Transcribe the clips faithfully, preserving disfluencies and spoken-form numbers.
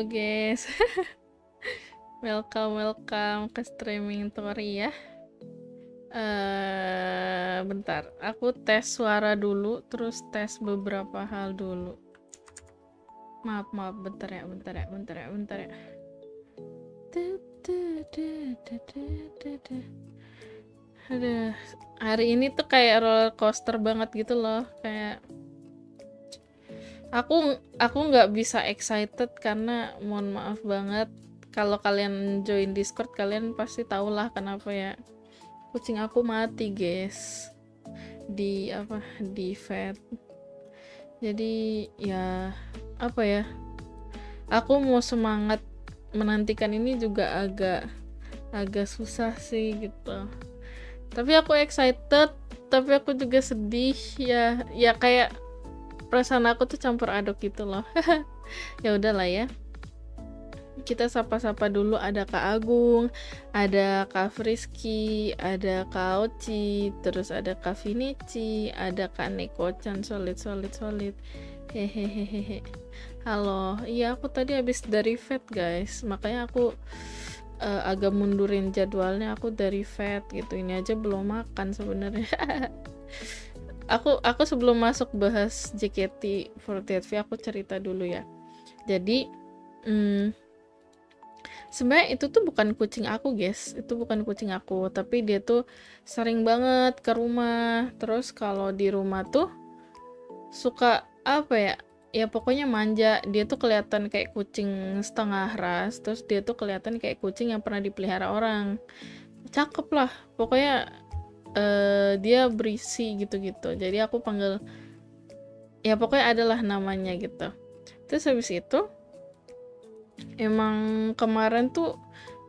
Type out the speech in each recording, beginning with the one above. Halo guys. Welcome, welcome ke streaming Tori ya. Uh, bentar, aku tes suara dulu, terus tes beberapa hal dulu. Maaf, maaf, bentar ya, bentar ya, bentar ya, bentar ya. Aduh, hari ini tuh kayak roller coaster banget gitu loh, kayak aku aku nggak bisa excited karena mohon maaf banget. Kalau kalian join Discord, kalian pasti tahulah kenapa ya. Kucing aku mati, guys. Di apa? Di vet. Jadi, ya apa ya? Aku mau semangat menantikan ini juga agak agak susah sih gitu. Tapi aku excited, tapi aku juga sedih ya. Ya kayak perasaan aku tuh campur aduk gitu loh. Ya udahlah ya. Kita sapa-sapa dulu, ada Kak Agung, ada Kak Friski, ada Kak Oci, terus ada Kak Vinici, ada Kak Neko-chan, solid solid solid. Hehehehe. Halo, iya aku tadi habis dari vet guys, makanya aku uh, agak mundurin jadwalnya, aku dari vet gitu. Ini aja belum makan sebenarnya. aku aku sebelum masuk bahas J K T empat puluh delapan V aku cerita dulu ya. Jadi hmm, sebenarnya itu tuh bukan kucing aku guys, itu bukan kucing aku, tapi dia tuh sering banget ke rumah. Terus kalau di rumah tuh suka apa ya, ya pokoknya manja. Dia tuh kelihatan kayak kucing setengah ras, terus dia tuh kelihatan kayak kucing yang pernah dipelihara orang, cakep lah pokoknya. Uh, dia berisi gitu-gitu, jadi aku panggil ya pokoknya adalah namanya gitu. Terus habis itu emang kemarin tuh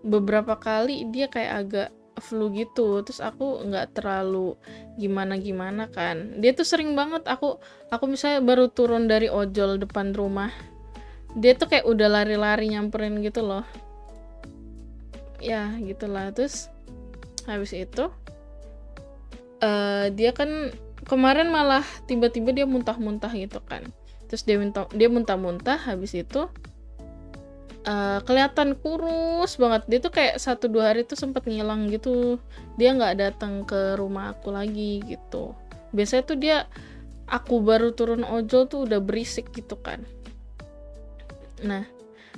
beberapa kali dia kayak agak flu gitu, terus aku nggak terlalu gimana-gimana kan. Dia tuh sering banget, aku aku misalnya baru turun dari ojol depan rumah, dia tuh kayak udah lari-lari nyamperin gitu loh ya, gitulah. Terus habis itu uh, dia kan kemarin malah tiba-tiba dia muntah-muntah gitu kan. Terus dia dia muntah-muntah, habis itu Uh, kelihatan kurus banget. Dia tuh kayak satu dua hari tuh sempet ngilang gitu, dia nggak datang ke rumah aku lagi gitu. Biasanya tuh dia, aku baru turun ojol tuh udah berisik gitu kan. Nah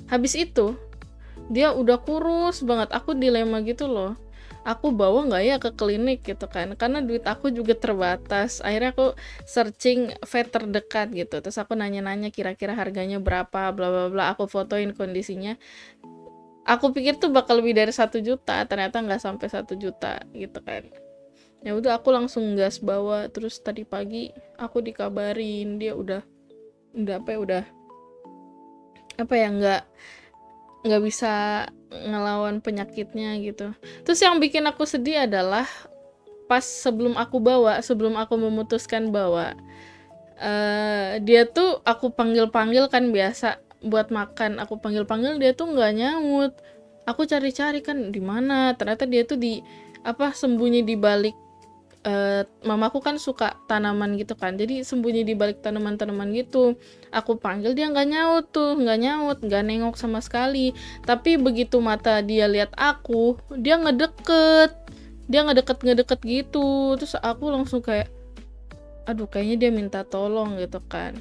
habis itu dia udah kurus banget, aku dilema gitu loh, aku bawa nggak ya ke klinik gitu kan, karena duit aku juga terbatas. Akhirnya aku searching vet terdekat gitu, terus aku nanya-nanya kira-kira harganya berapa, bla bla bla. Aku fotoin kondisinya, aku pikir tuh bakal lebih dari satu juta, ternyata nggak sampai satu juta gitu kan. Ya udah aku langsung gas bawa. Terus tadi pagi aku dikabarin dia udah udah apa ya, udah apa ya, nggak nggak bisa ngelawan penyakitnya gitu. Terus yang bikin aku sedih adalah pas sebelum aku bawa, sebelum aku memutuskan bawa, uh, dia tuh aku panggil-panggil kan biasa buat makan, aku panggil-panggil dia tuh nggak nyaut. Aku cari-cari kan di mana, ternyata dia tuh di apa sembunyi di balik. Uh, mamaku kan suka tanaman gitu kan, jadi sembunyi di balik tanaman-tanaman gitu. Aku panggil dia nggak nyaut tuh, nggak nyaut, nggak nengok sama sekali. Tapi begitu mata dia lihat aku, dia ngedeket, dia ngedeket ngedeket gitu. Terus aku langsung kayak, aduh kayaknya dia minta tolong gitu kan.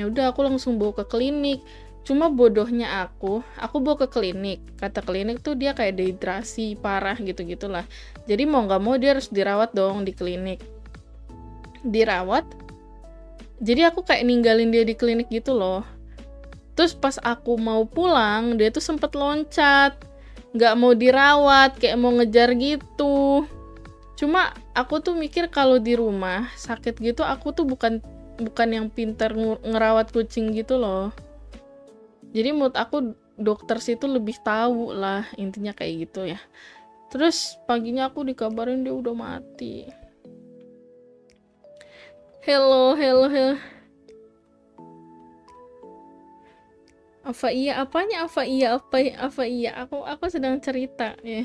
Ya udah aku langsung bawa ke klinik. Cuma bodohnya aku, aku bawa ke klinik. Kata klinik tuh dia kayak dehidrasi parah gitu-gitulah. Jadi mau nggak mau dia harus dirawat dong di klinik. Dirawat. Jadi aku kayak ninggalin dia di klinik gitu loh. Terus pas aku mau pulang, dia tuh sempet loncat, nggak mau dirawat, kayak mau ngejar gitu. Cuma aku tuh mikir kalau di rumah sakit gitu, aku tuh bukan bukan yang pintar ngerawat kucing gitu loh. Jadi menurut aku dokter situ lebih tahu lah, intinya kayak gitu ya. Terus paginya aku dikabarin dia udah mati. Hello, hello, hello. Apa iya apanya? Apa iya apa? Apa iya? Aku aku sedang cerita ya.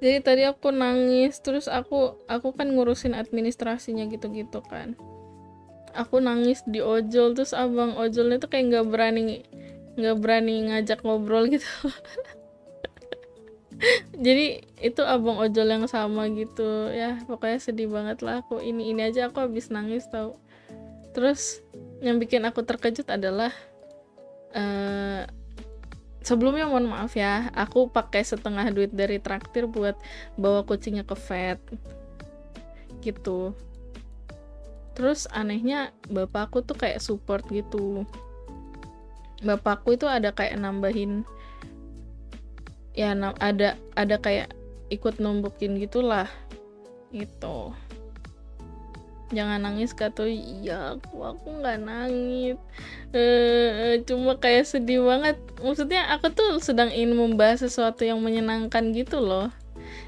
Jadi tadi aku nangis, terus aku aku kan ngurusin administrasinya gitu-gitu kan. Aku nangis di ojol, terus abang ojolnya tuh kayak nggak berani nggak berani ngajak ngobrol gitu. Jadi itu abang ojol yang sama gitu ya, pokoknya sedih banget lah aku. Ini ini aja aku habis nangis tau. Terus yang bikin aku terkejut adalah uh, sebelumnya mohon maaf ya, aku pakai setengah duit dari traktir buat bawa kucingnya ke vet gitu. Terus anehnya bapakku tuh kayak support gitu. Bapakku itu ada kayak nambahin ya, ada ada kayak ikut numbukin gitulah gitu. Jangan nangis kata, iya aku aku nggak nangis, e, cuma kayak sedih banget. Maksudnya aku tuh sedang ingin membahas sesuatu yang menyenangkan gitu loh.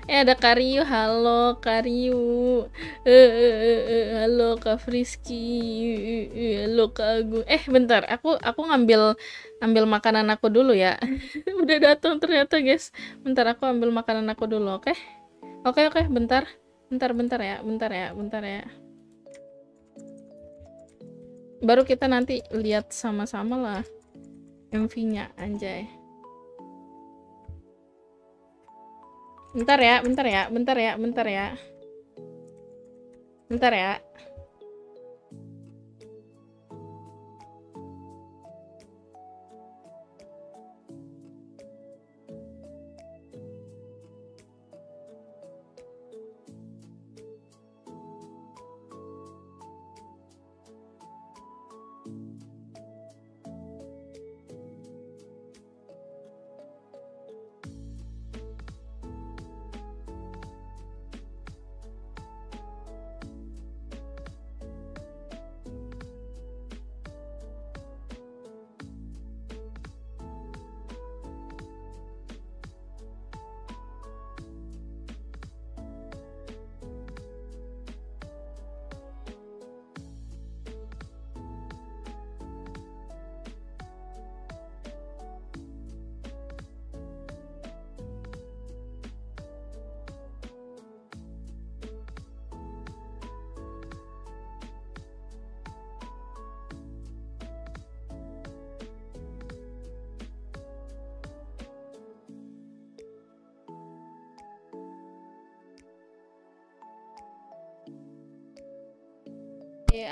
Eh ada Karyu, halo Karyu, e, e, e, halo Kak Friski, e, e, halo Kak Agung. Eh bentar, aku aku ngambil ambil makanan aku dulu ya. Udah datang ternyata guys. Bentar aku ambil makanan aku dulu, oke? Okay? Oke okay, oke, okay, bentar, bentar bentar ya, bentar ya, bentar ya. Baru kita nanti lihat sama-sama lah M V-nya, anjay. Bentar ya, bentar ya, bentar ya, bentar ya. Bentar ya.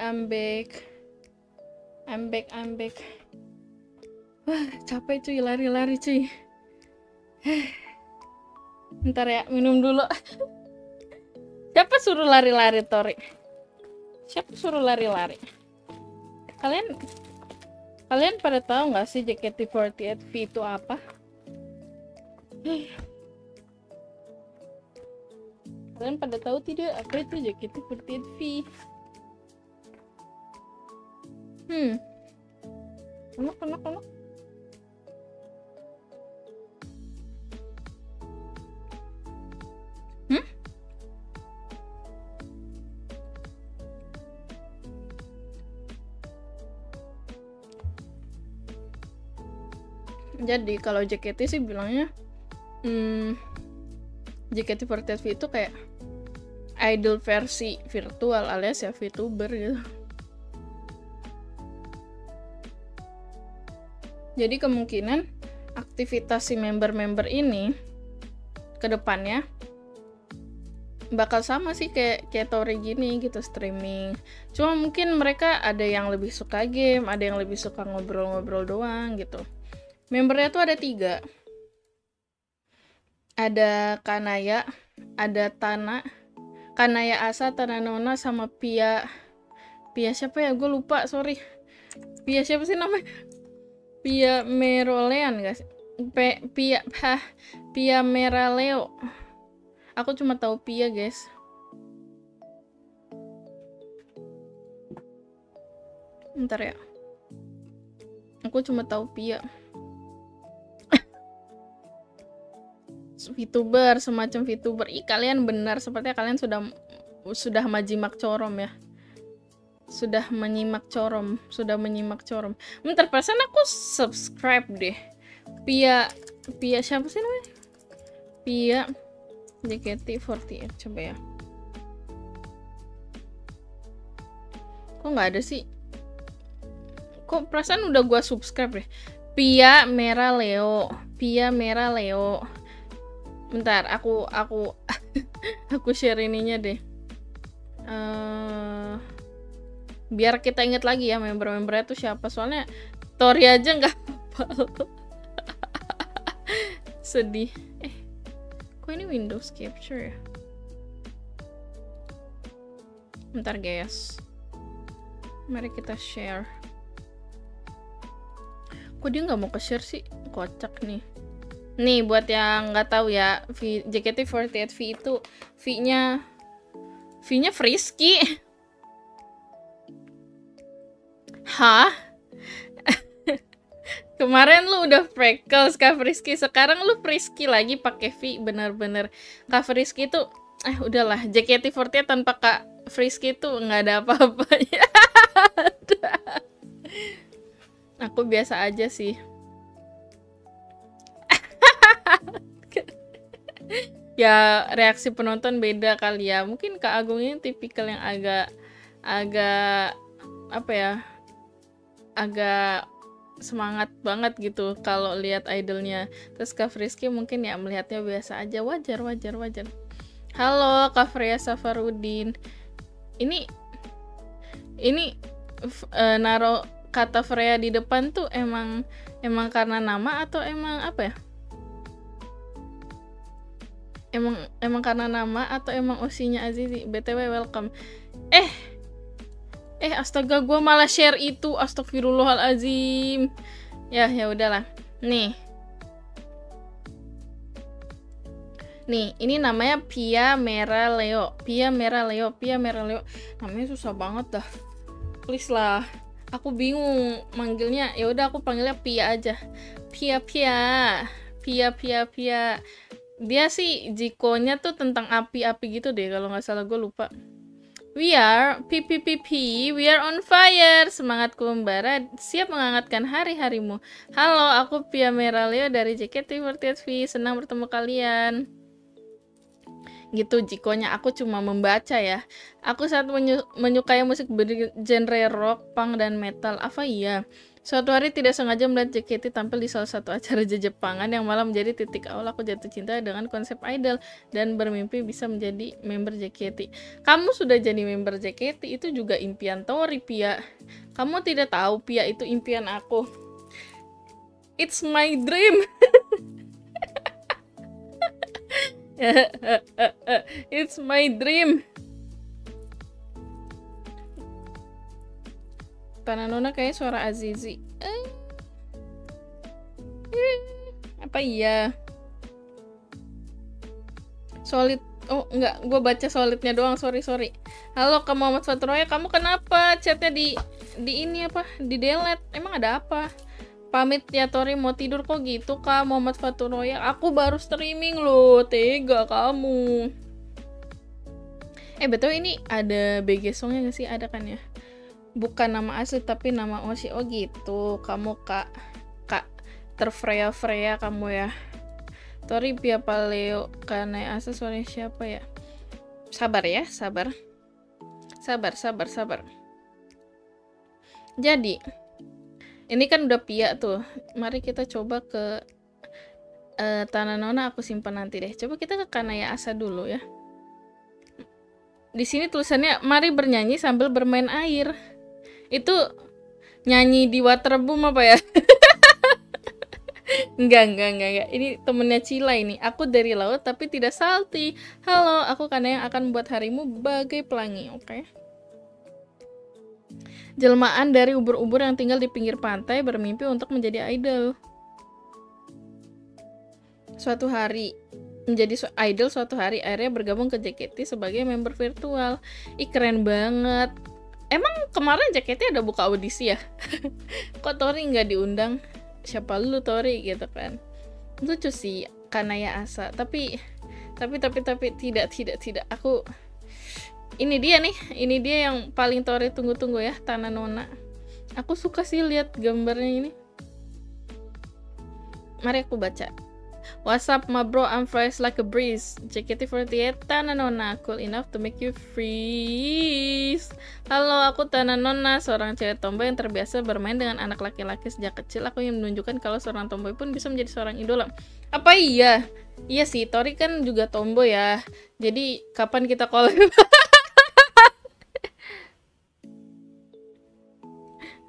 I'm back, I'm back, I'm back. Wah capek cuy, lari-lari cuy. Ntar ya, minum dulu. Siapa suruh lari-lari Tori? Siapa suruh lari-lari? Kalian Kalian pada tahu gak sih J K T empat delapan V itu apa? Kalian pada tahu tidak apa itu J K T empat delapan V? Hmm, enak, enak, enak. Hmm? Jadi kalau J K T sih bilangnya hmm, J K T empat delapan V itu kayak idol versi virtual alias ya VTuber gitu. Jadi kemungkinan aktivitas si member-member ini ke depannya bakal sama sih kayak kayak Tori gini gitu, streaming. Cuma mungkin mereka ada yang lebih suka game, ada yang lebih suka ngobrol-ngobrol doang gitu. Membernya tuh ada tiga. Ada Kanaya, ada Tana, Kanaya Asa, Tana Nona, sama Pia. Pia siapa ya? Gue lupa, sorry. Pia siapa sih namanya? Pia Merolean guys, P Pia Pah, Pia Meraleo. Aku cuma tahu Pia guys. Ntar ya. Aku cuma tahu Pia. VTuber, semacam VTuber. Ih kalian benar, sepertinya kalian sudah sudah majimak corom ya. Sudah menyimak corom, sudah menyimak corom. Bentar, persen aku subscribe deh. Pia, Pia siapa sih namanya? Pia J K T empat delapan, coba ya. Kok nggak ada sih? Kok perasaan udah gua subscribe deh? Pia Meraleo, Pia Meraleo. Bentar, aku aku aku share ininya deh. Uh, biar kita inget lagi ya member-membernya tuh siapa. Soalnya Tori aja nggak hafal. Sedih. Eh, kok ini Windows Capture ya? Bentar guys. Mari kita share. Kok dia nggak mau ke-share sih? Kocak nih. Nih buat yang nggak tahu ya, v, J K T empat delapan V itu V-nya V-nya Frisky. Hah? Kemarin lu udah Freckles, Kak Frisky. Sekarang lu Frisky lagi pakai V, bener-bener. Kak Frisky itu, eh udahlah, J K T empat delapan tanpa Kak Frisky itu nggak ada apa-apanya. Aku biasa aja sih. Ya reaksi penonton beda kali ya. Mungkin Kak Agung ini tipikal yang agak agak apa ya? Agak semangat banget gitu kalau lihat idolnya. Terus Kak Frisky mungkin ya melihatnya biasa aja, wajar wajar wajar. Halo Kak Freya Safarudin. Ini ini uh, naro kata Freya di depan tuh emang emang karena nama atau emang apa ya? Emang emang karena nama atau emang osinya Azizi? B T W welcome. Eh Eh, astaga, gue malah share itu. Astagfirullahalazim. Ya, ya udahlah. Nih. Nih, ini namanya Pia Meraleo. Pia Meraleo, Pia Meraleo. Namanya susah banget dah. Please lah. Aku bingung manggilnya. Ya udah aku panggilnya Pia aja. Pia Pia. Pia Pia Pia. Dia sih jikonya tuh tentang api-api gitu deh kalau nggak salah, gue lupa. We are P P P P, we are on fire. Semangatku membara, siap menghangatkan hari-harimu. Halo, aku Pia Meraleo dari J K T empat delapan V, senang bertemu kalian. Gitu jikonya, aku cuma membaca ya. Aku sangat menyu menyukai musik bergenre rock, punk, dan metal. Apa iya? Suatu hari tidak sengaja melihat J K T tampil di salah satu acara Jejepangan yang malah menjadi titik awal aku jatuh cinta dengan konsep idol dan bermimpi bisa menjadi member J K T. Kamu sudah jadi member J K T, itu juga impian Tori, Pia. Kamu tidak tahu, Pia, itu impian aku. It's my dream. It's my dream. Tana Nona kayak suara Azizi. Eh. Eh. Apa iya? Solid. Oh, enggak. Gue baca solidnya doang. Sorry, sorry. Halo, Kak Muhammad Fatroya. Kamu kenapa? Chatnya di... Di ini apa? Di delete. Emang ada apa? Pamit ya, Tori. Mau tidur kok gitu, Kak Muhammad Fatroya. Aku baru streaming loh. Tega kamu. Eh, betul ini ada B G songnya gak sih? Ada kan ya? Bukan nama asli tapi nama osi. Oh gitu, kamu kak kak terfreya-freya kamu ya. Tori Pia Paleo Kanaya Asa suaranya siapa ya? Sabar ya, sabar sabar sabar sabar. Jadi ini kan udah Pia tuh, mari kita coba ke uh, Tana Nona. Aku simpan nanti deh. Coba kita ke Kanaya Asa dulu ya. Di sini tulisannya mari bernyanyi sambil bermain air. Itu nyanyi di waterboom apa ya? Enggak, enggak, enggak, enggak. Ini temennya Cila ini. Aku dari laut tapi tidak salty. Halo, aku karena yang akan membuat harimu bagai pelangi. Oke. Okay. Jelmaan dari ubur-ubur yang tinggal di pinggir pantai bermimpi untuk menjadi idol. Suatu hari menjadi idol suatu hari akhirnya bergabung ke J K T sebagai member virtual. Ih keren banget. Emang kemarin J K T ada buka audisi ya? Kok Tori nggak diundang? Siapa lu Tori gitu kan? Lucu sih Kanaya Asa. Tapi tapi tapi tapi tidak tidak tidak. Aku ini dia nih. Ini dia yang paling Tori tunggu-tunggu ya, Tana Nona. Aku suka sih lihat gambarnya ini. Mari aku baca. What's up, my bro? I'm fresh like a breeze. J K T forty-eight, Tana Nona, cool enough to make you freeze. Halo, aku Tana Nona, seorang cewek tomboy yang terbiasa bermain dengan anak laki-laki sejak kecil. Aku ingin menunjukkan kalau seorang tomboy pun bisa menjadi seorang idola. Apa iya? Iya sih, Tori kan juga tomboy ya. Jadi, kapan kita collab?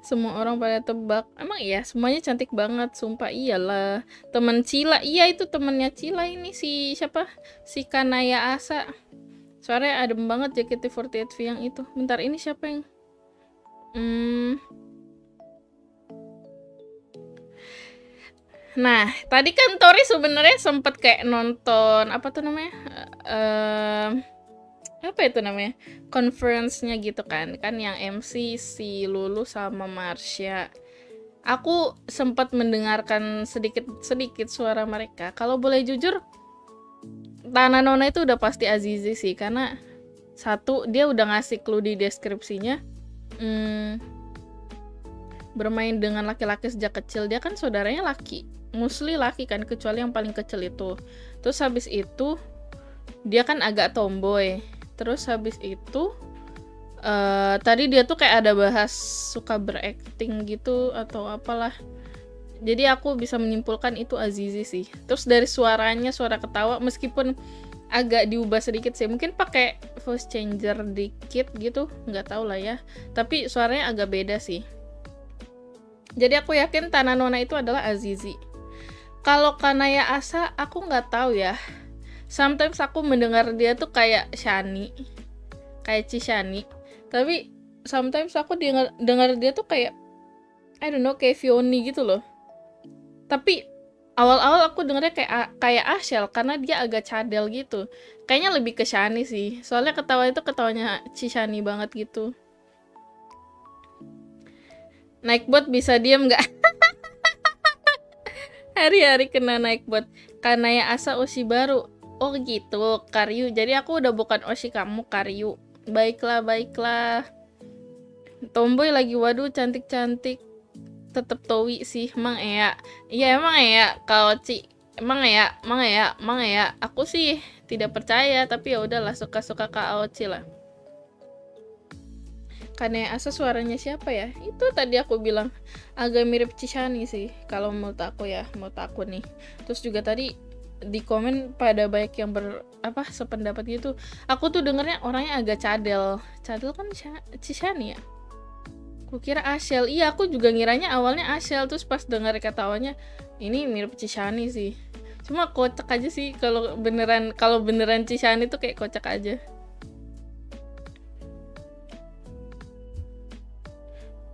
Semua orang pada tebak. Emang iya, semuanya cantik banget. Sumpah iyalah. Temen Cila. Iya, itu temennya Cila ini si siapa? Si Kanaya Asa. Sore adem banget J K T forty-eight V yang itu. Bentar, ini siapa yang? Hmm. Nah, tadi kan Tori sebenarnya sempet kayak nonton apa tuh namanya? Uh, um... apa itu namanya? Conference-nya gitu kan. Kan yang M C si Lulu sama Marsha. Aku sempat mendengarkan sedikit-sedikit suara mereka. Kalau boleh jujur, Tana Nona itu udah pasti Azizi sih, karena satu, dia udah ngasih clue di deskripsinya. Hmm, bermain dengan laki-laki sejak kecil. Dia kan saudaranya laki. Mostly laki kan, kecuali yang paling kecil itu. Terus habis itu dia kan agak tomboy. Terus habis itu uh, tadi dia tuh kayak ada bahas suka berakting gitu atau apalah. Jadi aku bisa menyimpulkan itu Azizi sih. Terus dari suaranya, suara ketawa, meskipun agak diubah sedikit sih. Mungkin pakai voice changer dikit gitu, nggak tahu lah ya. Tapi suaranya agak beda sih. Jadi aku yakin Tana Nona itu adalah Azizi. Kalau Kanaya Asa aku nggak tahu ya. Sometimes aku mendengar dia tuh kayak Shani, kayak Cishani. Tapi sometimes aku denger, dengar dia tuh kayak I don't know, kayak Vioni gitu loh. Tapi awal-awal aku dengarnya kayak kayak Ashel karena dia agak cadel gitu. Kayaknya lebih ke Shani sih. Soalnya ketawa itu ketawanya Cishani banget gitu. Naik bot bisa diem nggak? Hari-hari kena naik bot. Kanaya Asa Oshi baru. Oh gitu, Karyu. Jadi aku udah bukan Oshi kamu, Karyu. Baiklah, baiklah. Tomboy lagi, waduh cantik-cantik. Tetep Towi sih, Mang Eya. Iya emang Eya, kalau Ci. Emang Eya, Mang Eya, Mang Eya. Aku sih tidak percaya, tapi ya udahlah suka-suka Kak Aoci lah. Karena Asa suaranya siapa ya? Itu tadi aku bilang agak mirip Cishani sih, kalau menurut aku ya, menurut aku nih. Terus juga tadi di komen pada banyak yang ber apa sependapat gitu. Aku tuh dengernya orangnya agak cadel. Cadel kan Cishani ya. Kukira Ashel. Iya, aku juga ngiranya awalnya Ashel, terus pas dengar ketawanya ini mirip Cishani sih. Cuma kocak aja sih kalau beneran kalau beneran Cishani tuh kayak kocak aja.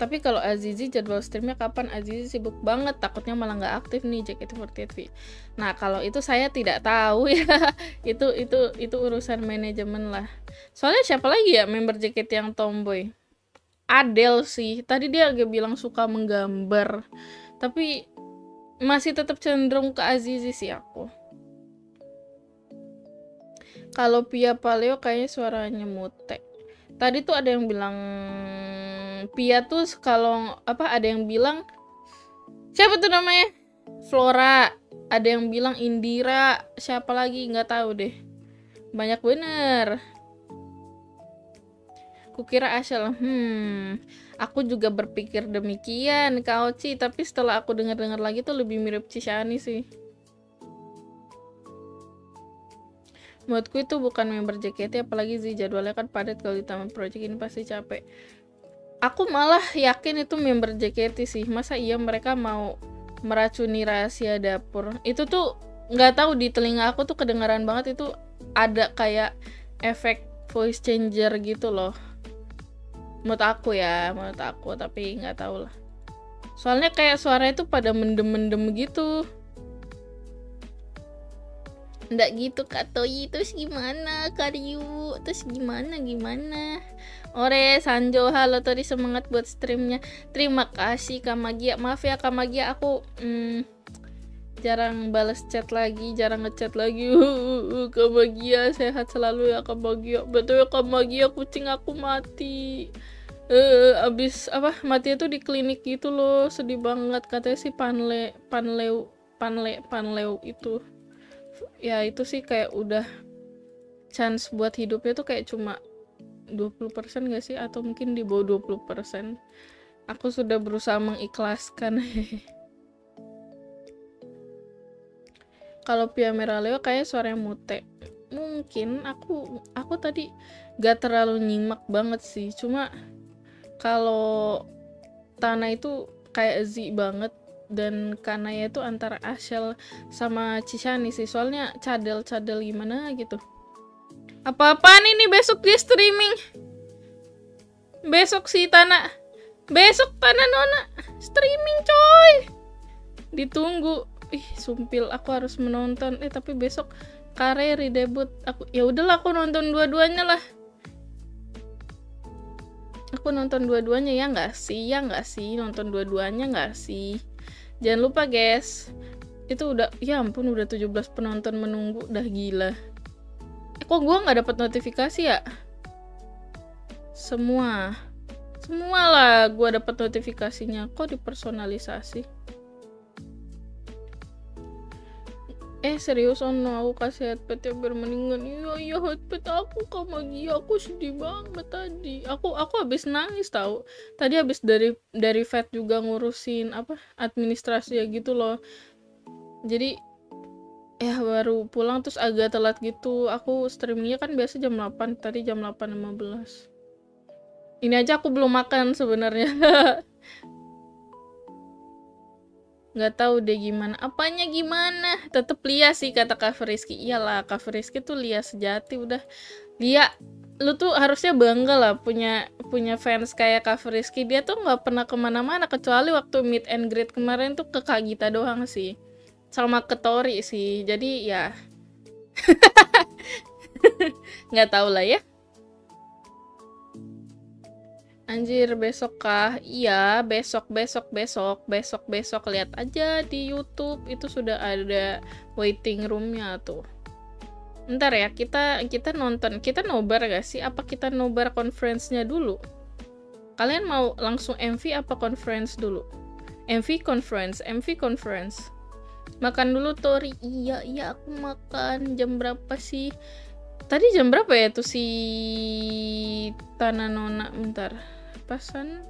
Tapi kalau Azizi jadwal streamnya kapan? Azizi sibuk banget, takutnya malah nggak aktif nih J K T forty-eight V. Nah kalau itu saya tidak tahu ya, itu itu itu urusan manajemen lah. Soalnya siapa lagi ya member J K T yang tomboy? Adele sih. Tadi dia agak bilang suka menggambar, tapi masih tetap cenderung ke Azizi sih aku. Kalau Pia Paleo kayaknya suaranya mute. Tadi tuh ada yang bilang Pia tuh kalau apa ada yang bilang siapa tuh namanya? Flora. Ada yang bilang Indira, siapa lagi nggak tahu deh. Banyak bener. Kukira Ashel. Hmm. Aku juga berpikir demikian, Kak Oci, tapi setelah aku dengar-dengar lagi tuh lebih mirip Cishani sih. Menurutku itu bukan member J K T, apalagi sih jadwalnya kan padat, kalau ditambah project ini pasti capek. Aku malah yakin itu member J K T sih. Masa iya mereka mau meracuni rahasia dapur? Itu tuh nggak tahu, di telinga aku tuh kedengaran banget itu ada kayak efek voice changer gitu loh. Menurut aku ya, menurut aku, tapi nggak tahu lah. Soalnya kayak suaranya tuh pada mendem-mendem gitu. Nggak gitu Kak Toyi, terus gimana Karyu, terus gimana gimana? Ore, Sanjo, halo Tori, semangat buat streamnya. Terima kasih Kak Magia. Maaf ya Kak Magia, aku hmm, jarang balas chat lagi, jarang ngechat lagi. Uh, uh, Kak Magia, sehat selalu ya Kak Magia. Betul ya Kak Magia, kucing aku mati. Uh, abis apa matinya tuh di klinik gitu loh, sedih banget. Katanya sih panle, panleu, panle, panleu itu. ya itu sih kayak udah chance buat hidupnya tuh kayak cuma dua puluh persen gak sih, atau mungkin di bawah dua puluh persen. Aku sudah berusaha mengikhlaskan. Kalau Pia Meraleo kayak suaranya mute. Mungkin aku aku tadi gak terlalu nyimak banget sih. Cuma kalau Tana itu kayak zi banget, dan Kanaya itu antara Ashel sama Cishani sih. Soalnya cadel-cadel gimana gitu. Apa-apaan ini besok dia streaming? Besok si Tana. Besok Tana Nona streaming coy. Ditunggu. Ih, sumpil aku harus menonton. Eh, tapi besok Kare redebut. Aku ya udahlah aku nonton dua-duanya lah. Aku nonton dua-duanya ya nggak sih? Ya nggak sih? Nonton dua-duanya nggak sih? Jangan lupa, guys. Itu udah ya ampun udah tujuh belas penonton menunggu, dah gila. Eh, kok gue nggak dapat notifikasi ya? Semua, semua lah gue dapat notifikasinya. Kok dipersonalisasi? Eh serius on no, aku kasih headpad yang biar mendingan. Iya iya headpad aku sama dia. Aku sedih banget tadi. Aku aku habis nangis tau. Tadi habis dari dari vet juga ngurusin apa administrasi ya gitu loh. Jadi ya baru pulang terus agak telat gitu. Aku streamingnya kan biasa jam delapan, tadi jam delapan lima belas. Ini aja aku belum makan sebenarnya. Nggak tahu deh gimana. Apanya gimana? Tetep Lia sih kata Kak Rizky. Iyalah Kak Rizky tuh Lia sejati udah. Lia, lu tuh harusnya bangga lah punya punya fans kayak Kak Rizky. Dia tuh nggak pernah kemana-mana kecuali waktu meet and greet kemarin tuh ke Kak Gita doang sih. Sama ke Tori sih, jadi ya nggak tahu lah ya. Anjir besok kah? Iya besok besok besok besok besok lihat aja di YouTube, itu sudah ada waiting roomnya tuh. Ntar ya kita kita nonton, kita nobar gak sih? Apa kita nobar conference-nya dulu? Kalian mau langsung M V apa conference dulu? M V conference, M V conference. Makan dulu Tori. Iya iya aku makan. Jam berapa sih tadi, jam berapa ya tuh si Tana Nona? Bentar, perasaan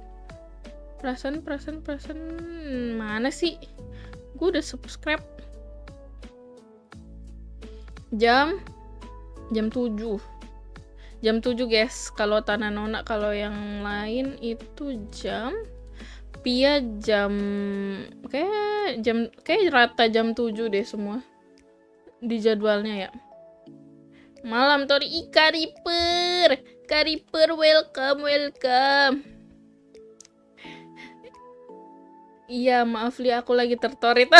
perasaan perasaan perasaan mana sih gue udah subscribe. Jam jam tujuh, jam tujuh guys kalau Tana Nona. Kalau yang lain itu jam Pia jam kayak jam kayak rata jam tujuh deh semua di jadwalnya ya. Malam Tori. I Kariper, Kariper welcome welcome. Iya maaf Li aku lagi tertorit.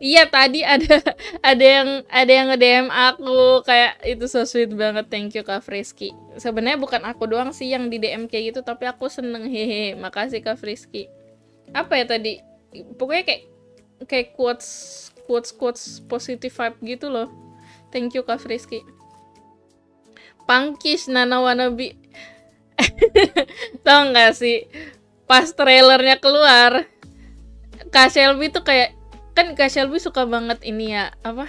Iya tadi ada ada yang ada yang nge-D M aku kayak itu so sweet banget. Thank you Kak Frisky. Sebenarnya bukan aku doang sih yang di D M kayak gitu, tapi aku seneng hehe. Makasih Kak Frisky. Apa ya tadi? Pokoknya kayak kayak quotes quotes quotes positive vibe gitu loh. Thank you Kak Frisky. Pangkis Nana Wanabi. Tau gak sih? Pas trailernya keluar, Kak Shelby tuh kayak, kan Kak Shelby suka banget ini ya, apa?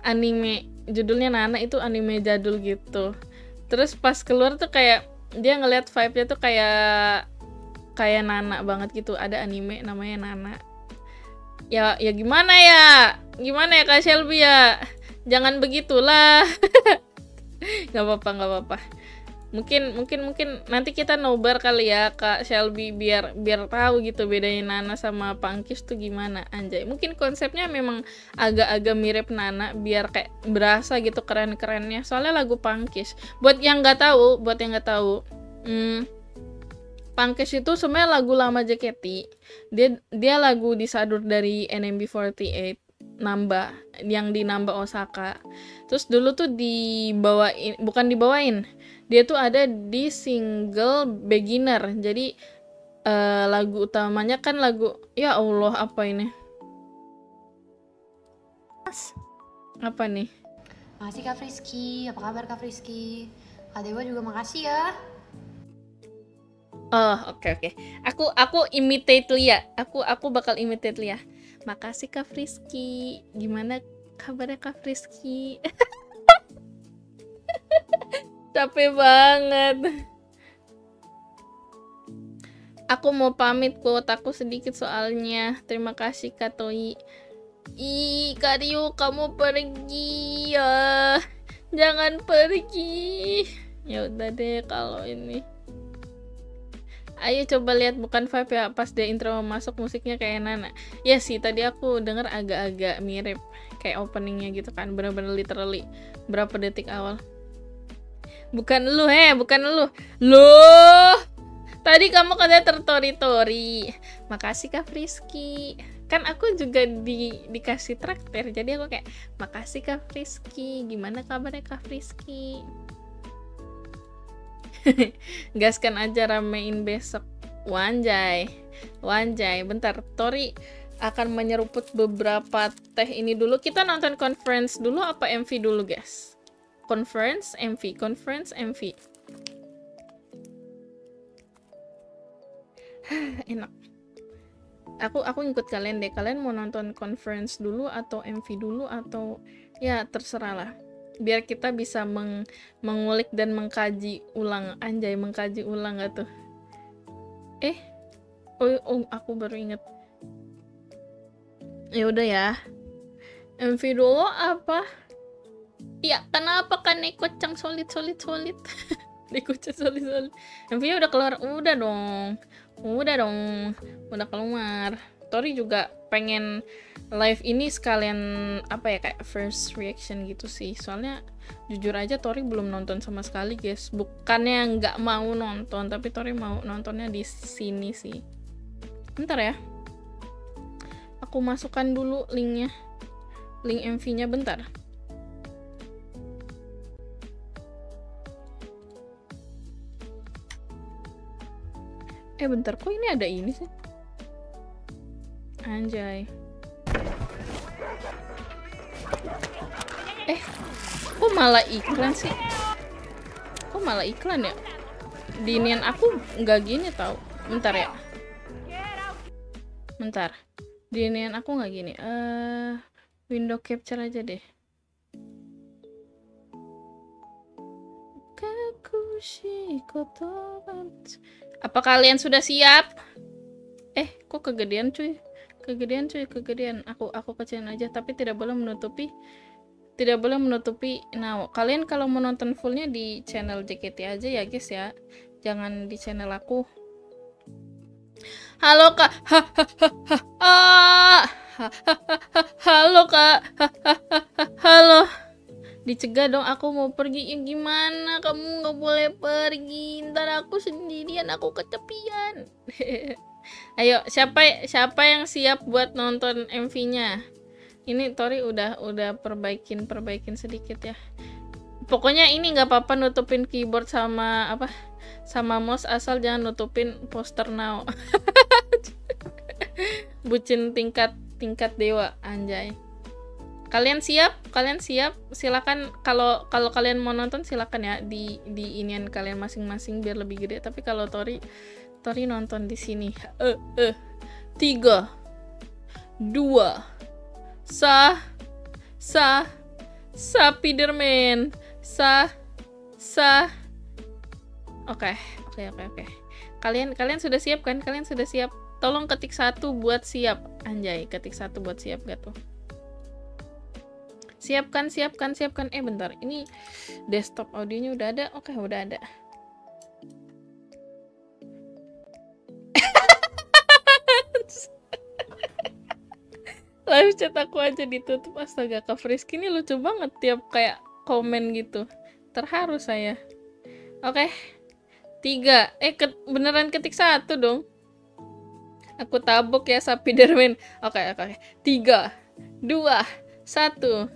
Anime judulnya Nana itu anime jadul gitu. Terus pas keluar tuh kayak dia ngeliat vibe-nya tuh kayak kayak Nana banget gitu. Ada anime namanya Nana. Ya ya gimana ya? Gimana ya Kak Shelby ya? Jangan begitulah. Gak apa-apa, gak apa-apa. Mungkin mungkin mungkin nanti kita nobar kali ya Kak Shelby, biar biar tahu gitu bedanya Nana sama Pangkis tuh gimana. Anjay. Mungkin konsepnya memang agak-agak mirip Nana biar kayak berasa gitu keren-kerennya. Soalnya lagu Pangkis. Buat yang nggak tahu, buat yang nggak tahu. Hmm, Pangkis itu sebenarnya lagu lama J K T. Dia dia lagu disadur dari N M B empat delapan. Namba, yang di Namba Osaka. Terus dulu tuh dibawain, bukan dibawain, dia tuh ada di single beginner. Jadi uh, lagu utamanya kan lagu, ya Allah apa ini? Mas. Apa nih? Makasih Kak Frisky, apa kabar Kak Frisky? Kak Dewa juga makasih ya. Oh oke okay, oke. Okay. Aku aku imitate Lia. Aku aku bakal imitate Lia. Makasih Kak Frisky. Gimana kabarnya Kak Friski? Capek banget. Aku mau pamit, kuotaku sedikit soalnya. Terima kasih Kak Toi. Ih, Kak Ryu, kamu pergi ya. Jangan pergi. Ya udah deh kalau ini. Ayo coba lihat bukan vibe ya, pas dia intro masuk musiknya kayak Nana. Ya sih, tadi aku denger agak-agak mirip kayak openingnya gitu kan, bener-bener literally berapa detik awal. Bukan lu, he, bukan lu. Loh. Tadi kamu katanya tertori-tori. Makasih Kak Friski. Kan aku juga di, dikasih traktir. Jadi aku kayak, makasih Kak Friski. Gimana kabarnya Kak Friski? Gaskan aja, ramein besok. Wanjay. Wanjay. Bentar, Tori akan menyeruput beberapa teh ini dulu. Kita nonton conference dulu apa M V dulu, guys? Conference, M V. Conference, M V. Enak. Aku aku ngikut kalian deh. Kalian mau nonton conference dulu atau M V dulu atau ya terserah lah. Biar kita bisa meng mengulik dan mengkaji ulang. Anjay, mengkaji ulang gak tuh? Eh, oh, oh aku baru inget. Ya udah ya. M V dulu apa? Ya kenapa kan nekocang solid solid solid. Nekocang solid solid. M V-nya udah keluar, udah dong. Udah dong, udah keluar. Tori juga pengen live ini sekalian apa ya, kayak first reaction gitu sih. Soalnya jujur aja Tori belum nonton sama sekali, guys. Bukannya nggak mau nonton, tapi Tori mau nontonnya di sini sih. Bentar ya. Aku masukkan dulu linknya. Link M V-nya bentar. Eh bentar, kok ini ada ini sih? Anjay. Eh, kok malah iklan sih? Kok malah iklan ya? Di nian aku nggak gini tau. Bentar ya. Bentar. Di nian aku nggak gini. Uh, window capture aja deh. Kakushi kotobatsu. Apa kalian sudah siap? Eh, kok kegedean cuy? Kegedean cuy, kegedean. Aku aku kecilin aja, tapi tidak boleh menutupi tidak boleh menutupi Nao. Kalian kalau mau nonton fullnya di channel J K T aja ya, guys ya. Jangan di channel aku. Halo Kak. Halo Kak. Halo. Dicegah dong, aku mau pergi. Ya gimana, kamu nggak boleh pergi, ntar aku sendirian, aku ketepian. Ayo, siapa siapa yang siap buat nonton M V-nya? Ini Tori udah udah perbaikin perbaikin sedikit ya. Pokoknya ini nggak apa-apa nutupin keyboard sama apa sama mouse, asal jangan nutupin poster Nao. Bucin tingkat tingkat dewa, anjay. Kalian siap? Kalian siap? Silakan, kalau kalau kalian mau nonton silakan ya di di inian kalian masing-masing biar lebih gede. Tapi kalau Tori Tori nonton di sini. Eh eh tiga dua sa sa Spiderman sa sa. Oke, oke oke oke. Kalian kalian sudah siap kan? Kalian sudah siap? Tolong ketik satu buat siap. Anjay, ketik satu buat siap gak tuh? Siapkan, siapkan, siapkan. Eh bentar, ini desktop audionya udah ada. Oke, udah ada. Live chat aku aja ditutup. Astaga, Kak Friski ini lucu banget tiap kayak komen gitu. Terharu saya. Oke. Tiga. Eh, ket beneran ketik satu dong. Aku tabok ya, Spiderman. Oke, oke, oke. Tiga, dua, satu.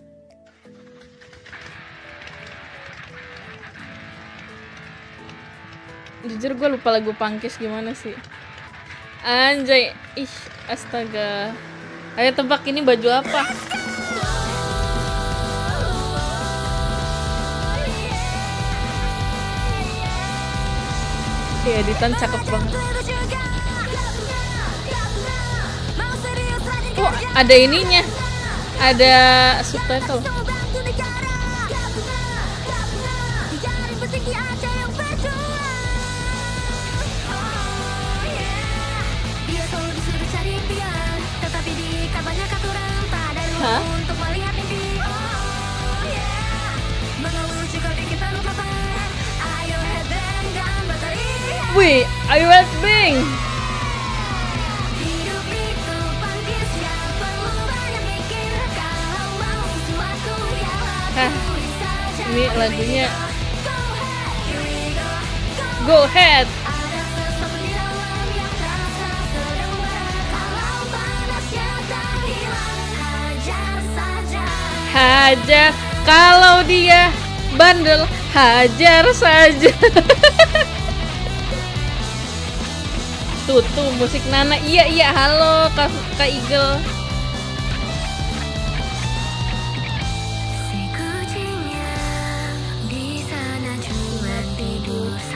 Jujur gue lupa lagu Pangkis gimana sih. Anjay. Ih, astaga. Ayo tebak ini baju apa? Ya, editan cakep banget. Oh, ada ininya. ada subtitle. Hah? Wih, ayo red bing. Hah, ini lagunya Go Ahead. Hajar, kalau dia bandel hajar saja. Tuh, tuh musik Nana. Iya, iya, halo Kak, Kak Eagle.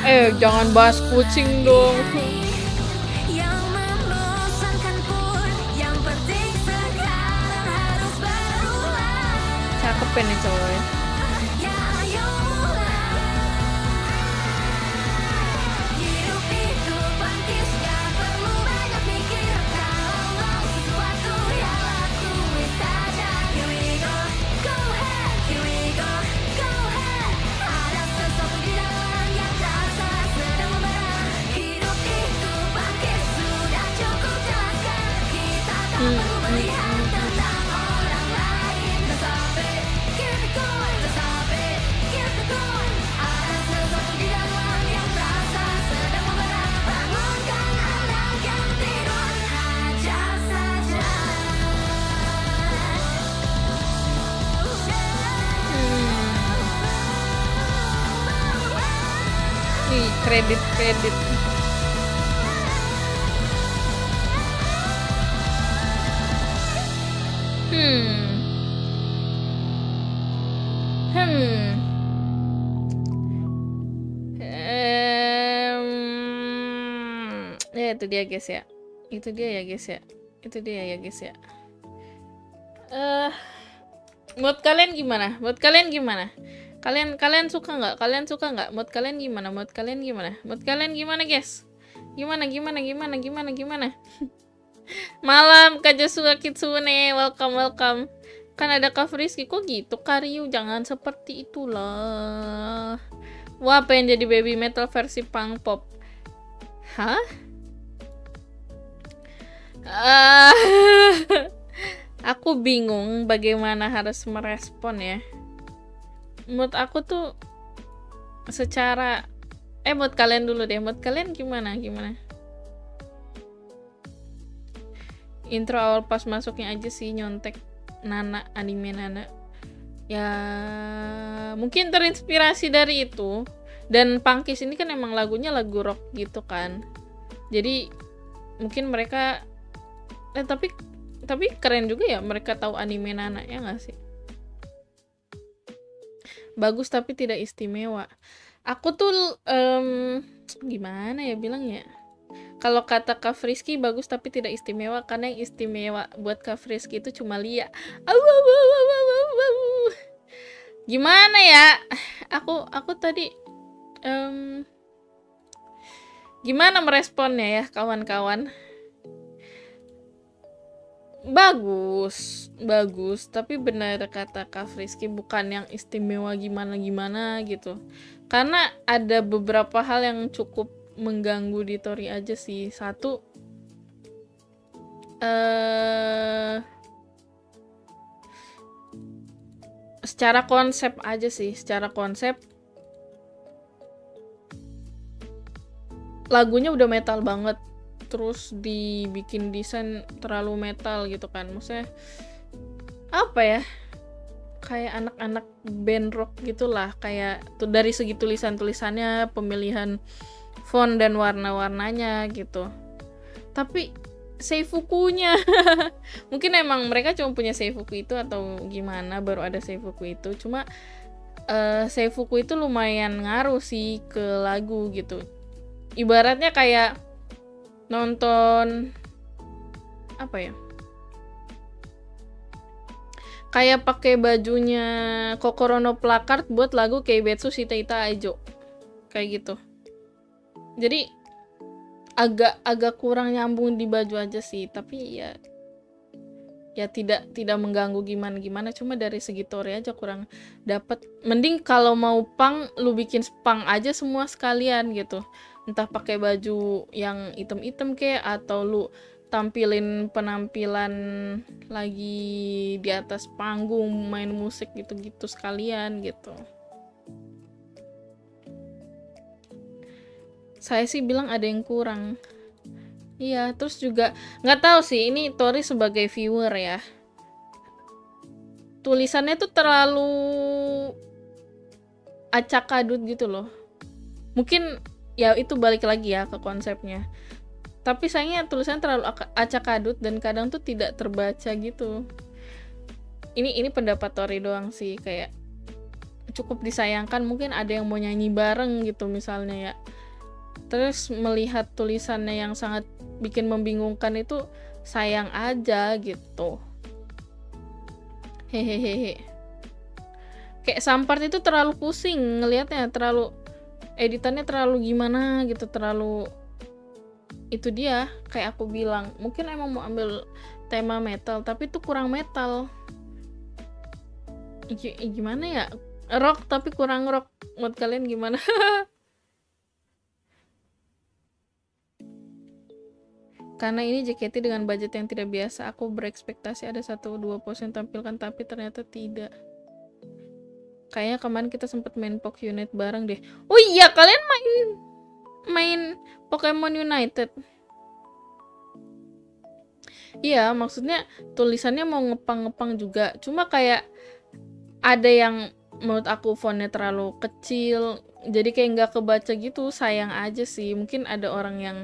Eh, jangan bahas kucing dong. Cakep nih coy. Kredit-kredit Hmm Hmm um, Ya itu dia guys ya Itu dia ya guys ya Itu dia ya guys ya uh, Buat kalian gimana? Buat kalian gimana? Kalian kalian suka nggak? Kalian suka nggak? Mood kalian gimana? Mood kalian gimana? Mood kalian gimana, guys? Gimana gimana gimana gimana gimana? Malam Kak Joshua Kitsune, welcome welcome. Kan ada Kak Frisky, kok gitu Kak Ryu, jangan seperti itulah. Wah, pengen jadi Baby Metal versi punk pop. Hah? Uh, aku bingung bagaimana harus merespon ya. Menurut aku tuh secara eh buat kalian dulu deh, buat kalian gimana gimana intro awal pas masuknya aja sih nyontek Nana, anime Nana ya, mungkin terinspirasi dari itu. Dan Pangkis ini kan emang lagunya lagu rock gitu kan, jadi mungkin mereka eh tapi tapi keren juga ya mereka tahu anime Nana, ya nggak sih? Bagus tapi tidak istimewa. Aku tuh um, gimana ya bilang ya, kalau kata Kak Frisky bagus tapi tidak istimewa, karena yang istimewa buat Kak Frisky itu cuma Lia. Awu, awu, awu, awu, awu. Gimana ya, aku aku tadi um, gimana meresponnya ya kawan-kawan? Bagus, bagus, tapi benar kata Kak Frisky bukan yang istimewa gimana-gimana gitu. Karena ada beberapa hal yang cukup mengganggu di Tori aja sih. Satu, eh, secara konsep aja sih, secara konsep lagunya udah metal banget. Terus dibikin desain terlalu metal gitu kan, maksudnya apa ya, kayak anak-anak band rock gitulah, kayak tuh dari segi tulisan-tulisannya, pemilihan font dan warna-warnanya gitu. Tapi seifukunya mungkin emang mereka cuma punya seifuku itu atau gimana, baru ada seifuku itu. Cuma uh, seifuku itu lumayan ngaruh sih ke lagu gitu. Ibaratnya kayak nonton apa ya, Kayak pakai bajunya Kokorono Placard buat lagu Keibetsu Shiteita Aijo. Kayak gitu. Jadi agak agak kurang nyambung di baju aja sih, tapi ya ya tidak tidak mengganggu gimana-gimana, cuma dari segi Tori aja kurang dapat. Mending kalau mau punk lu bikin punk aja semua sekalian gitu. Entah pakai baju yang item-item kek atau lu tampilin penampilan lagi di atas panggung main musik gitu-gitu sekalian gitu. Saya sih bilang ada yang kurang. Iya, terus juga nggak tahu sih, ini Tori sebagai viewer ya, tulisannya tuh terlalu acak-adut gitu loh. Mungkin ya itu balik lagi ya ke konsepnya, tapi sayangnya tulisannya terlalu acak-adut dan kadang tuh tidak terbaca gitu. Ini ini pendapat Tori doang sih, kayak cukup disayangkan. Mungkin ada yang mau nyanyi bareng gitu misalnya ya. Terus melihat tulisannya yang sangat bikin membingungkan itu sayang aja gitu. Hehehe. Kayak Sampart itu terlalu pusing ngelihatnya, terlalu editannya terlalu gimana gitu, terlalu itu dia kayak aku bilang mungkin emang mau ambil tema metal tapi itu kurang metal. G gimana ya, rock tapi kurang rock. Buat kalian gimana? Karena ini J K T dengan budget yang tidak biasa, aku berekspektasi ada satu dua pose yang tampilkan tapi ternyata tidak. Kayaknya kemarin kita sempat main Pok Unite bareng deh. Oh iya, kalian main main Pokemon United. Iya, maksudnya tulisannya mau ngepang-ngepang juga, cuma kayak ada yang menurut aku fontnya terlalu kecil, jadi kayak nggak kebaca gitu. Sayang aja sih, mungkin ada orang yang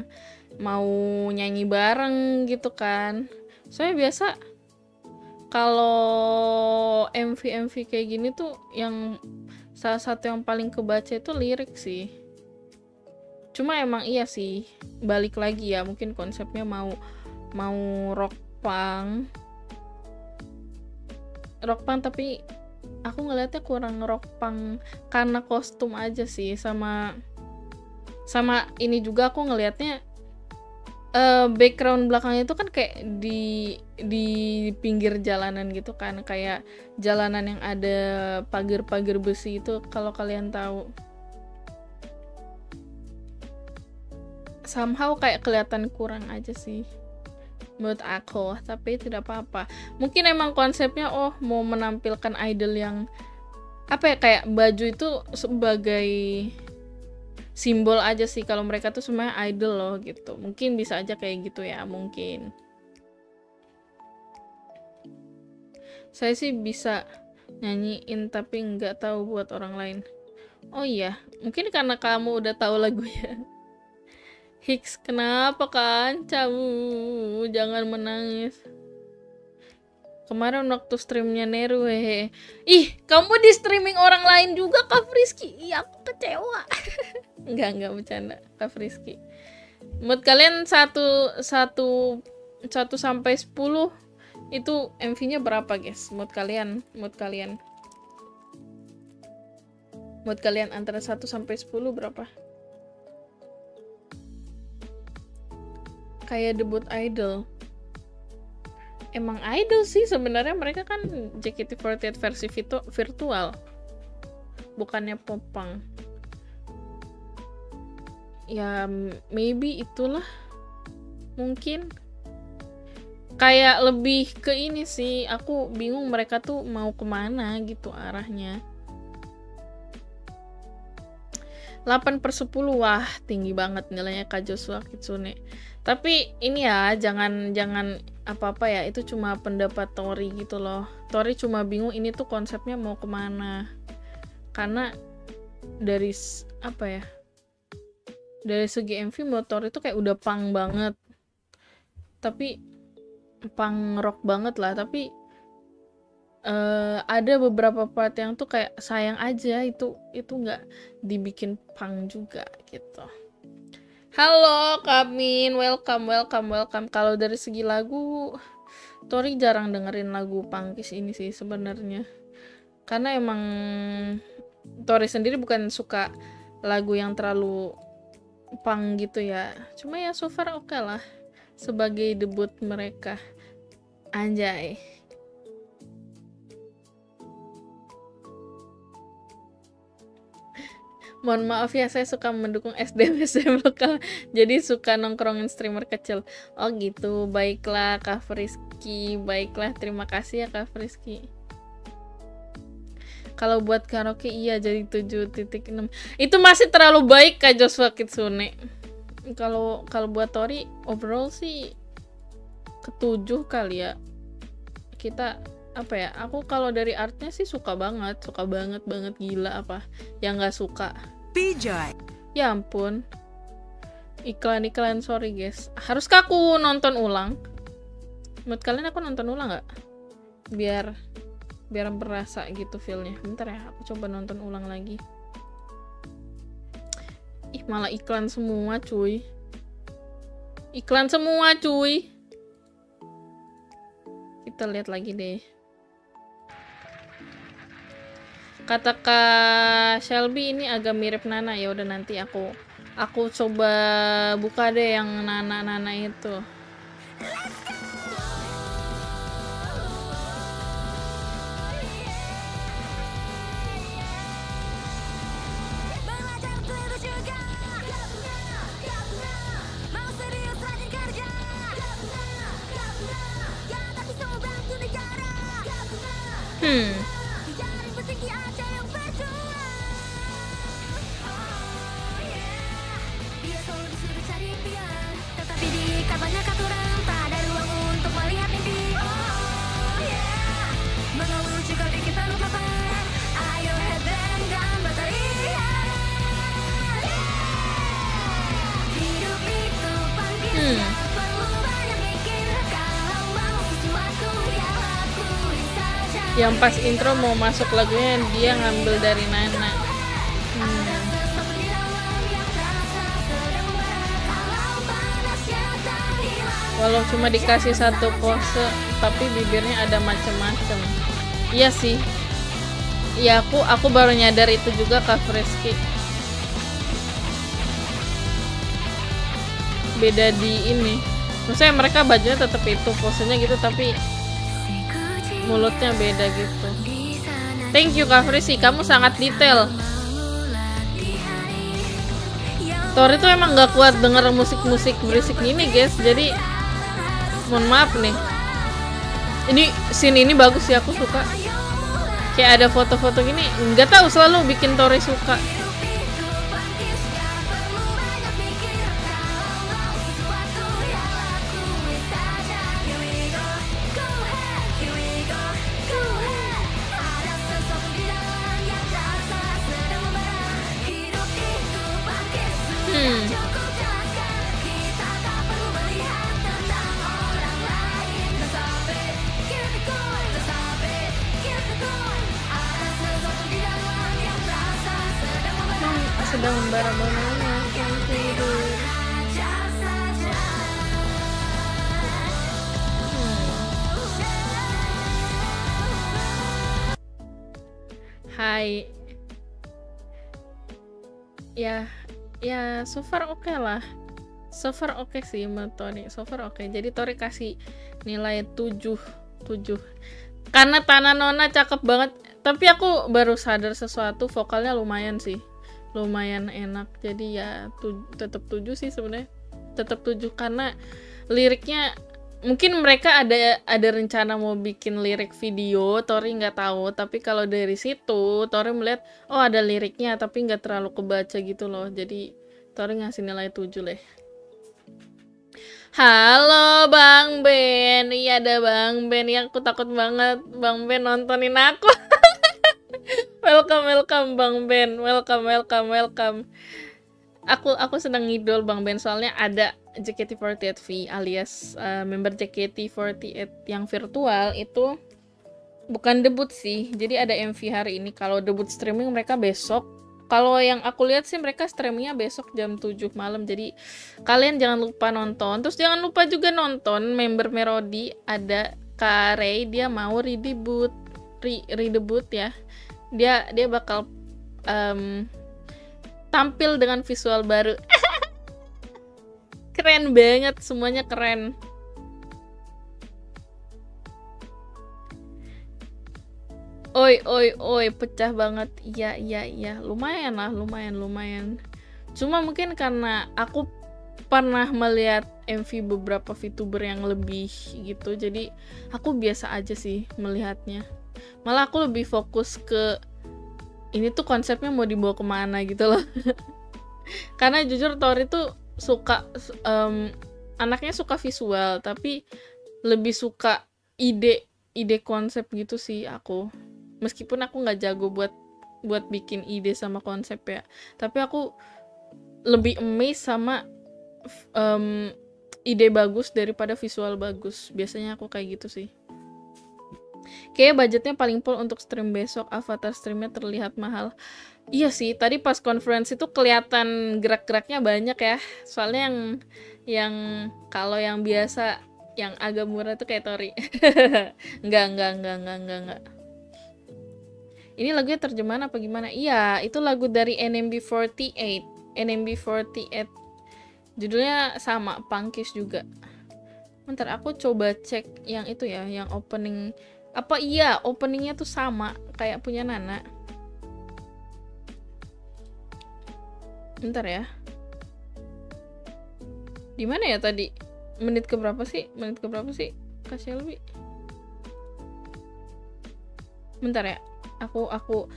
mau nyanyi bareng gitu kan. Soalnya biasa kalau M V M V kayak gini tuh yang salah satu yang paling kebaca itu lirik sih. Cuma emang iya sih, balik lagi ya, mungkin konsepnya mau mau rock punk rock punk tapi aku ngeliatnya kurang rock punk karena kostum aja sih. Sama sama ini juga aku ngelihatnya uh, background belakangnya itu kan kayak di di pinggir jalanan gitu kan, kayak jalanan yang ada pagar-pagar besi itu kalau kalian tahu. Somehow kayak kelihatan kurang aja sih menurut aku, tapi tidak apa-apa. Mungkin emang konsepnya oh mau menampilkan idol yang apa ya, kayak baju itu sebagai simbol aja sih kalau mereka tuh sebenarnya idol loh gitu. Mungkin bisa aja kayak gitu ya, mungkin. Saya sih bisa nyanyiin tapi nggak tahu buat orang lain. Oh iya, mungkin karena kamu udah tahu lagu ya. Hicks, kenapa kan? Cabu, jangan menangis. Kemarin waktu streamnya Neru, hehe. Ih, kamu di streaming orang lain juga, Kak Frisky? Iya, aku kecewa. Enggak, enggak bercanda, Kak Frisky. Menurut kalian satu satu satu sampai sepuluh itu M V-nya berapa, guys? Menurut kalian, menurut kalian, menurut kalian antara satu sampai sepuluh berapa? Kayak debut idol, emang idol sih sebenarnya mereka kan J K T empat delapan versi virtual, bukannya popang. Ya maybe itulah, mungkin kayak lebih ke ini sih. Aku bingung mereka tuh mau kemana gitu arahnya. delapan per sepuluh, wah tinggi banget nilainya Kak Joshua Kitsune. Tapi ini ya, jangan jangan apa-apa ya, itu cuma pendapat Tori gitu loh. Tori cuma bingung ini tuh konsepnya mau kemana. Karena dari apa ya, dari segi M V menurut Tori tuh kayak udah punk banget, tapi punk rock banget lah, tapi Uh, ada beberapa part yang tuh kayak sayang aja itu itu nggak dibikin punk juga gitu. Halo Kamin, welcome welcome welcome. Kalau dari segi lagu Tori jarang dengerin lagu Pangkis ini sih sebenarnya, karena emang Tori sendiri bukan suka lagu yang terlalu punk gitu ya. Cuma ya so far oke okay lah sebagai debut mereka. Anjay. Mohon maaf ya, saya suka mendukung S D M S D M lokal, jadi suka nongkrongin streamer kecil. Oh gitu, baiklah Kak Frisky, baiklah, terima kasih ya Kak Frisky. Kalau buat karaoke iya jadi tujuh titik enam, itu masih terlalu baik Kak Joshua Kitsune. Kalau kalau buat Tori overall sih ketujuh kali ya. Kita apa ya, aku kalau dari artnya sih suka banget, suka banget banget gila, apa yang nggak suka. Pijay. Ya ampun. Iklan-iklan, sorry guys. Haruskah aku nonton ulang? Menurut kalian aku nonton ulang nggak? Biar biar berasa gitu feel-nya. Bentar ya, aku coba nonton ulang lagi. Ih, malah iklan semua, cuy. Iklan semua, cuy. Kita lihat lagi deh. Kata Kak Shelby ini agak mirip Nana ya, udah nanti aku aku coba buka deh yang Nana-Nana itu. Hmm. Hmm. Yang pas intro mau masuk lagunya dia ngambil dari Nana. Hmm. Walau cuma dikasih satu pose, tapi bibirnya ada macem-macem. Iya sih. Iya, aku aku baru nyadar itu juga Kak Frisky. Beda di ini. Maksudnya mereka bajunya tetap itu posenya gitu, tapi mulutnya beda gitu. Thank you Kak Frisi, kamu sangat detail. Tori tuh emang gak kuat denger musik-musik berisik gini guys, jadi mohon maaf nih. Ini scene ini bagus sih, aku suka. Kayak ada foto-foto gini, nggak tahu selalu bikin Tori suka. So far oke okay lah, so far oke okay sih menurut Tori, so far oke okay. Jadi Tori kasih nilai tujuh tujuh karena Tana Nona cakep banget. Tapi aku baru sadar sesuatu, vokalnya lumayan sih, lumayan enak. Jadi ya tu, tetap tujuh sih sebenarnya, tetap tujuh karena liriknya. Mungkin mereka ada ada rencana mau bikin lirik video, Tori nggak tahu. Tapi kalau dari situ Tori melihat oh ada liriknya, tapi nggak terlalu kebaca gitu loh. Jadi Tori ngasih nilai tujuh leh. Halo Bang Ben. Iya ada Bang Ben. Ya aku takut banget Bang Ben nontonin aku. Welcome, welcome Bang Ben. Welcome, welcome, welcome. Aku aku senang ngidol Bang Ben, soalnya ada J K T empat delapan V alias uh, member J K T empat delapan yang virtual itu bukan debut sih. Jadi ada M V hari ini. Kalau debut streaming mereka besok. Kalau yang aku lihat sih mereka streamingnya besok jam tujuh malam. Jadi kalian jangan lupa nonton. Terus jangan lupa juga nonton member Merodi, ada Kak Ray dia mau redebut, re redebut ya. Dia dia bakal um, tampil dengan visual baru. Keren banget, semuanya keren. Oi, oi, oi, pecah banget. Iya, iya, iya. Lumayan lah, lumayan, lumayan. Cuma mungkin karena aku pernah melihat M V beberapa VTuber yang lebih gitu, jadi aku biasa aja sih melihatnya. Malah aku lebih fokus ke ini tuh konsepnya mau dibawa kemana gitu loh. Karena jujur Tori tuh suka, um, anaknya suka visual, tapi lebih suka ide, ide konsep gitu sih aku. Meskipun aku nggak jago buat buat bikin ide sama konsep ya, tapi aku lebih amazed sama um, ide bagus daripada visual bagus. Biasanya aku kayak gitu sih. Kayak budgetnya paling full untuk stream besok. Avatar streamnya terlihat mahal. Iya sih, tadi pas konferensi itu kelihatan gerak-geraknya banyak ya. Soalnya yang yang kalau yang biasa, yang agak murah tuh kayak Tori. Enggak, enggak, enggak, enggak, enggak, enggak. Ini lagunya terjemahan apa gimana? Iya, itu lagu dari N M B forty-eight. N M B forty-eight. Judulnya sama, Pangkis juga. Bentar, aku coba cek yang itu ya, yang opening. Apa iya, openingnya tuh sama kayak punya Nana. Bentar ya. Di mana ya tadi? Menit ke berapa sih? Menit ke berapa sih? Kasih lebih. Bentar ya. aku aku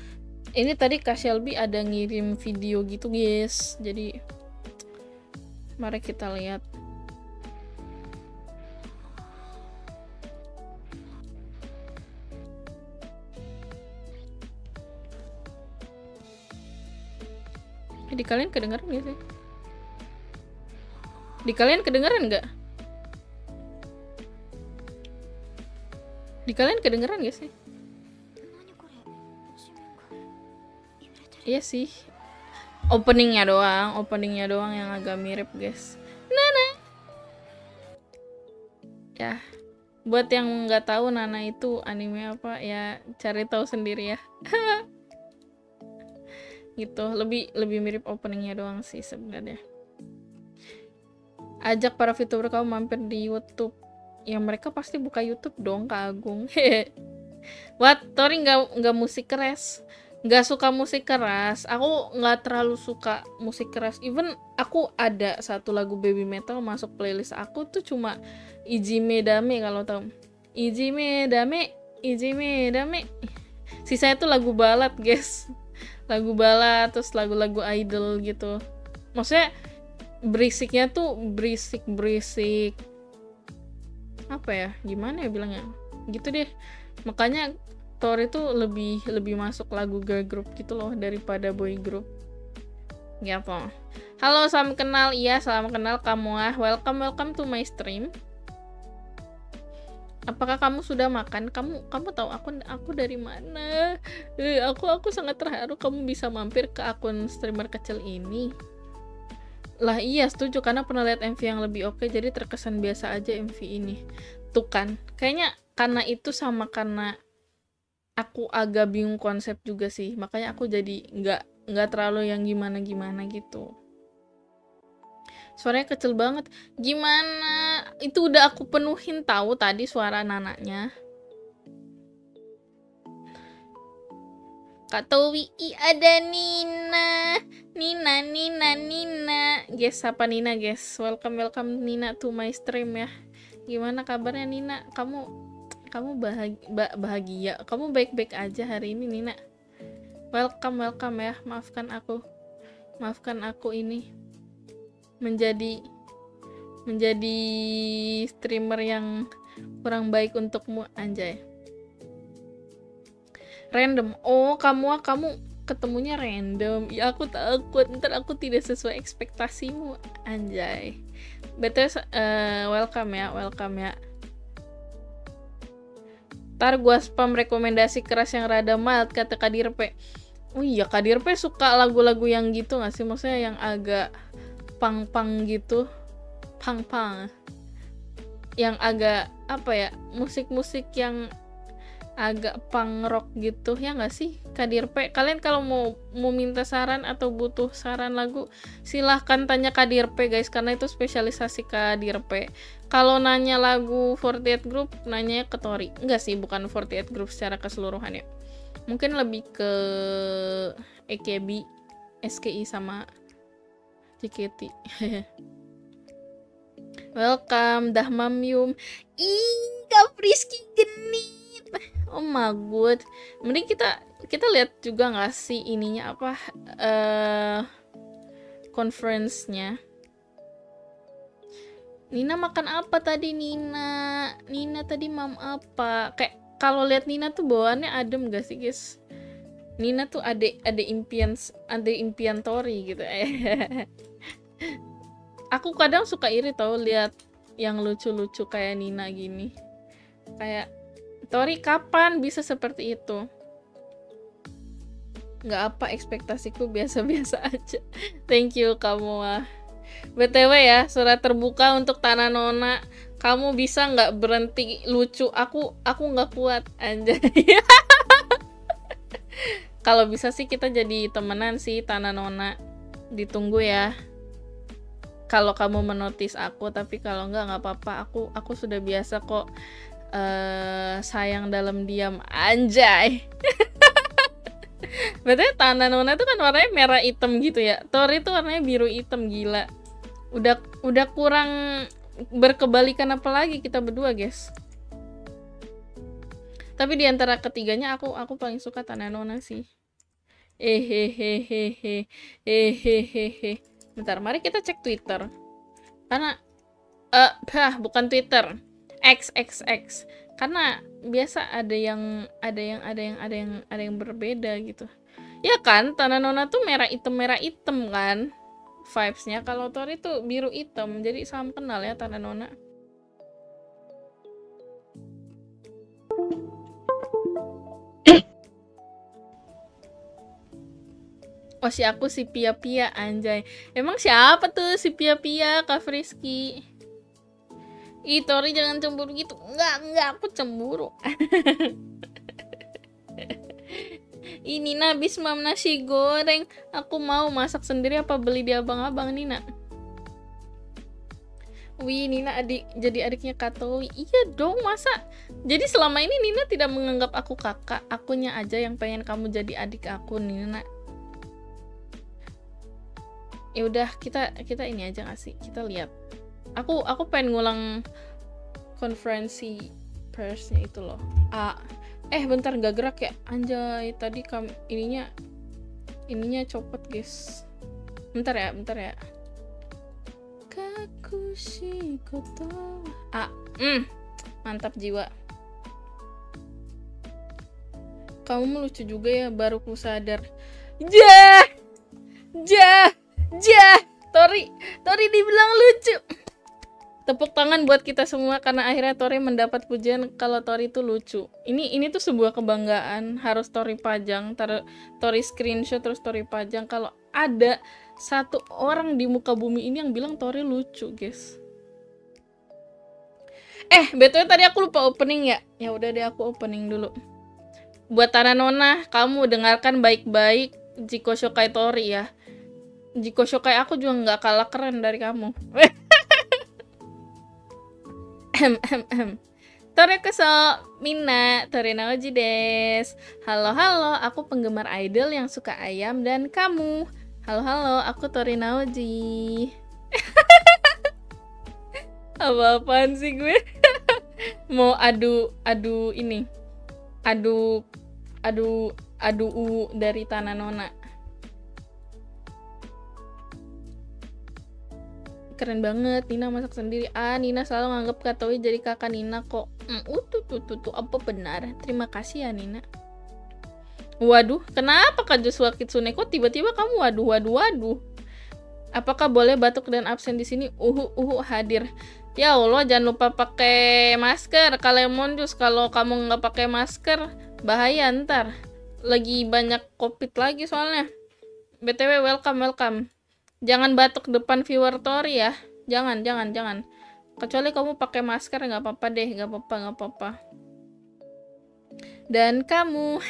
ini tadi Kak Shelby ada ngirim video gitu guys, jadi mari kita lihat. Di kalian kedengeran gak sih? Di kalian kedengeran nggak? Di kalian kedengeran gak sih? Iya sih, openingnya doang, openingnya doang yang agak mirip guys. Nana, ya, buat yang nggak tahu Nana itu anime apa ya, cari tahu sendiri ya. Gitu, lebih lebih mirip openingnya doang sih sebenarnya. Ajak para VTuber kamu mampir di YouTube, ya mereka pasti buka YouTube dong, Kak Agung. What, Tori nggak nggak musik keras? Nggak suka musik keras, aku nggak terlalu suka musik keras. Even aku ada satu lagu Baby Metal masuk playlist aku tuh cuma Ijime Dame, kalau tahu Ijime Dame, Ijime Dame. Sisanya tuh lagu balad guys, lagu balad terus lagu-lagu idol gitu. Maksudnya berisiknya tuh berisik-berisik apa ya, gimana ya bilangnya gitu deh. Makanya Tori itu lebih lebih masuk lagu girl group gitu loh daripada boy group. Gitu. Halo, salam kenal. Iya, salam kenal kamu ah. Welcome, welcome to my stream. Apakah kamu sudah makan? Kamu kamu tahu aku aku dari mana? Eh, aku aku sangat terharu kamu bisa mampir ke akun streamer kecil ini. Lah iya, setuju karena pernah lihat M V yang lebih oke, jadi terkesan biasa aja M V ini. Tuh kan. Kayaknya karena itu sama karena aku agak bingung konsep juga sih, makanya aku jadi nggak nggak terlalu yang gimana-gimana gitu. Suaranya kecil banget, gimana? Itu udah aku penuhin tahu tadi suara nanaknya. Kak Towi, ada Nina, Nina, Nina, Nina. Guys, apa Nina guys? Welcome, welcome Nina to my stream ya. Gimana kabarnya Nina? Kamu Kamu bahagi, bahagia, kamu baik-baik aja hari ini Nina. Welcome, welcome ya. Maafkan aku, maafkan aku ini menjadi menjadi streamer yang kurang baik untukmu, anjay. Random. Oh kamu, kamu ketemunya random. Ya aku takut ntar aku tidak sesuai ekspektasimu, anjay. Betul, uh, welcome ya, welcome ya. Ntar gua spam rekomendasi keras yang rada mild kata Kadirpe. Oh iya, Kadirpe suka lagu-lagu yang gitu gak sih? Maksudnya yang agak pang-pang gitu. Pang-pang. yang agak apa ya, musik-musik yang agak punk rock gitu, ya nggak sih Kadirpe? Kalian kalau mau mau minta saran atau butuh saran lagu, silahkan tanya Kadirpe guys, karena itu spesialisasi Kadirpe. Kalau nanya lagu forty-eight Group, nanya ke Tori. Enggak sih, bukan forty-eight Group secara keseluruhan ya, mungkin lebih ke E K B, S K I sama J K T. Welcome Dahmamium. Ih, Kak Friski geni. Oh my god, mending kita kita lihat juga nggak sih ininya apa uh, conference-nya. Nina makan apa tadi Nina? Nina tadi mam apa? Kayak kalau lihat Nina tuh bawaannya adem gak sih guys? Nina tuh ada ada impian ada impian Tori gitu. Aku kadang suka iri tau lihat yang lucu-lucu kayak Nina gini. Kayak Tori kapan bisa seperti itu? Nggak apa, ekspektasiku biasa-biasa aja. Thank you kamu. B T W ya, surat terbuka untuk Tana Nona. Kamu bisa nggak berhenti lucu? Aku aku nggak kuat anjay. Kalau bisa sih kita jadi temenan sih Tana Nona. Ditunggu ya. Kalau kamu menotis aku, tapi kalau nggak nggak apa-apa. Aku aku sudah biasa kok. Uh, sayang dalam diam anjay. Betulnya Tana Nona tuh kan warnanya merah hitam gitu ya, Tori tuh warnanya biru hitam, gila. Udah udah kurang berkebalikan apa lagi kita berdua guys. Tapi diantara ketiganya aku aku paling suka Tana Nona sih. Hehehehehe hehehehe. Bentar, mari kita cek Twitter. Karena eh uh, bukan Twitter. X X X, karena biasa ada yang ada yang ada yang ada yang ada yang berbeda gitu ya kan. Tana Nona tuh merah hitam merah hitam kan vibesnya, kalau Tori tuh biru hitam, jadi salam kenal ya Tana Nona. Oh si aku si Pia Pia anjay, emang siapa tuh si Pia Pia Kak Friski? Ih Tori jangan cemburu gitu. Enggak, enggak aku cemburu. Ini Nina habis mam nasi goreng. Aku mau masak sendiri apa beli di abang-abang Nina? Wih, Nina adik, jadi adiknya Katowi. Iya dong, masa? Jadi selama ini Nina tidak menganggap aku kakak. Akunya aja yang pengen kamu jadi adik aku, Nina. Ya udah, kita kita ini aja gak sih? Kita lihat. Aku aku pengen ngulang konferensi persnya itu loh. Ah, eh bentar nggak gerak ya anjay, tadi kam ininya ininya copot guys. Bentar ya, bentar ya. Kakushi koto. Ah, mm, mantap jiwa. Kamu lucu juga ya, baru ku sadar. Jah, jah, jah. Tori, Tori dibilang lucu. Tepuk tangan buat kita semua karena akhirnya Tori mendapat pujian kalau Tori itu lucu. Ini ini tuh sebuah kebanggaan, harus Tori pajang, tar, Tori screenshot terus Tori pajang kalau ada satu orang di muka bumi ini yang bilang Tori lucu, guys. Eh, betulnya tadi aku lupa opening ya. Ya udah deh aku opening dulu. Buat Tana Nona, kamu dengarkan baik-baik Jiko Shokai Tori ya. Jiko Shokai aku juga nggak kalah keren dari kamu. Tori kesel Mina, Tori Naoji des. Halo halo, aku penggemar idol yang suka ayam dan kamu. Halo halo, aku Tori Naoji. Apa-apaan sih gue? Mau adu adu ini, adu adu adu u dari Tana Nona. Keren banget, Nina masak sendiri. Ah, Nina selalu nganggap Katowi jadi kakak Nina kok. Mm, utuh, tuh, tuh, tuh, apa benar? Terima kasih ya, Nina. Waduh, kenapa Kak Joshua Kitsune? Kok tiba-tiba kamu waduh, waduh, waduh? Apakah boleh batuk dan absen di sini? Uhu, uhu, hadir. Ya Allah, jangan lupa pakai masker. Kalemon jus, kalau kamu nggak pakai masker, bahaya ntar. Lagi banyak COVID lagi soalnya. B T W, welcome, welcome. Jangan batuk depan viewer Tori ya. Jangan, jangan, jangan. Kecuali kamu pakai masker nggak apa-apa deh, nggak apa-apa, nggak apa-apa. Dan kamu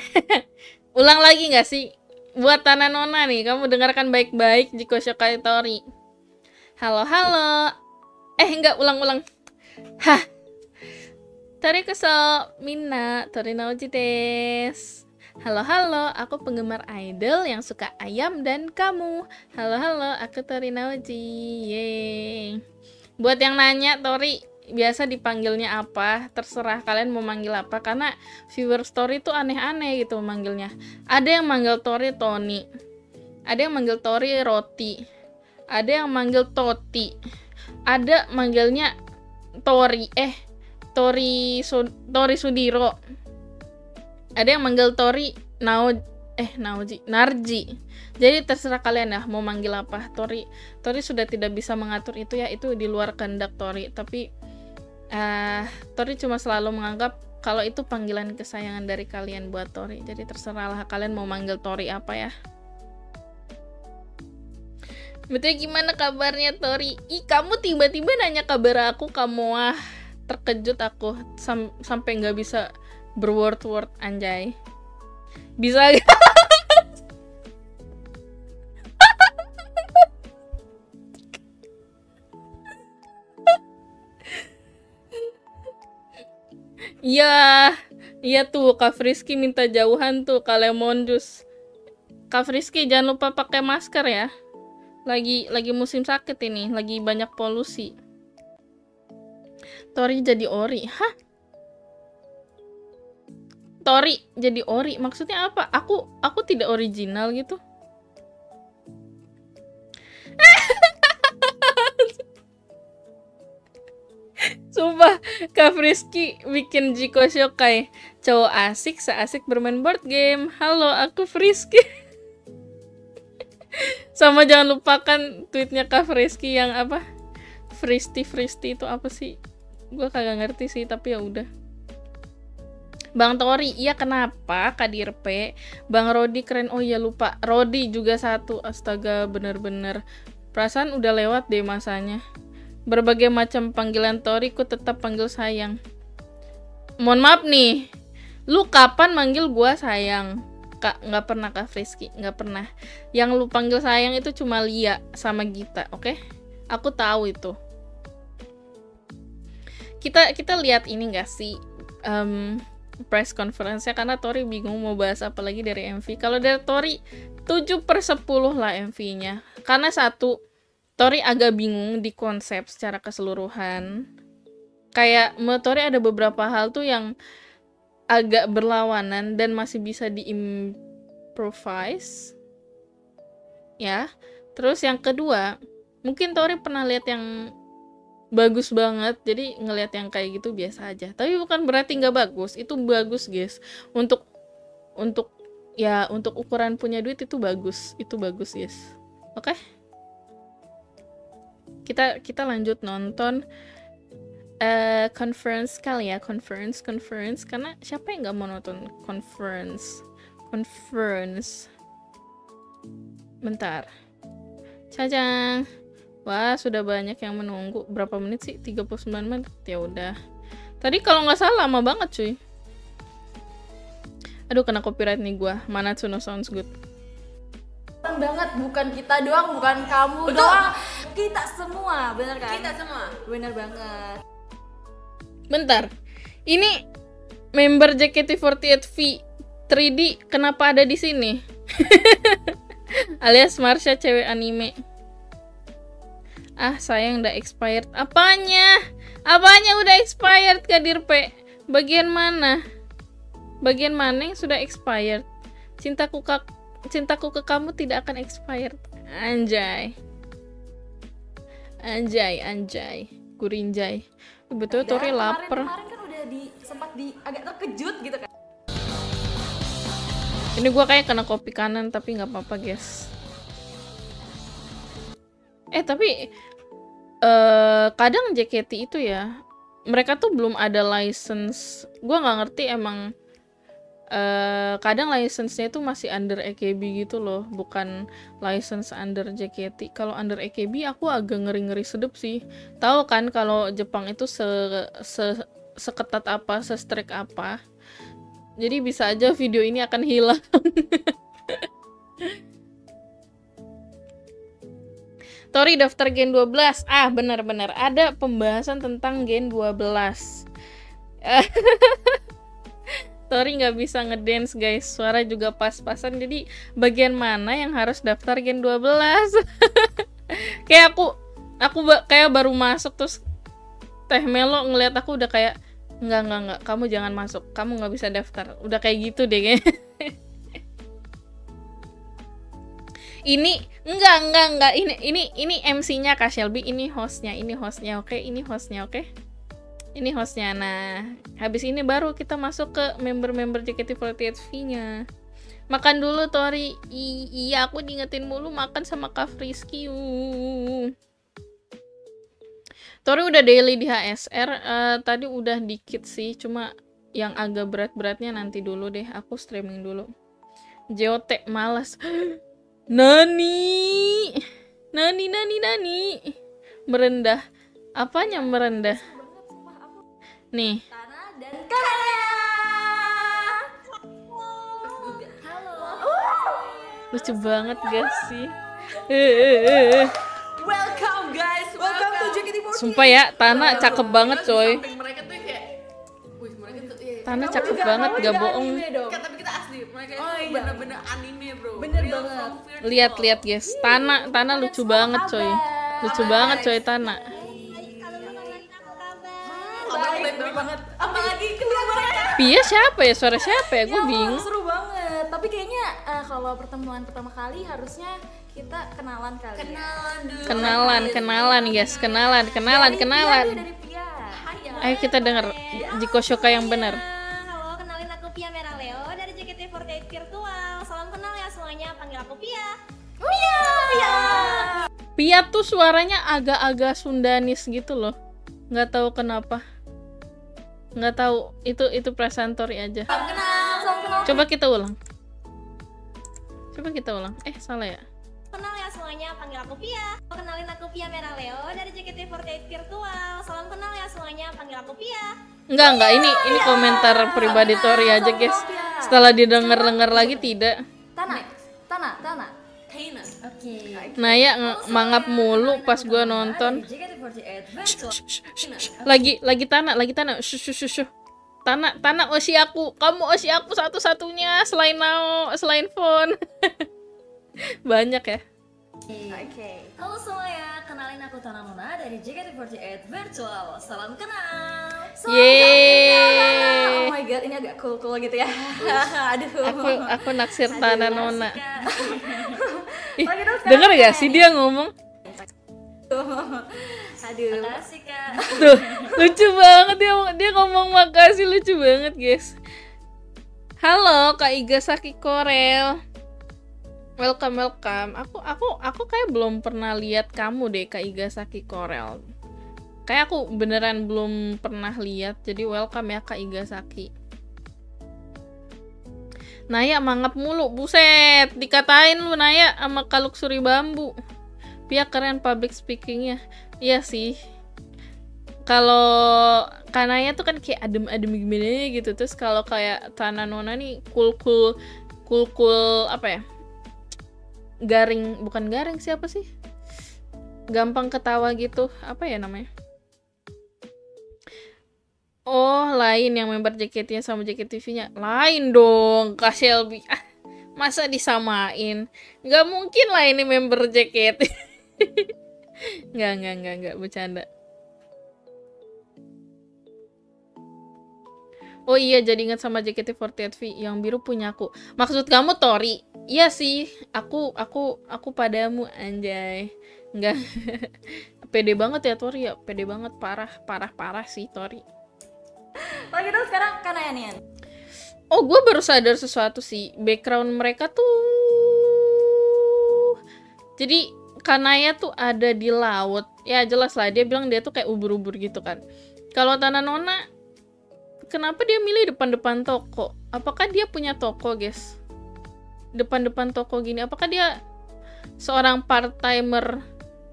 ulang lagi nggak sih buat Tana Nona nih? Kamu dengarkan baik-baik Jiko Shokai Tori. Halo halo. Eh nggak ulang-ulang. Hah. Tori kesel Mina, Tori Naoji des. Halo halo, aku penggemar idol yang suka ayam dan kamu. Halo halo, aku Tori Naoji. Yeay. Buat yang nanya Tori biasa dipanggilnya apa, terserah kalian mau manggil apa, karena viewer Tori tuh aneh-aneh gitu manggilnya. Ada yang manggil Tori Tony, ada yang manggil Tori Roti, ada yang manggil Toti, ada manggilnya Tori eh Tori, Su Tori Sudiro. Ada yang manggil Tori Nao eh Naoji, Narji. Jadi terserah kalian lah mau manggil apa. Tori Tori sudah tidak bisa mengatur itu ya, itu di luar kehendak Tori, tapi uh, Tori cuma selalu menganggap kalau itu panggilan kesayangan dari kalian buat Tori. Jadi terserahlah kalian mau manggil Tori apa ya. Betulnya gimana kabarnya Tori? Ih, kamu tiba-tiba nanya kabar aku, kamu ah. Terkejut aku sam sampai nggak bisa berword-word anjay. Bisa gak? Iya, iya tuh Kak Frisky minta jauhan tuh Kak Lemon Juice. Kak Frisky jangan lupa pakai masker ya. Lagi lagi musim sakit ini, lagi banyak polusi. Tori jadi ori, hah? Tori jadi ori, maksudnya apa? Aku, aku tidak original gitu. Sumpah, Kak Frisky bikin Jiko Shokai. Cowok asik, seasik bermain board game. Halo, aku Frisky. Sama jangan lupakan tweetnya Kak Frisky yang apa? Frisky, Frisky itu apa sih? Gue kagak ngerti sih, tapi ya udah. Bang Tori, iya kenapa Kak Dirpe? Bang Rodi keren, oh iya lupa. Rodi juga satu, astaga bener-bener. Perasaan udah lewat deh masanya. Berbagai macam panggilan Tori, ku tetap panggil sayang. Mohon maaf nih, lu kapan manggil gua sayang? Kak, nggak pernah Kak Frisky, nggak pernah. Yang lu panggil sayang itu cuma Lia sama Gita, oke? Okay? Aku tahu itu. Kita kita lihat ini nggak sih um, press conference-nya, karena Tori bingung mau bahas apa lagi dari M V. Kalau dari Tori tujuh per sepuluh lah M V-nya. Karena satu, Tori agak bingung di konsep secara keseluruhan. Kayak menurut Tori ada beberapa hal tuh yang agak berlawanan dan masih bisa di-improvise. Ya. Terus yang kedua, mungkin Tori pernah lihat yang bagus banget, jadi ngelihat yang kayak gitu biasa aja, tapi bukan berarti nggak bagus, itu bagus guys. Untuk untuk ya untuk ukuran punya duit itu bagus, itu bagus guys. Oke, okay? kita kita lanjut nonton uh, conference kali ya, conference conference karena siapa yang nggak mau nonton conference conference bentar, cajang. Wah, sudah banyak yang menunggu. Berapa menit sih? tiga puluh sembilan menit. Ya udah. Tadi kalau nggak salah lama banget, cuy. Aduh, kena copyright nih gua. Mana Tsuno sounds good. Banget, bukan kita doang, bukan kamu betul doang. Kita semua, bener kan? Kita semua. Bener banget. Bentar. Ini member J K T empat puluh delapan V tiga D kenapa ada di sini? Alias Marsha cewek anime. Ah sayang udah expired. Apanya? Apanya udah expired Kak Dirpe? Bagian mana? Bagian mana yang sudah expired? Cintaku ke, cintaku ke kamu tidak akan expired. Anjay. Anjay, anjay. Gurinjay. Betul Tori lapar. Kemarin kan udah di, sempat di agak terkejut gitu kan. Ini gua kayak kena kopi kanan tapi nggak apa-apa, guys. Eh tapi uh, kadang J K T itu ya mereka tuh belum ada license. Gue nggak ngerti emang Uh, kadang license-nya itu masih under A K B gitu loh, bukan license under J K T. Kalau under A K B aku agak ngeri-ngeri sedep sih. Tahu kan kalau Jepang itu se, se seketat apa, se-strict apa. Jadi bisa aja video ini akan hilang. Tori daftar gen dua belas. Ah, benar-benar ada pembahasan tentang gen dua belas. Tori nggak bisa ngedance guys, suara juga pas-pasan, jadi bagian mana yang harus daftar gen dua belas? Kayak aku aku ba kayak baru masuk terus Teh Melo ngeliat aku udah kayak nggak nggak nggak kamu jangan masuk, kamu nggak bisa daftar, udah kayak gitu deh kayaknya. Ini enggak enggak enggak ini ini ini M C-nya Kak Shelby, ini hostnya, ini hostnya oke, okay? ini hostnya oke. Okay? Ini hostnya. Nah, habis ini baru kita masuk ke member-member J K T empat delapan V-nya. Makan dulu Tori. I iya, aku diingetin mulu makan sama Kak Frisky. Tori udah daily di H S R. Uh, tadi udah dikit sih, cuma yang agak berat-beratnya nanti dulu deh. Aku streaming dulu. J O T malas. Nani. Nani nani nani. Merendah. Apanya merendah? Nih. Tana dan Kanaya. Halo. Uh, lucu banget guys sih. Welcome guys. Welcome to J K T empat delapan. Sumpah ya, Tana cakep banget coy. Mereka tuh kayak wih, mereka tuh iya. Tana cakep banget, gak bohong. Tapi kita asli, mereka itu bener-bener anime, bro. Bener banget. Lihat-lihat guys, Tana, Tana lucu banget coy. Lucu banget coy Tana. Banget. Apalagi Pia siapa ya? Suara siapa ya? Gue ya, bingung. Seru banget. Tapi kayaknya uh, kalau pertemuan pertama kali harusnya kita kenalan kali. Kenalan dulu. Kenalan, kenalan guys, kenalan, kenalan, dari kenalan. Pia, dari Pia. Hai, ayo kita dengar Jiko Shoka yang benar. Halo, kenalin aku Pia Meraleo dari J K T empat delapan Virtual. Salam kenal ya semuanya, panggil aku Pia. Pia. Pia. Pia tuh suaranya agak-agak Sundanis gitu loh. Nggak tahu kenapa. Nggak tahu, itu itu perasaan Tori aja. Salam kenal, salam kenal. Coba kita ulang. Coba kita ulang. Eh, salah ya. Kenal ya semuanya, panggil aku Pia. Kenalin aku Pia Meraleo dari J K T empat delapan Virtual. Salam kenal ya semuanya, panggil aku Pia. Enggak, enggak, ini ini Pia. Komentar pribadi kenal, Tori aja, guys. Pia. Setelah didengar-dengar lagi tidak. Tana, Tana, Tana. Taina. Oke. Okay. Nah, ya mangap mulu pas gua nonton. Lagi lagi tanah, lagi tanah. Tanah, tanah osi aku. Kamu osi aku satu-satunya selain Nao, selain phone. Banyak ya. Oke. Halo semua ya, kenalin aku Tana Nona dari J K T empat delapan Virtual. Salam kenal. Yeay. Oh my god, ini agak cool-cool gitu ya. Aduh. Aku aku naksir Tana Nona. Dengar gak sih dia ngomong? Aduh, makasih Kak. Tuh, lucu banget dia dia ngomong makasih, lucu banget, guys. Halo, Kak Igasaki Korel. Welcome, welcome. Aku aku aku kayak belum pernah lihat kamu deh, Kak Igasaki Korel. Kayak aku beneran belum pernah lihat. Jadi welcome ya, Kak Igasaki. Naya mangap mulu, buset. Dikatain lu Naya sama Kaluk Suri Bambu. Pia keren public speakingnya. Iya sih. Kalau Kanaya tuh kan kayak adem-adem gimana gitu. Terus kalau kayak Tana Nona nih cool-cool, cool-cool apa ya? Garing, bukan garing siapa sih? Gampang ketawa gitu. Apa ya namanya? Oh, lain yang member J K T-nya sama J K T V-nya. Lain dong, Kak Shelby. Ah, masa disamain? Nggak mungkin lah ini member J K T. Nggak, nggak, nggak, nggak, bercanda. Oh iya, jadi ingat sama J K T empat delapan V yang biru punya aku. Maksud kamu Tori? Iya sih, aku aku aku padamu anjay. Nggak. Pede banget ya Tori ya, pede banget parah, parah-parah sih Tori. Kalau kita sekarang Kanaya nih. Oh, gue baru sadar sesuatu sih. Background mereka tuh. Jadi Kanaya tuh ada di laut. Ya jelas lah dia bilang dia tuh kayak ubur-ubur gitu kan. Kalau Tana Nona Kenapa dia milih depan-depan toko? Apakah dia punya toko, guys? Depan-depan toko gini. Apakah dia seorang part-timer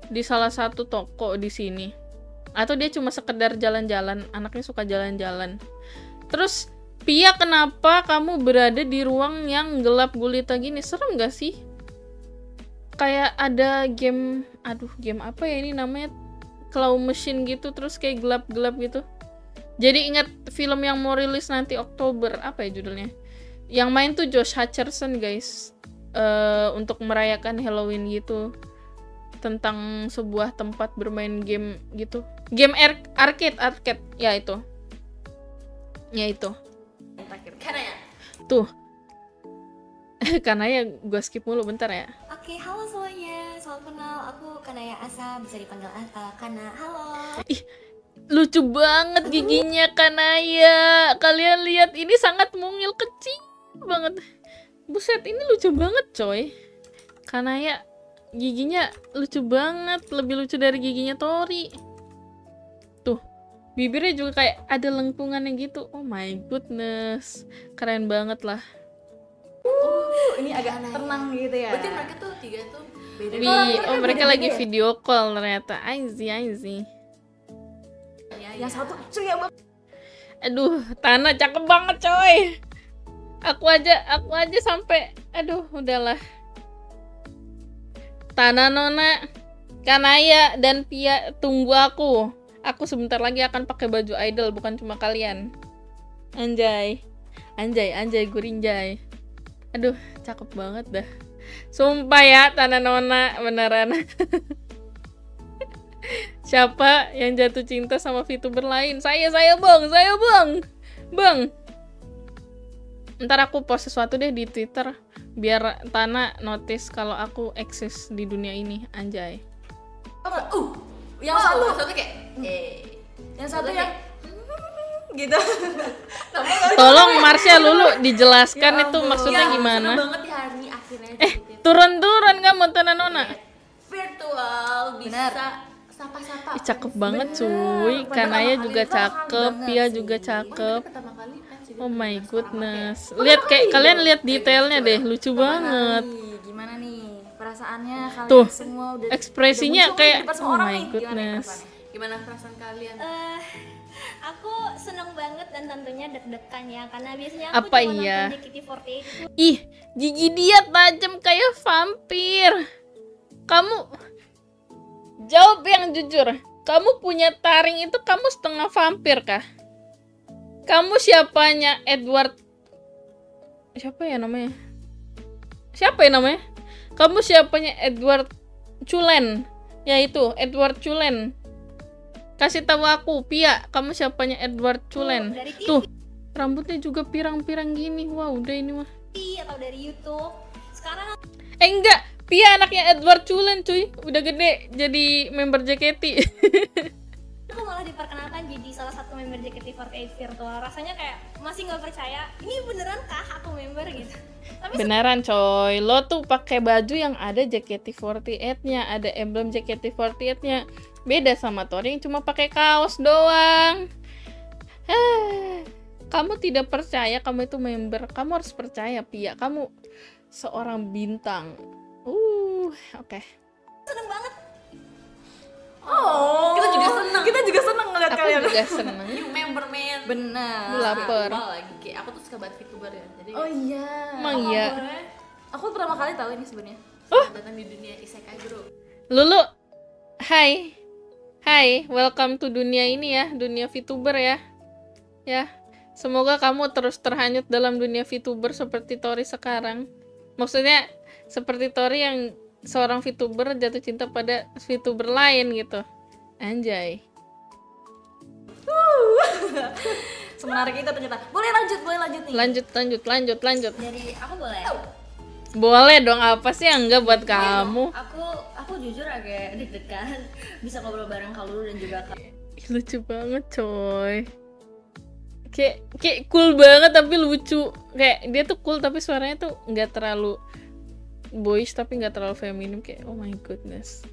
di salah satu toko di sini? Atau dia cuma sekedar jalan-jalan? Anaknya suka jalan-jalan. Terus, Pia, kenapa kamu berada di ruang yang gelap gulita gini? Serem gak sih? Kayak ada game... Aduh, game apa ya ini namanya? Claw Machine gitu. Terus kayak gelap-gelap gitu. Jadi ingat film yang mau rilis nanti Oktober, apa ya judulnya? Yang main tuh Josh Hutcherson, guys. Uh, untuk merayakan Halloween gitu. Tentang sebuah tempat bermain game gitu. Game ar arcade, arcade. Ya itu. Ya itu. Kanaya. Tuh. Kanaya, gue skip mulu bentar ya. Oke, halo semuanya. Salam kenal, aku Kanaya Asa, bisa dipanggil Asa. Kana, halo. Ih. Lucu banget giginya Kanaya. Kalian lihat, ini sangat mungil, kecil banget. Buset, ini lucu banget coy. Kanaya giginya lucu banget, lebih lucu dari giginya Tori. Tuh, bibirnya juga kayak ada lengkungannya gitu. Oh my goodness, keren banget lah. Uh, ini agak Kanaya tenang gitu ya. Berarti mereka tuh tiga tuh beda. Oh, mereka, oh, mereka beda lagi beda. Video call ternyata. Aizi, aizi. Yang satu cuy ya, aduh, Tana cakep banget coy. Aku aja, aku aja sampai, aduh, udahlah. Tana Nona, Kanaya dan Pia, tunggu aku. Aku sebentar lagi akan pakai baju idol, bukan cuma kalian. Anjay, anjay, anjay, gurinjay. Aduh, cakep banget dah. Sumpah ya, Tana Nona beneran. Siapa yang jatuh cinta sama VTuber lain? Saya, saya bang, saya bang, bang. Ntar aku post sesuatu deh di Twitter biar Tana notice kalau aku eksis di dunia ini, anjay. Uh, yang oh, satu, satu kayak, eh. yang satu yang, gitu. Tolong Marsha Lulu dijelaskan ya, itu maksudnya ya, gimana? Banget ya, hari ini akhirnya eh, turun-turun kamu Tana Nona. Virtual bisa. Bener. Sapa-sapa. Ih, cakep banget cuy. Kanaya juga cakep, Pia juga cakep. Oh my goodness. Lihat kayak kalian lihat detailnya deh, lucu banget. Gimana nih perasaannya kalian tuh, semua udah ekspresinya kayak oh my goodness. Gimana perasaan kalian? Aku seneng banget dan tentunya deg-degan ya, karena biasanya aku cuma nonton J K T empat delapan. Ih, gigi dia tajam kayak vampir. Kamu jawab yang jujur, kamu punya taring itu kamu setengah vampir kah? Kamu siapanya Edward? Siapa ya namanya? Siapa ya namanya? Kamu siapanya Edward Cullen? Yaitu Edward Cullen. Kasih tahu aku, Pia, kamu siapanya Edward Cullen? Oh, tuh, rambutnya juga pirang-pirang gini. Wah, wow, udah ini mah. Atau dari YouTube. Sekarang eh enggak. Pia anaknya Edward Cullen cuy, udah gede jadi member J K T. Aku malah diperkenalkan jadi salah satu member J K T empat delapan virtual. Rasanya kayak masih nggak percaya, ini beneran kah aku member gitu. Tapi beneran coy, lo tuh pakai baju yang ada J K T empat delapan-nya, ada emblem J K T empat delapan-nya. Beda sama Tori yang cuma pakai kaos doang. Kamu tidak percaya kamu itu member, kamu harus percaya Pia, kamu seorang bintang. Uh, oke. Okay. Seneng banget. Oh, kita juga seneng. Kita juga seneng ngeliat aku kalian. Aku juga seneng. New member men. Benar. Laper. Lagi. Aku tuh suka banget VTuber ya. Jadi oh iya. Emang oh, iya. Aku pertama kali tahu ini sebenarnya. Oh. Datang di dunia isekai bro. Lulu, hai, hai, welcome to dunia ini ya, dunia VTuber ya, ya. Semoga kamu terus terhanyut dalam dunia VTuber seperti Tori sekarang. Maksudnya seperti Tori yang seorang VTuber jatuh cinta pada VTuber lain gitu. Anjay. Semenarik itu ternyata. Boleh lanjut, boleh lanjut nih. Lanjut, lanjut, lanjut, lanjut. Jadi aku boleh. Boleh dong, apa sih yang enggak buat boleh kamu? Dong. Aku aku jujur agak deg-degan bisa ngobrol bareng kalau dan juga Kak. Lucu banget, coy. Kayak kayak cool banget tapi lucu. Kayak dia tuh cool tapi suaranya tuh enggak terlalu boys tapi nggak terlalu feminim kayak oh my goodness.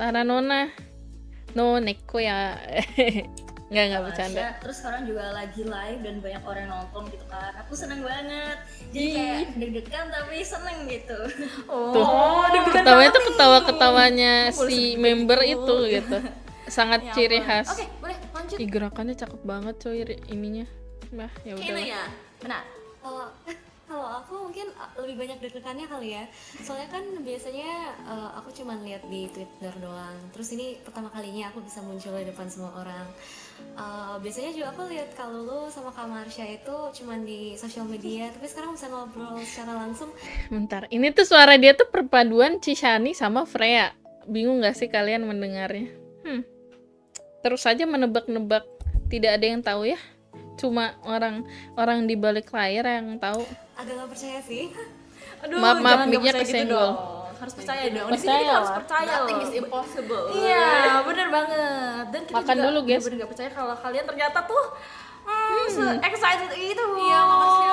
Tana Nona, no neko ya. nggak nggak bercanda. Terus sekarang juga lagi live dan banyak orang nonton gitu kan, aku seneng banget, jadi kayak deg-degan tapi seneng gitu. Oh, oh deg-degan. Ketawanya tuh ketawa ketawanya si member itu gitu, sangat ya, ciri khas. Oke, boleh lanjut. Ih, gerakannya cakep banget coy ininya. Nah ya udah. Ini ya, benar. Oh. Kalau aku mungkin lebih banyak deg-degannya kali ya, soalnya kan biasanya uh, aku cuma lihat di Twitter doang. Terus ini pertama kalinya aku bisa muncul di depan semua orang. Uh, biasanya juga aku lihat kalau lu sama Kak Marsha itu cuma di sosial media, tapi sekarang bisa ngobrol secara langsung. Bentar, ini tuh suara dia tuh perpaduan Cishani sama Freya. Bingung gak sih kalian mendengarnya? Hmm. Terus saja menebak-nebak, tidak ada yang tahu ya. Cuma orang orang di balik layar yang tahu. Agak nggak percaya sih. Aduh, maaf maaf miknya kesenggol. Harus percaya dong. Di sini kita harus percaya loh. Nothing is impossible. Iya, benar banget. Dan kita makan juga dulu, guys. Bener nggak percaya kalau kalian ternyata tuh hmm, se excited itu. Iya, makasih.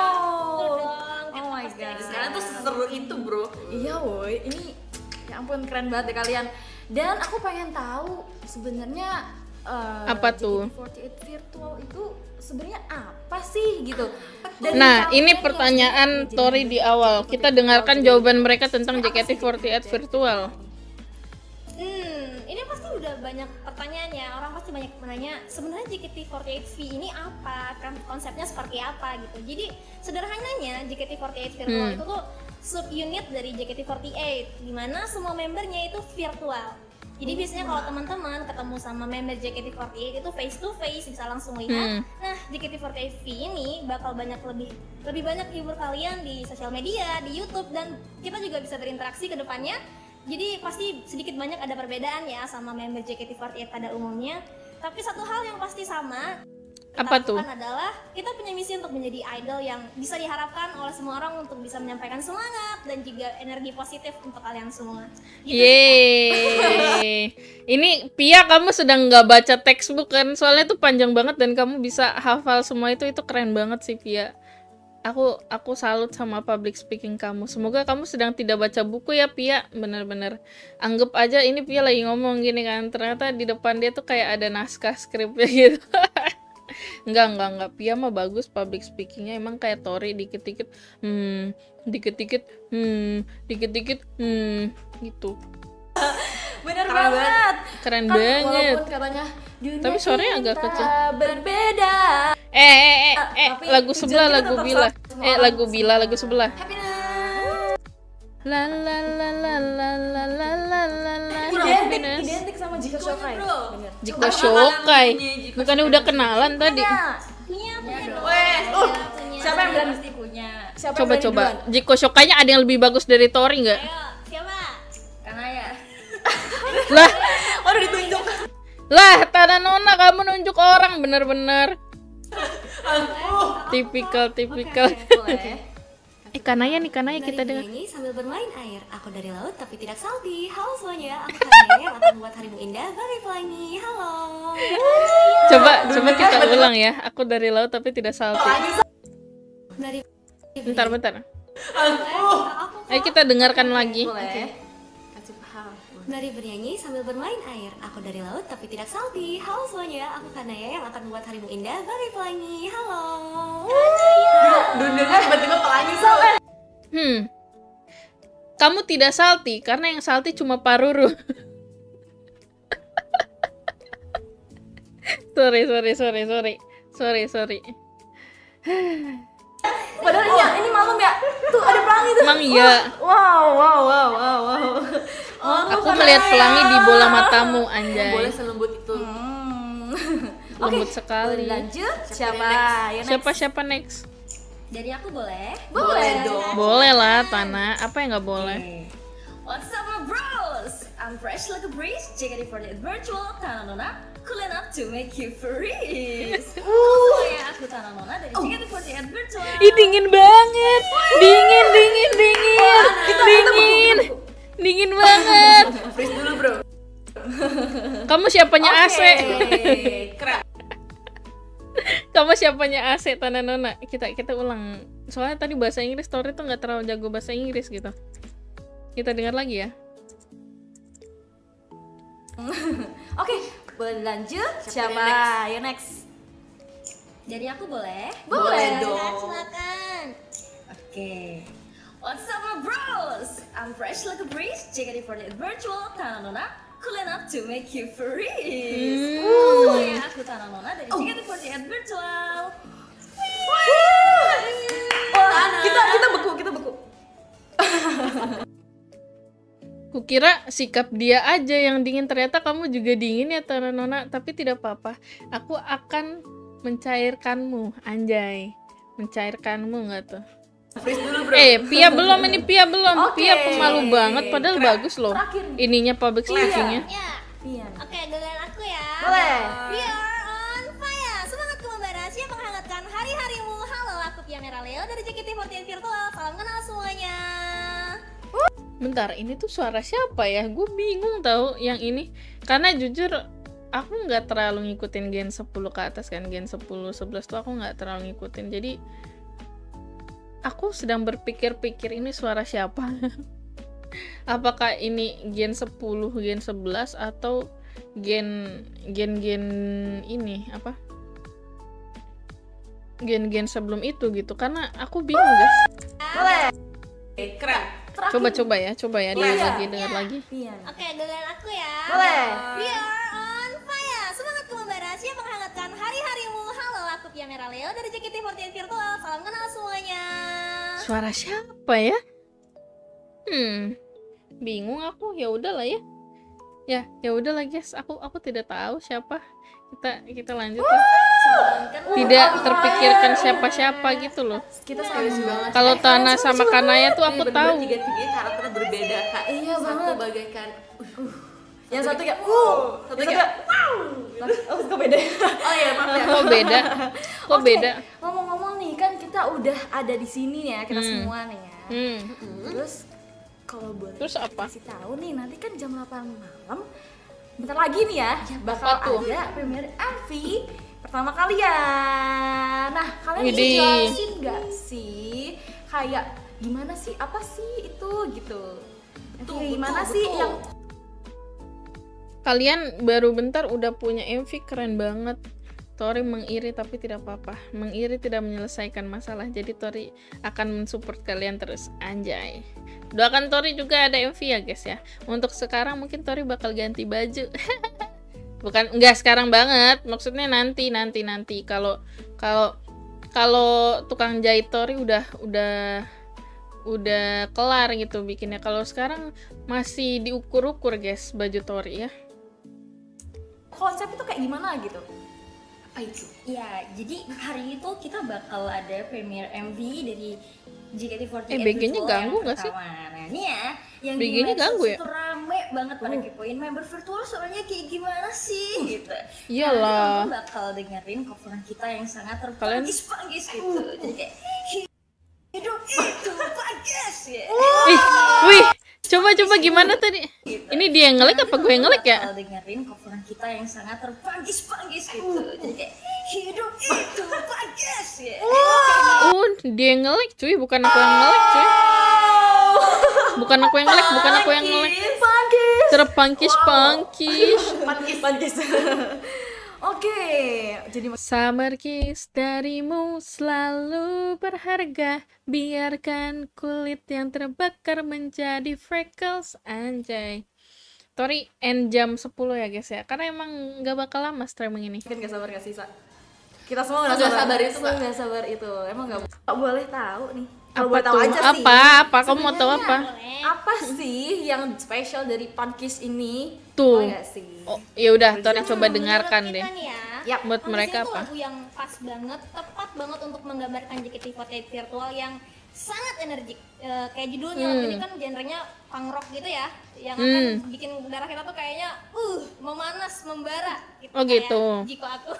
Oh my god. Sekarang tuh seseru itu, bro. Iya, woi. Ini ya ampun keren banget ya kalian. Dan aku pengen tahu sebenarnya Uh, apa tuh? J K T empat delapan virtual itu sebenarnya apa sih gitu? Dan nah, ini pertanyaan Tori di awal. Kita dengarkan jawaban mereka tentang J K T empat delapan virtual. Hmm, ini pasti udah banyak pertanyaannya. Orang pasti banyak menanya sebenarnya J K T empat delapan V ini apa? Konsepnya seperti apa gitu. Jadi sederhananya J K T empat delapan virtual hmm. itu tuh subunit dari J K T empat delapan di mana semua membernya itu virtual. Jadi biasanya kalau teman-teman ketemu sama member J K T empat delapan itu face to face, bisa langsung lihat. Hmm. Nah, J K T empat delapan V ini bakal banyak lebih lebih banyak hibur kalian di sosial media, di YouTube, dan kita juga bisa berinteraksi ke depannya. Jadi pasti sedikit banyak ada perbedaan ya sama member J K T empat delapan pada umumnya. Tapi satu hal yang pasti sama, apa tuh? Adalah kita punya misi untuk menjadi idol yang bisa diharapkan oleh semua orang untuk bisa menyampaikan semangat dan juga energi positif untuk kalian semua. Gitu. Yeay. Ini Pia, kamu sedang nggak baca textbook kan? Soalnya itu panjang banget dan kamu bisa hafal semua itu itu keren banget sih Pia. Aku aku salut sama public speaking kamu. Semoga kamu sedang tidak baca buku ya Pia. Bener-bener anggap aja ini Pia lagi ngomong gini kan. Ternyata di depan dia tuh kayak ada naskah skripnya gitu. Enggak, enggak, enggak. Pia mah bagus public speakingnya. Emang kayak Tori dikit-dikit hmm, dikit-dikit hmm, dikit-dikit hmm, gitu. Bener keren banget. Keren kan, banget. Katanya, tapi suaranya agak kecil. Berbeda. Eh, eh, eh, eh lagu sebelah, lagu Bila. Eh, lagu Bila, lagu sebelah. La la la la la la la la la la. Identik, identik sama Jiko Shokai. Jiko Shokai. Bukannya udah kenalan tadi? Punya, punya dong. Weh, siapa yang berani sih punya? Coba coba. Jiko Shokainya ada yang lebih bagus dari Tori nggak? Ayo, siapa? Kanaya. Lah, waduh ditunjuk. Lah, Tana Nona kamu nunjuk orang bener-bener. Tipikal, tipikal. Eh Kanaya nih, Kanaya kita dengar. Ini sambil bermain air, aku dari laut tapi tidak salty. Halo semuanya, aku Kanaya akan membuat harimu indah bagai pelangi. Halo. Coba, coba kita ulang ya. Aku dari laut tapi tidak salty. Dari... Bentar, bentar. Ayo kita dengarkan lagi. Boleh. Dari bernyanyi sambil bermain air, aku dari laut tapi tidak salty. Halo semuanya, aku Kanaya yang akan membuat harimu indah bagai pelangi. Halo. Dunia tiba-tiba pelangi salty. Hmm. Kamu tidak salty karena yang salty cuma Paruru. sorry, sorry, sorry, sorry, sorry, sorry. Padahal oh, iya, ini malam ya. Tuh ada pelangi tuh. Emang iya. Wow, wow, wow, wow, wow. Oh, aku melihat pelangi di bola matamu, anjay. Boleh selembut itu. Hmm. Lembut okay. sekali. Lanjut. Siapa? Siapa? Siapa siapa next? Dari aku boleh? Boleh dong. Boleh lah, Tana. Apa yang nggak boleh? Okay. What's up, my bros? I'm fresh like a breeze. J K T empat delapan virtual Tana Nona. Cool enough to make you freeze. Semuanya aku Tana Nona dari J K T empat delapan virtual. Ih dingin banget. Dingin, dingin, dingin, dingin, dingin banget. Freeze dulu bro. Kamu siapanya A C? Keren. Kamu siapanya A C Tana Nona? Kita kita ulang. Soalnya tadi bahasa Inggris Tori tuh nggak terlalu jago bahasa Inggris gitu. Kita dengar lagi ya. Oke, okay, boleh lanjut. Siapa, Siapa next? Yang next? Jadi aku boleh? Boleh, boleh dong. Silakan. Oke. Okay. What's up my bros? I'm fresh like a breeze. J K T forty-eight virtual Tana Nona. Cool enough to make you freeze. Halo semuanya, aku Tana Nona dari J K T forty-eight virtual. Kita kita beku, kita beku. Kukira sikap dia aja yang dingin, ternyata kamu juga dingin ya Tana Nona, tapi tidak apa-apa. Aku akan mencairkanmu, anjay. Mencairkanmu nggak tuh? Dulu, bro. Eh, Pia belum ini, Pia belum. Okay. Pia pemalu banget, padahal Kera, bagus loh. Terakhir. Ininya public speaking-nya. Iya. Iya. Oke, okay, giliran aku ya. Boleh. We are on fire. Semangat kembar rahasia menghangatkan hari-harimu. Halo, aku Pia Meraleo dari J K T forty-eight Virtual. Salam kenal semuanya. Bentar, ini tuh suara siapa ya? Gue bingung tau yang ini. Karena jujur, aku nggak terlalu ngikutin gen sepuluh ke atas kan. Gen sepuluh, sebelas tuh aku nggak terlalu ngikutin. Jadi, aku sedang berpikir-pikir ini suara siapa? Apakah ini gen sepuluh, gen sebelas, atau gen gen-gen ini, apa? Gen-gen sebelum itu gitu. Karena aku bingung, guys. Boleh. Keren. Coba-coba ya, coba ya, dengar yeah. lagi, dengar yeah. lagi. Yeah. Oke, okay, dengar aku ya. Boleh. We are on fire. Semangat kembar rahasia menghangatkan hari-harimu. Halo, aku Pia Meraleo dari J K T forty-eight Virtual. Salam kenal semuanya. Suara siapa ya? Hmm. Bingung aku. Ya udahlah ya. Ya, ya udahlah guys. Aku aku tidak tahu siapa. Kita kita lanjut ya. Tidak terpikirkan siapa-siapa gitu loh. Kita serius banget. Kalau Tana sama Kanaya tuh aku tahu. Tiga-tiga karakter berbeda kak. Iya banget. Satu bagaikan. Yang satu kayak uh, satu kayak wow. Oh kok beda. Oh iya maaf ya. Kok beda. Kok beda. Ngomong-ngomong nih kan kita udah ada di sini ya kita semua nih ya. Terus kalau boleh kasih tahu nih nanti kan jam delapan malam. Bentar lagi nih ya, bakal tuh ada premiere M V pertama kalian. Nah, kalian bisa jelasin nggak sih kayak gimana sih, apa sih itu gitu? Itu gimana betul, sih betul. Yang kalian baru bentar udah punya M V keren banget. Tori mengiri tapi tidak apa-apa. Mengiri tidak menyelesaikan masalah. Jadi Tori akan mensupport kalian terus. Anjay. Doakan Tori juga ada M V ya guys ya. Untuk sekarang mungkin Tori bakal ganti baju. Bukan enggak sekarang banget. Maksudnya nanti nanti nanti kalau kalau kalau tukang jahit Tori udah udah udah kelar gitu bikinnya. Kalau sekarang masih diukur-ukur guys baju Tori ya. Konsep itu kayak gimana gitu? Ya, jadi hari itu kita bakal ada premiere M V dari J K T forty-eight. Eh, B G-nya ganggu nggak sih? Nah, ini ya, yang B G-nya ganggu ya? Itu rame banget pada uh. kepoin member virtual soalnya kayak gimana sih uh. gitu. Iyalah. Kalian bakal dengerin coveran kita yang sangat terpanggis-panggis gitu. Uh. Jadi kayak hidup itu bagus ya. Wih, wih. Coba-coba gimana tadi? Gitu. Ini dia yang nge-like apa gue yang nge-like ya? Dengerin coveran kita yang sangat terpanggis-panggis gitu. Uh. Jadi kayak hidup itu bagus ya. Uh. Uh, dia yang nge-like cuy, bukan aku yang nge-like cuy. Bukan aku yang nge-like, bukan aku yang nge-like. Terpangkis-pangkis. Pangkis-pangkis. Oke, jadi summer kiss darimu selalu berharga. Biarkan kulit yang terbakar menjadi freckles. Anjay. Tori end jam sepuluh ya guys ya. Karena emang nggak bakal lama streaming ini. Mungkin nggak sabar nggak sisa. Kita semua nggak sabar, sabar itu, nggak sabar itu. Emang nggak boleh tahu nih. Kalau boleh tahu aja apa, sih. Apa? Apa? Kamu mau tahu apa? Apa sih yang spesial dari pankis ini? Tuh. Oh, sih? Oh, ya udah, Tori coba dengarkan deh. Ya. Yep. Buat mereka apa? Lagu yang pas banget, tepat banget untuk menggambarkan J K T forty-eight virtual yang sangat energik. E, kayak judulnya hmm. ini kan genrenya punk rock gitu ya, yang akan hmm. bikin darah kita tuh kayaknya uh, memanas, membara gitu. Oh gitu. Jiko aku.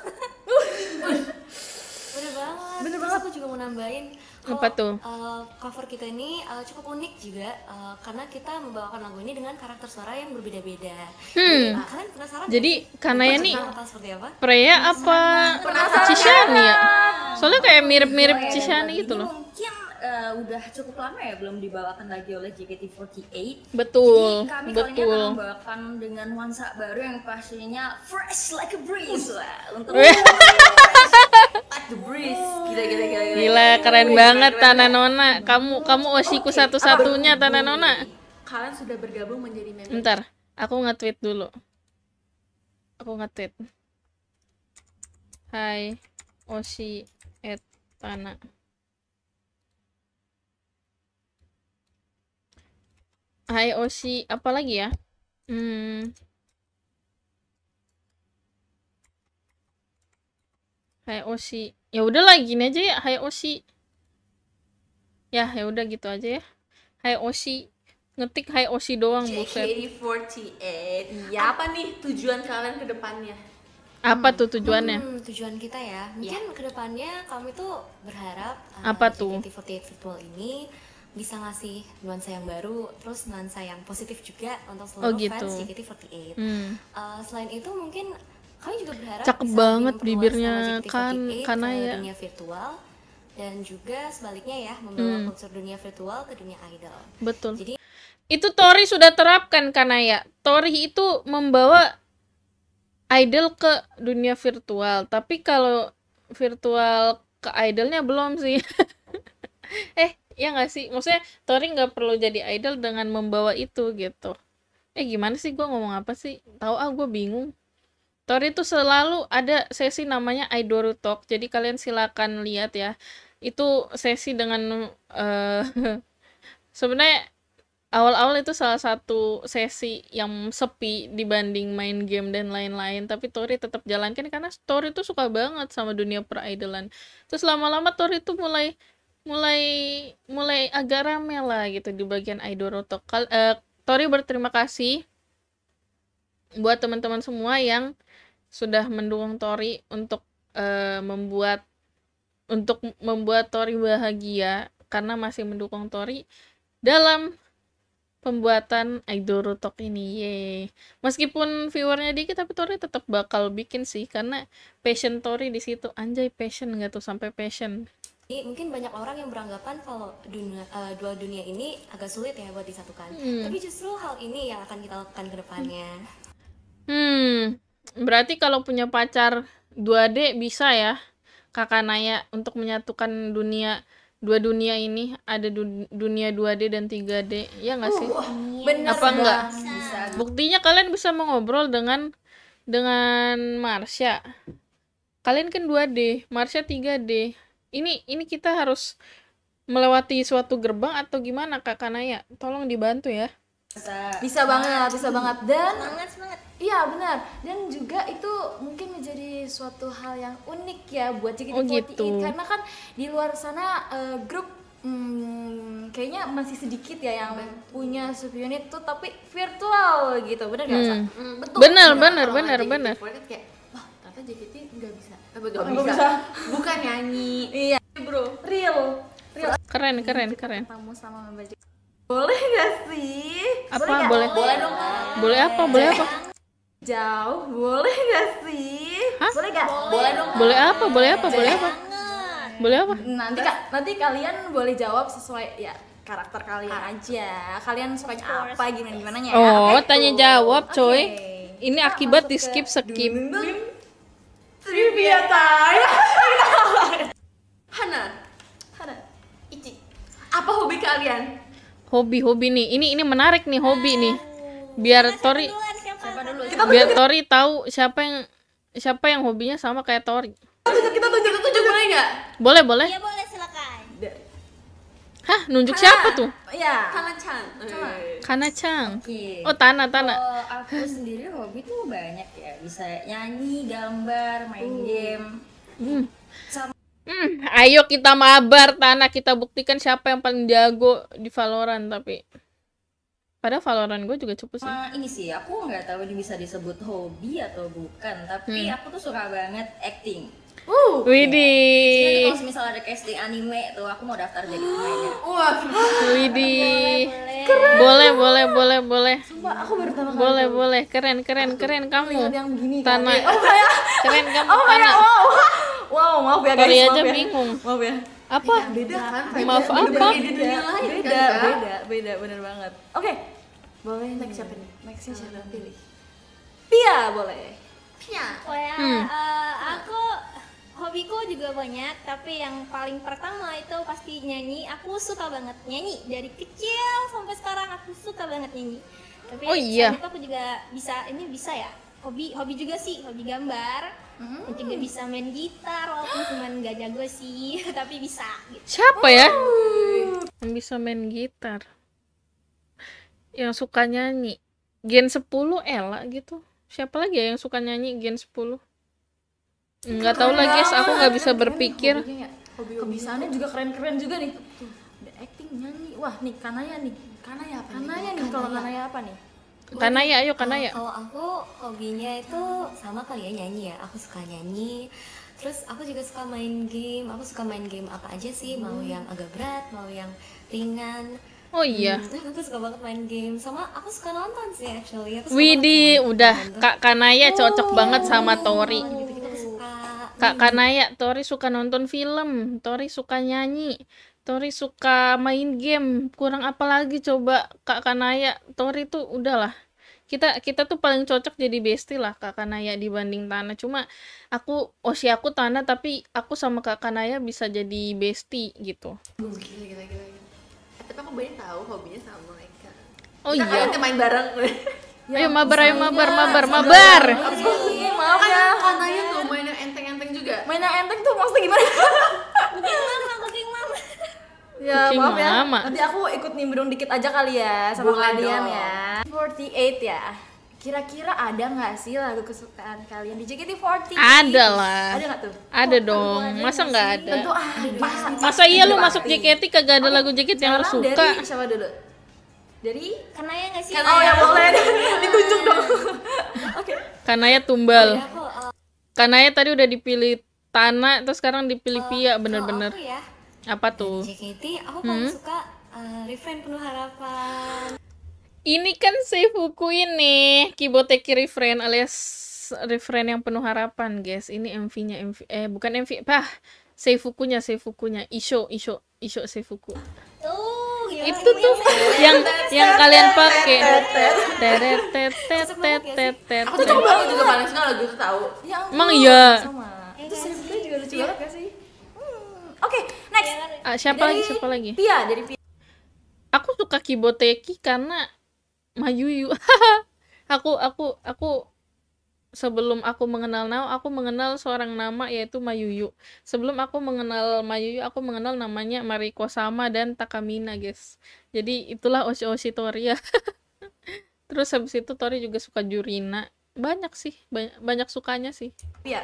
Bener banget. Bener banget. Terus aku juga mau nambahin apa tuh? Uh, cover kita ini uh, cukup unik juga uh, karena kita membawakan lagu ini dengan karakter suara yang berbeda-beda. Hmm. Nah, kalian penasaran? Jadi Kanaya nih Preya apa Cishani ya? Soalnya kayak mirip-mirip Cishani gitu loh. Mungkin uh, udah cukup lama ya belum dibawakan lagi oleh J K T empat delapan. Betul. Jadi kami betul. kali ini akan membawakan dengan nuansa baru yang pastinya fresh like a breeze lah. Untuk at the breeze. Gila gila gila. Gila, gila keren breeze, banget keren, Tana Nona. Kamu kamu osiku okay. satu-satunya okay. Tana Nona. Kalian sudah bergabung menjadi member. Bentar, aku nge-tweet dulu. Aku nge-tweet. Hai Osi at Tana. Hai Osi, apa lagi ya? Hmm. Hai Osi. Ya udah lah gini aja ya, hai Osi. Ya, ya udah gitu aja ya. Hai Osi. Ngetik hai Osi doang, buset. J K T empat delapan. Ya apa nih tujuan kalian ke depannya? Apa hmm. tuh tujuannya? Hmm, tujuan kita ya. Mungkin yeah. ke depannya kami tuh berharap uh, apa tuh? J K T empat delapan virtual ini bisa ngasih nuansa yang baru, terus nuansa yang positif juga untuk seluruh oh, gitu. fans J K T empat delapan. Hmm. Uh, selain itu mungkin kami juga berharap cakep banget bibirnya kan karena ya dunia virtual dan juga sebaliknya ya membawa hmm. kultur dunia virtual ke dunia idol. Betul. Jadi itu Tori sudah terapkan Kanaya. Tori itu membawa idol ke dunia virtual, tapi kalau virtual ke idolnya belum sih. eh ya nggak sih, maksudnya Tori nggak perlu jadi idol dengan membawa itu gitu. Eh gimana sih gue ngomong apa sih? Tahu ah gue bingung. Tori itu selalu ada sesi namanya AidoruTalk. Jadi kalian silakan lihat ya. Itu sesi dengan uh, sebenarnya awal-awal itu salah satu sesi yang sepi dibanding main game dan lain-lain. Tapi Tori tetap jalankan karena Tori itu suka banget sama dunia per-idolan. Terus lama-lama Tori itu mulai mulai mulai agak rame lah gitu di bagian AidoruTalk. Uh, Tori berterima kasih buat teman-teman semua yang sudah mendukung Tori untuk uh, membuat untuk membuat Tori bahagia karena masih mendukung Tori dalam pembuatan AidoruTalk ini. Yeay. Meskipun viewernya dikit tapi Tori tetap bakal bikin sih karena passion Tori di situ. Anjay passion nggak tuh sampai passion. Mungkin banyak orang yang beranggapan kalau dunia, uh, dua dunia ini agak sulit ya buat disatukan. Hmm. Tapi justru hal ini yang akan kita lakukan ke depannya. Hmm, berarti kalau punya pacar dua D bisa ya, Kakak Naya, untuk menyatukan dunia dua dunia ini, ada du dunia dua D dan tiga D, ya nggak sih? Uh, bener Apa enggak? Bisa. Buktinya kalian bisa mengobrol dengan dengan Marsha. Kalian kan dua D, Marsha tiga D. Ini ini kita harus melewati suatu gerbang atau gimana Kak Kanaya? Tolong dibantu ya. Bisa, bisa banget, bisa banget dan semangat semangat. Iya benar. Dan juga itu mungkin menjadi suatu hal yang unik ya buat J K T empat delapan oh, gitu. Karena kan di luar sana uh, grup hmm, kayaknya masih sedikit ya yang punya subunit tuh tapi virtual gitu. Benar enggak, hmm. hmm, betul. Benar, benar, benar, benar. J K T nggak bisa, apa nggak bisa. bisa? Bukan nyanyi, iya bro, real, real. Keren, keren, keren. Kamu sama membaca. Boleh nggak sih? Apa boleh? Boleh, boleh dong. Boleh apa? Boleh apa? Jauh, boleh nggak sih? Hah? Boleh nggak? Boleh dong. Boleh apa? Boleh apa? Boleh apa? Boleh apa? Nanti kak, nanti kalian boleh jawab sesuai ya karakter kalian aja. Kalian sukanya apa? Gimana gimana ya? Oh, okay, tanya jawab, coy. Okay. Ini nah, akibat di skip skip. Trivia time. Hana, Hana, Ichi, apa hobi kalian? Hobi-hobi nih, ini ini menarik nih hobi nih. Biar Tori, biar Tori tahu siapa yang siapa yang hobinya sama kayak Tori. Kita tunjuk-tunjuk boleh nggak? Boleh boleh. Iya boleh silakan. Hah, nunjuk siapa tuh? Iya. Kana-chan. Kana-chan. Oh, Tana, Tana. Oh, aku sendiri hobi tuh banyak ya. Bisa nyanyi, gambar, main uh. game. Hmm. Sama... Hmm. Ayo kita mabar, Tana. Kita buktikan siapa yang paling jago di Valorant tapi. Padahal Valorant gue juga cukup sih. Nah, ini sih, aku nggak tahu ini bisa disebut hobi atau bukan. Tapi hmm. aku tuh suka banget acting. Uh, Widih. Kalau misal ada casting anime tuh aku mau daftar jadi pemainnya. Wah, Widih. Boleh, boleh, boleh, boleh. Sumpah, aku baru pertama kali. Boleh, boleh. Keren, keren, keren kamu. Tana. Keren kamu, Tana. Wow, maaf ya guys. Maaf ya. Maaf ya. apa? Ya, beda kan? Maaf apa? Beda, beda, beda, beda, beda, bener banget. Oke, okay. Boleh next siapa nih? Nextnya siapa? Pilih Pia boleh. Pia. Oh ya, hmm. uh, aku hobiku juga banyak, tapi yang paling pertama itu pasti nyanyi. Aku suka banget nyanyi dari kecil sampai sekarang, aku suka banget nyanyi. Tapi oh iya, aku juga bisa, ini bisa ya, hobi hobi juga sih, hobi gambar. hmm. Juga bisa main gitar, walaupun cuma nggak jago sih, tapi bisa gitu. Siapa oh. ya yang bisa main gitar, yang suka nyanyi gen sepuluh Ella gitu? Siapa lagi ya yang suka nyanyi gen sepuluh? Nggak tahu lagi, aku nggak bisa keren, berpikir. Ya. Kebisaannya juga keren-keren juga nih. Udah acting, nyanyi. Wah, nih Kanaya nih. Kanaya apa? Kanaya nih, kalau Kanaya apa nih? Kanaya, ayo Kanaya. Kalau aku hobinya itu sama kali ya, nyanyi ya. Aku suka nyanyi. Terus aku juga suka main game. Aku suka main game apa aja sih? Mau yang agak berat, mau yang ringan. Oh iya. Hmm, aku suka banget main game, sama aku suka nonton sih actually. Widih, udah Kak Kanaya cocok oh, banget sama Tori. Gitu -gitu suka. Kak Kanaya, Tori suka nonton film, Tori suka nyanyi, Tori suka main game. Kurang apa lagi coba Kak Kanaya? Tori tuh udahlah. Kita kita tuh paling cocok jadi bestie lah Kak Kanaya dibanding Tana. Cuma aku usia aku Tana, tapi aku sama Kak Kanaya bisa jadi bestie gitu. Gila, gila, gila. Tapi aku banyak tahu hobinya sama mereka. Oh kita iya. Kita main bareng. Ya, ayo mabar, ayo mabar, mabar, mabar. Aku mau ya. Kananya tuh mainnya enteng-enteng juga. Mainnya enteng tuh maksudnya gimana? Cooking mama, cooking mama. Ya cooking maaf ya. Mama. Nanti aku ikut nimbrung dikit aja kali ya sama kalian ya. forty-eight ya. Kira-kira ada nggak sih lagu kesukaan kalian di J K T empat puluh delapan? Ada lah. Ada nggak tuh? Ada oh, dong. Masa nggak ada? Tentu ada. Masa iya lu masuk J K T kagak ada oh, lagu J K T yang lu suka? Dari siapa dulu? Dari Kanaya nggak sih? Kanaya. Oh ya boleh. Ditunjuk dong. Oke. Okay. Kanaya tumbal. Kanaya tadi udah dipilih Tana, terus sekarang dipilih Pia, bener-bener. Oh, ya. Apa tuh? J K T aku paling hmm? suka uh, Refrain Penuh Harapan. Ini kan Seifuku ini, Kibouteki Refrain alias refrain yang penuh harapan, guys. Ini M V-nya, M V, eh bukan M V, bah, Seifukunya, Seifukunya, Isho, Isho, Isho Seifuku. Oh, ya, itu tuh yang yang kalian pakai. Teret teret teret teret. Aku coba juga paling suka lagu itu tahu. Emang iya. Itu Seifuku juga lucu banget gak sih? Oke, next. Siapa lagi? Siapa lagi? Pia, dari Pia. Aku suka Kibouteki karena Mayuyu. aku aku aku sebelum aku mengenal Nao, aku mengenal seorang nama yaitu Mayuyu. Sebelum aku mengenal Mayuyu, aku mengenal namanya Mariko Sama dan Takamina, guys. Jadi itulah oshi-oshi Tori ya. Terus habis itu Tori juga suka Jurina. Banyak sih, banyak, banyak sukanya sih. Iya.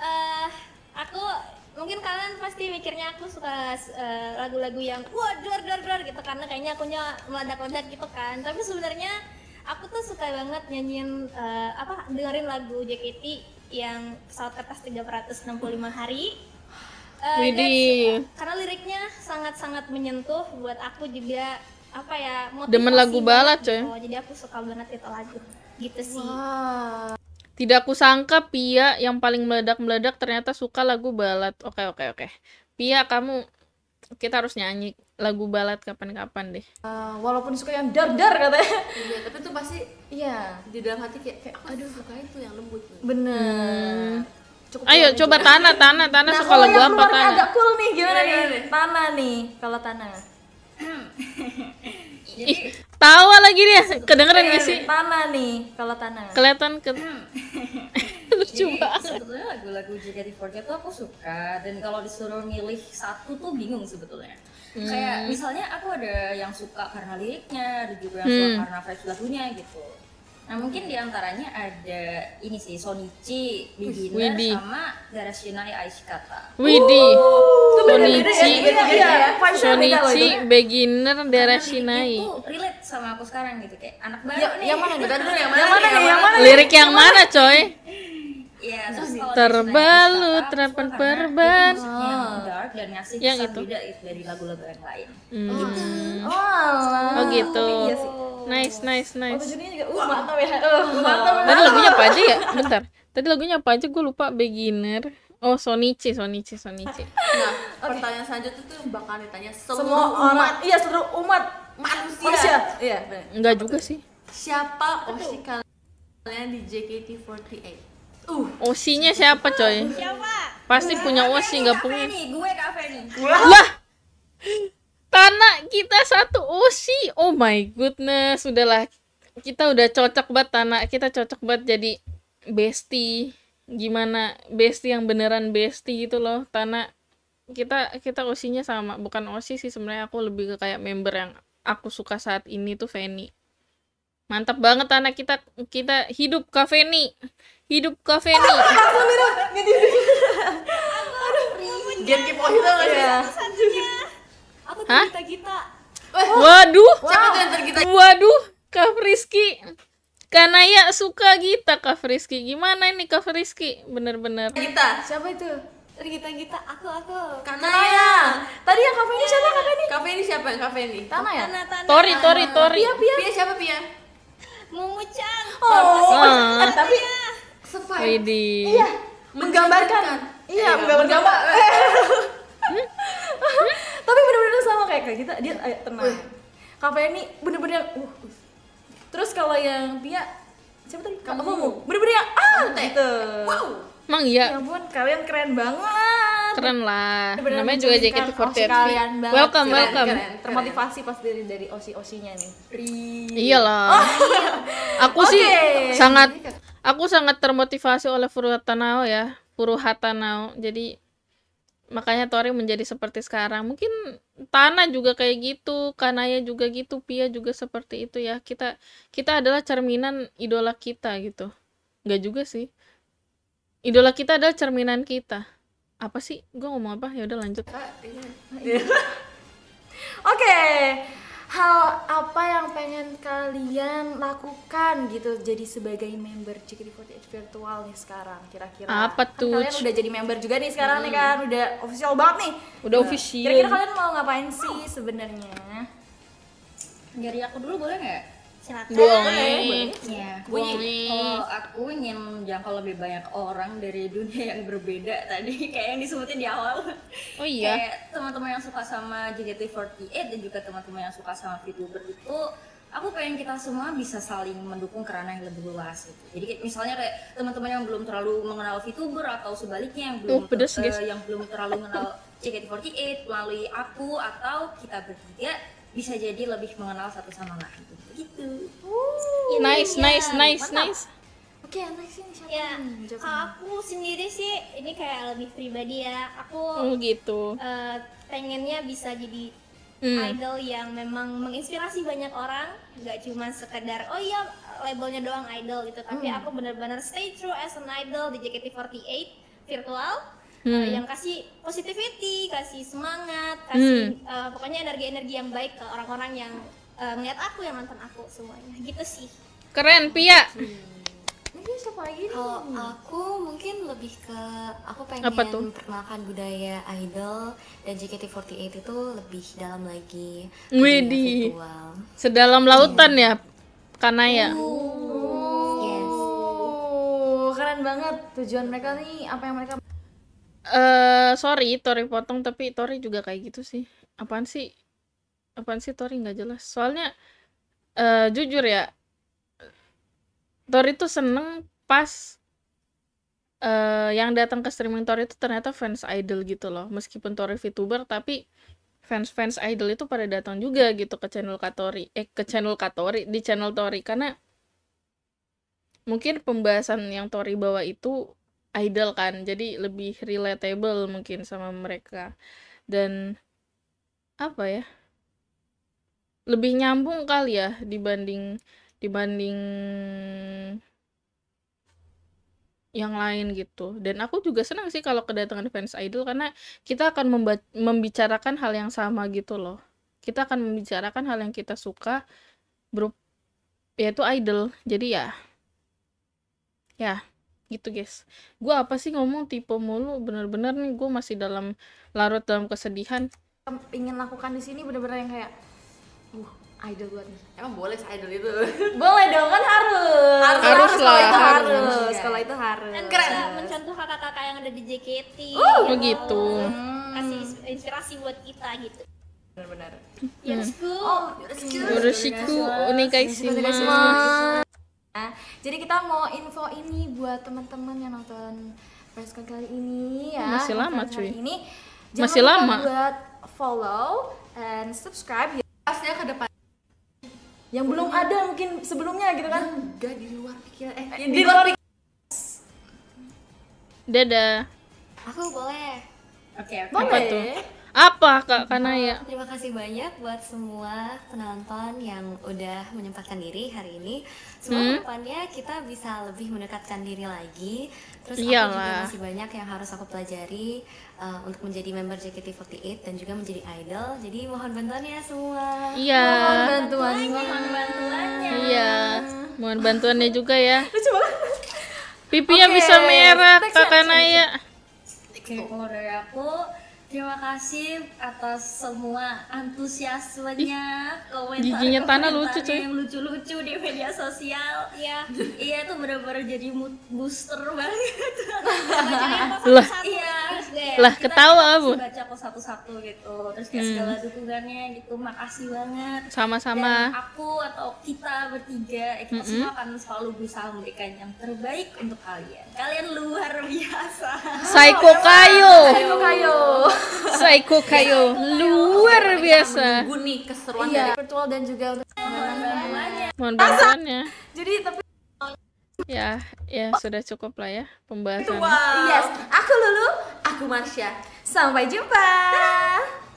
Uh, aku mungkin kalian pasti mikirnya aku suka lagu-lagu uh, yang wah dor dor dor gitu karena kayaknya akunya meledak-ledak gitu kan, tapi sebenarnya aku tuh suka banget nyanyiin uh, apa dengerin lagu J K T yang Pesawat Kertas tiga ratus enam puluh lima hari. Uh, Widih. Uh, karena liriknya sangat-sangat menyentuh buat aku juga, apa ya, motivasi. Demen lagu balad coy. Gitu. Jadi aku suka banget itu lagu. Gitu sih. Wow. Tidak kusangka Pia yang paling meledak-meledak ternyata suka lagu balad. Oke, oke, oke. Pia, kamu, kita harus nyanyi lagu balad kapan-kapan deh. Uh, walaupun suka yang dar-dar katanya. Iya, tapi tuh pasti iya, di dalam hati kayak, kayak aduh suka itu yang lembut. Bener. Hmm. Cukup ayo coba juga. Tana, Tana, Tana nah, suka lagu apa Tana? Agak cool nih, gimana nih? Tana nih, kalau Tana. Jadi, tawa lagi dia, kedengeran gak sih? Tana nih, kalau Tana kelihatan ke... lucu banget. Sebetulnya lagu-lagu J K T empat puluh delapan tuh aku suka, dan kalau disuruh milih satu tuh bingung sebetulnya. hmm. Kayak misalnya aku ada yang suka karena liriknya, ada juga yang suka hmm. karena vibes lagunya gitu. Nah mungkin diantaranya ada ini sih, Sonichi, Beginner, sama Dara Shinai Aishikata. Widih, Sonichi, Sonichi, Beginner, Dara Shinai. Itu relate sama aku sekarang gitu, kayak anak baru ya, nih. Yang mana? Kita dulu yang mana? Yang mana? Yang mana? Yang mana? Lirik yang mana, coy? Ya, terbalut terapan perban yang dark dan ngasih kesan beda dari lagu-lagu yang lain. hmm. Gitu. Oh, oh gitu. Nice, nice, nice. Oh, juga, uh, mantap ya. Uh, mantap, tadi lagunya apa aja ya? Bentar. Tadi lagunya apa aja? Gue lupa. Beginner. Oh, Sonichi, Sonichi, Sonichi. Nah, okay. Pertanyaan selanjutnya tuh yang bakal ditanya seluruh semua umat. Orang, iya seluruh umat manusia. manusia. Iya, benar. Enggak juga sih. Siapa O C kalian di J K T empat delapan? Uh, O C-nya siapa, coy? Siapa? Pasti gue punya O C, enggak punya. Gue gue Kak Feni. Lah. Tana kita satu O C. Oh my goodness, sudahlah. Kita udah cocok banget Tana. Kita cocok banget jadi bestie. Gimana bestie yang beneran bestie gitu loh Tana, kita kita O C-nya sama, bukan O C sih sebenarnya, aku lebih ke kayak member yang aku suka saat ini tuh Feni. Mantap banget Tana, kita kita hidup Kak Feni, hidup Kak Feni. Aku miru game aku tergita-gita. Waduh, siapa tuh yang tergita? Waduh, Kak Frisky. Kanaya suka Gita, Kak Frisky. Gimana ini Kak Frisky? Bener-bener Gita, siapa itu? Gita-gita, aku, aku Kanaya. Tadi yang Kak Feni siapa? Kak Feni? Kak Feni siapa? Kak Feni? Tana ya? Tori, Tori, Tori Pia, Pia Pia siapa Pia? Mumucan. Oh, tapi survive. Iya, menggambarkan. Iya, menggambarkan. Tapi bener-bener sama kayak Kak Gita, dia tenang. Kak Feni bener-bener terus kalau yang Pia siapa tadi? Kamu bener-bener yang ah gitu. Wow. Emang iya. Ya ampun, kalian keren banget. Keren lah. Bener -bener namanya juga J K T empat delapan. Welcome, keren, welcome. Keren. Termotivasi keren. Pas dari dari O C-O C-nya nih. Iyalah. Oh, iya. Aku okay. sih sangat aku sangat termotivasi oleh Furuhata Nao ya. Furuhata Nao. Jadi makanya Tori menjadi seperti sekarang. Mungkin Tana juga kayak gitu, Kanaya juga gitu, Pia juga seperti itu ya. Kita kita adalah cerminan idola kita gitu. Enggak juga sih. Idola kita adalah cerminan kita. Apa sih? Gua ngomong apa? Ya udah lanjut. Oke. Hal apa yang pengen kalian lakukan gitu jadi sebagai member J K T empat delapan virtual nih sekarang kira-kira? Apa tuh? Kan kalian udah jadi member juga nih sekarang hmm. nih kan, udah official banget nih. Udah nah, official. Kira-kira kalian mau ngapain sih sebenarnya? Dari aku dulu boleh nggak? Silakan. Boleh. Iya. Kalau aku ingin menjangkau lebih banyak orang dari dunia yang berbeda tadi kayak yang disebutin di awal. Oh iya. Kayak teman-teman yang suka sama J K T empat delapan dan juga teman-teman yang suka sama VTuber itu, aku pengen kita semua bisa saling mendukung kerana yang lebih luas gitu. Jadi misalnya kayak teman-teman yang belum terlalu mengenal VTuber atau sebaliknya yang belum oh, pedes, uh, yang belum terlalu mengenal J K T empat delapan melalui aku atau kita bertiga bisa jadi lebih mengenal satu sama lain gitu. Ooh, nice, ya. nice, nice, Mantap. nice. Oke, okay, next ini siapa? Ya, kalau aku sendiri sih ini kayak lebih pribadi ya. Aku mm, gitu. Uh, pengennya bisa jadi mm. idol yang memang menginspirasi banyak orang, nggak cuma sekedar oh iya labelnya doang idol gitu, tapi mm. aku benar-benar stay true as an idol di J K T empat delapan virtual. Hmm. Uh, yang kasih positivity, kasih semangat, kasih hmm. uh, pokoknya energi-energi yang baik ke orang-orang yang uh, ngeliat aku, yang nonton aku semuanya, gitu sih. Keren Pia. Hmm. Mungkin siapa lagi nih? Kalau aku mungkin lebih ke aku pengen memperkenalkan budaya idol dan J K T empat delapan itu lebih dalam lagi. Widi. Sedalam lautan yeah. ya, Kanaya. Oh. Yes. Oh, keren banget tujuan mereka nih, apa yang mereka. Uh, sorry, Tori potong, tapi Tori juga kayak gitu sih. Apaan sih? Apaan sih Tori nggak jelas? Soalnya uh, jujur ya, Tori tuh seneng pas uh, yang datang ke streaming Tori itu ternyata fans idol gitu loh. Meskipun Tori VTuber, tapi fans-fans idol itu pada datang juga gitu ke channel Katori, eh ke channel Katori di channel Tori, karena mungkin pembahasan yang Tori bawa itu idol kan, jadi lebih relatable mungkin sama mereka dan apa ya, lebih nyambung kali ya dibanding dibanding yang lain gitu. Dan aku juga senang sih kalau kedatangan fans idol karena kita akan membicarakan hal yang sama gitu loh, kita akan membicarakan hal yang kita suka bro, yaitu idol. Jadi ya ya gitu guys, gue apa sih ngomong tipe mulu, bener-bener nih gue masih dalam larut dalam kesedihan. Ingin lakukan di sini bener-bener yang kayak, uh idol gue nih. Emang boleh idol itu? Boleh dong kan harus. Harus, harus, harus lah. Kalau itu harus. Harus. Kalau itu harus. Dan keren. Bisa contoh kakak-kakak yang ada di J K T. Oh, begitu. Hmm. Kasih inspirasi buat kita gitu. Benar-benar. Yoroshiku. Oh, yoroshiku. Onegaishimasu. Nah, jadi kita mau info ini buat teman-teman yang nonton Preskon kali ini ya. Masih lama cuy. Ini masih lama. Buat follow and subscribe ya. Pastinya ke depan. Yang belum ada mungkin sebelumnya gitu kan. Enggak, di luar pikiran. Eh, di luar pikiran. Dadah. Aku boleh. Oke, okay, okay. Apa tuh? Apa Kak Kanaya? Terima kasih banyak buat semua penonton yang udah menyempatkan diri hari ini. Semoga hmm? depannya kita bisa lebih mendekatkan diri lagi. Terus iyalah, aku juga masih banyak yang harus aku pelajari uh, untuk menjadi member J K T empat puluh delapan dan juga menjadi idol. Jadi mohon bantuannya semua. Iya. Mohon bantuannya. Mohon bantuannya. Iya. Mohon bantuannya juga ya. Lucu banget. Pipinya okay, bisa merah Kak Kanaya. Oke, kalau dari aku terima kasih atas semua antusiasmenya, komentar, giginya Tana lucu cuy, yang lucu-lucu di media sosial. Iya, iya itu benar-benar jadi mood booster banget. Lah, iya, lah ketawa bu. Baca kok satu-satu gitu, terus kayak segala dukungannya gitu, makasih banget. Sama-sama. Dan aku atau kita bertiga, eh, kita mm-hmm. semua akan selalu bisa memberikan yang terbaik untuk kalian. Kalian luar biasa. Psycho kayo. Psycho kayo. Psycho kayo luar biasa. Mengguni keseruan iya. dari virtual dan juga untuk mohon bantuannya. Jadi tapi ya, ya sudah cukup lah ya pembahasan. Wow. Yes, aku Lulu, aku Marsha. Sampai jumpa.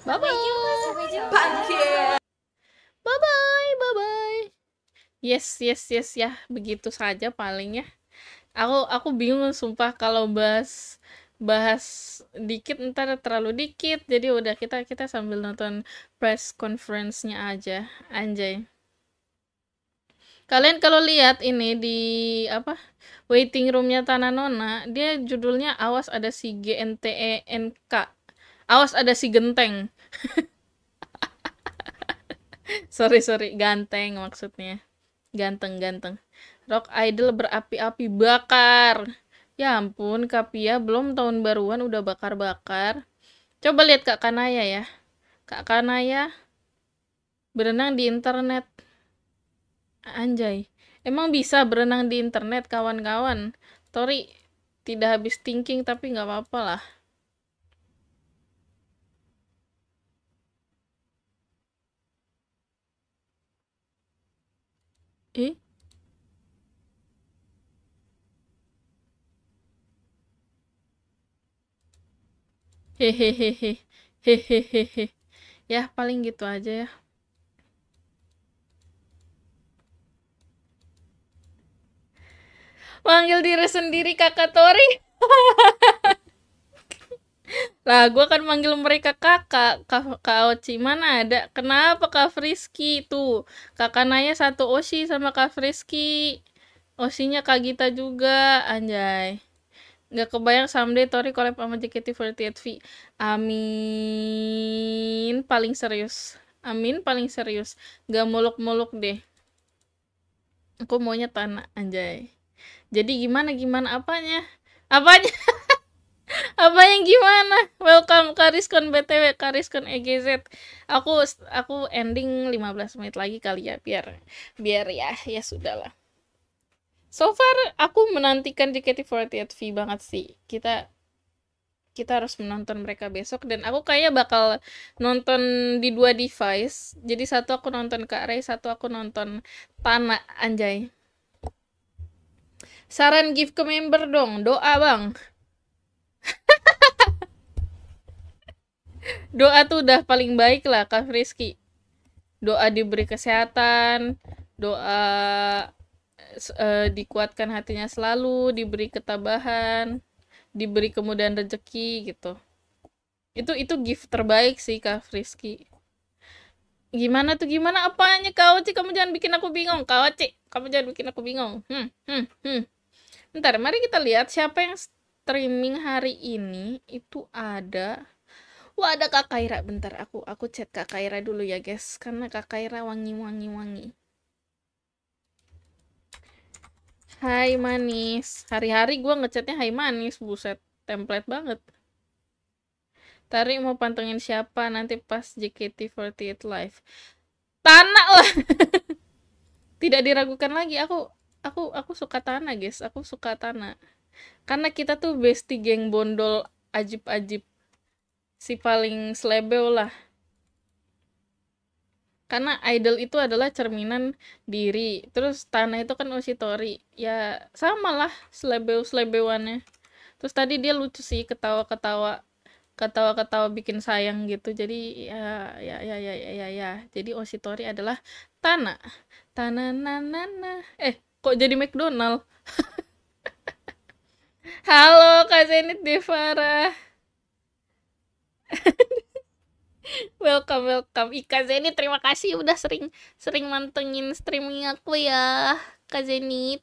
Bye bye. Sampai jumpa. Bye bye, bye bye. Yes, yes, yes ya. Begitu saja palingnya. Aku aku bingung sumpah kalau bahas bahas dikit ntar terlalu dikit, jadi udah kita kita sambil nonton press conference-nya aja, anjay. Kalian kalau lihat ini di apa waiting room-nya Tana Nona, dia judulnya awas ada si G N T E N K, awas ada si genteng. sorry sorry ganteng maksudnya, ganteng ganteng. Rock idol berapi-api bakar. Ya ampun, Kak Pia belum tahun baruan udah bakar-bakar. Coba lihat Kak Kanaya ya. Kak Kanaya berenang di internet. Anjay. Emang bisa berenang di internet kawan-kawan? Tori tidak habis thinking tapi nggak apa-apa lah. Eh? Hehehehe, hehehehe, ya paling gitu aja ya. Manggil diri sendiri kakak Tori. Lah gue kan manggil mereka kakak, kak, kak Oci mana ada, kenapa kak Frisky tuh, kakak Naya satu Oci sama kak Frisky, Osinya kak Gita juga, anjay. Nggak kebayang someday Tori collab sama J K T empat puluh delapan V. Amin. Paling serius. Amin paling serius. Nggak muluk-muluk deh. Aku maunya Tana. Anjay. Jadi gimana-gimana apanya? Apanya? Apanya gimana? Welcome Kariskon B T W. Kariskon E G Z. Aku aku ending lima belas menit lagi kali ya. Biar, biar ya. Ya sudahlah. So far, aku menantikan J K T empat puluh delapan V banget sih. Kita kita harus menonton mereka besok. Dan aku kayaknya bakal nonton di dua device. Jadi satu aku nonton Kak Ray, satu aku nonton Tana. Anjay. Saran gift ke member dong. Doa, Bang. Doa tuh udah paling baik lah, Kak Frisky. Doa diberi kesehatan. Doa... Uh, dikuatkan hatinya selalu, diberi ketabahan, diberi kemudahan rezeki gitu. Itu itu gift terbaik sih Kak Frisky. Gimana tuh gimana apanya Kak Oci, kamu jangan bikin aku bingung Kak Oci, kamu jangan bikin aku bingung. Hmm, hmm, hmm. Bentar, mari kita lihat siapa yang streaming hari ini. Itu ada, wah ada Kak Kaira. Bentar aku aku chat Kak Kaira dulu ya guys, karena Kak Kaira wangi wangi wangi. Hai manis. Hari-hari gue ngechatnya hai manis. Buset, template banget. Tari mau pantengin siapa nanti pas J K T empat puluh delapan live? Tana lah. Tidak diragukan lagi, aku aku aku suka Tana, guys. Aku suka Tana. Karena kita tuh bestie geng bondol ajib-ajib. Si paling slebeo lah. Karena idol itu adalah cerminan diri. Terus Tana itu kan oshitori. Ya samalah slebeu-slebewannya. Terus tadi dia lucu sih, ketawa-ketawa. Ketawa-ketawa bikin sayang gitu. Jadi ya ya ya ya ya ya. Jadi oshitori adalah Tana. Tana Nana. Eh, kok jadi McDonald? Halo Kak Zenit Devara. Welcome, welcome. Ika Zenit, terima kasih udah sering sering mantengin streaming aku ya. Kak Zenit.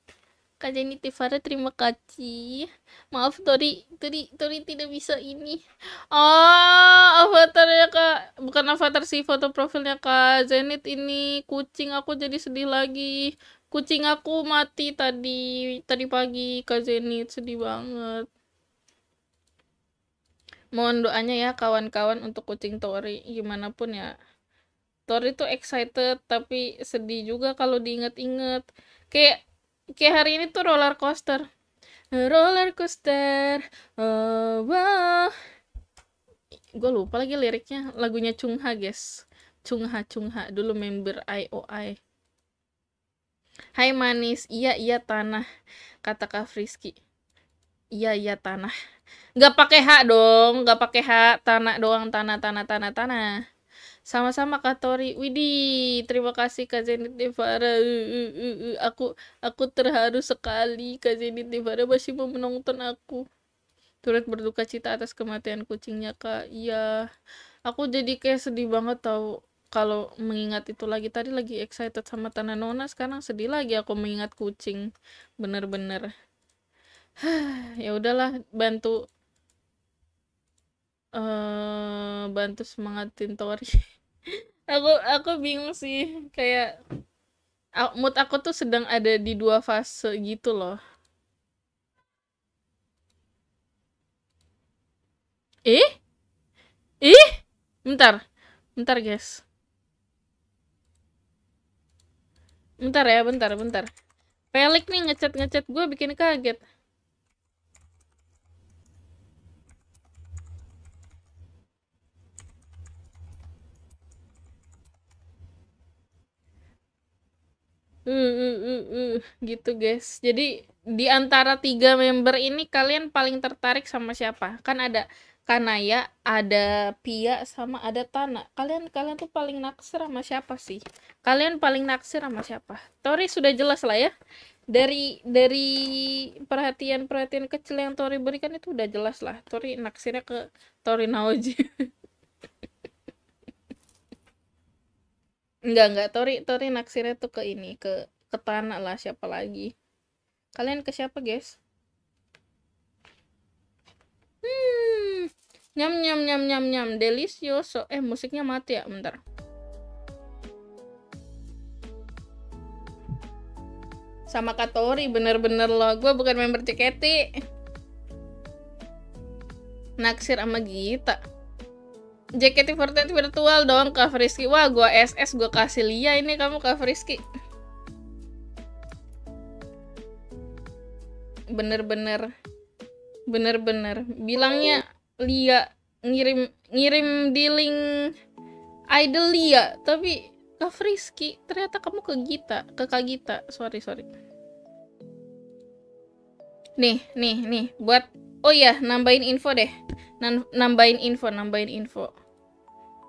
Kak Jenny Tifara, terima kasih. Maaf Tori, Tori, Tori tidak bisa ini. Oh, avatarnya Kak, bukan avatar sih, foto profilnya Kak Zenit ini. Kucing aku jadi sedih lagi. Kucing aku mati tadi, tadi pagi Kak Zenit, sedih banget. Mohon doanya ya kawan-kawan untuk kucing Tori, gimana pun ya. Tori tuh excited tapi sedih juga kalau diinget-inget. Kayak Kayak hari ini tuh roller coaster. Roller coaster. Oh, wow. Gue lupa lagi liriknya. Lagunya Chungha, guys. Chungha, Chungha. Dulu member I O I. Hai manis. Iya, iya tanah. Kata Kak Frisky. Iya, iya tanah. Gak pakai H dong. Gak pakai H. Tanah doang. Tanah, tanah, tanah, tanah. Sama-sama Kak Tori. Widih, terima kasih Kak Zenit Devara. Uh, uh, uh, uh. Aku aku terharu sekali Kak Zenit Devara masih mau menonton aku. Turut berduka cita atas kematian kucingnya Kak. Iya. Aku jadi kayak sedih banget tau kalau mengingat itu lagi. Tadi lagi excited sama Tana Nona, sekarang sedih lagi aku mengingat kucing. Bener-bener. Ya udahlah, bantu Uh, bantu semangatin Tori. aku aku bingung sih, kayak mood aku tuh sedang ada di dua fase gitu loh. Eh? Eh? Bentar. Bentar, guys. Bentar ya, bentar, bentar. Felix nih ngechat-ngechat gue bikin kaget. Uh, uh, uh, uh. Gitu guys. Jadi di antara tiga member ini kalian paling tertarik sama siapa? Kan ada Kanaya, ada Pia, sama ada Tana. Kalian kalian tuh paling naksir sama siapa sih? Kalian paling naksir sama siapa? Tori sudah jelas lah ya. Dari dari perhatian-perhatian kecil yang Tori berikan itu udah jelas lah. Tori naksirnya ke Tori Naoji. Enggak, enggak. Tori, Tori naksirnya tuh ke ini. Ke, ke Tana lah. Siapa lagi? Kalian ke siapa, guys? Hmm. Nyam, nyam, nyam, nyam, nyam. Delicioso. Eh, musiknya mati ya. Bentar. Sama Kak Tori. Bener-bener loh. Gue bukan member J K T. Naksir sama Gita. J K T empat puluh delapan virtual dong Kak Frisky. Wah, gua S S, gua kasih Lia ini kamu Kak Frisky. Bener-bener. Bener-bener. Bilangnya Lia ngirim ngirim di link idol Lia, tapi Kak Frisky ternyata kamu ke Gita, ke Kak Gita. Sorry, sorry. Nih, nih, nih buat oh iya, nambahin info deh. Nan nambahin info, nambahin info.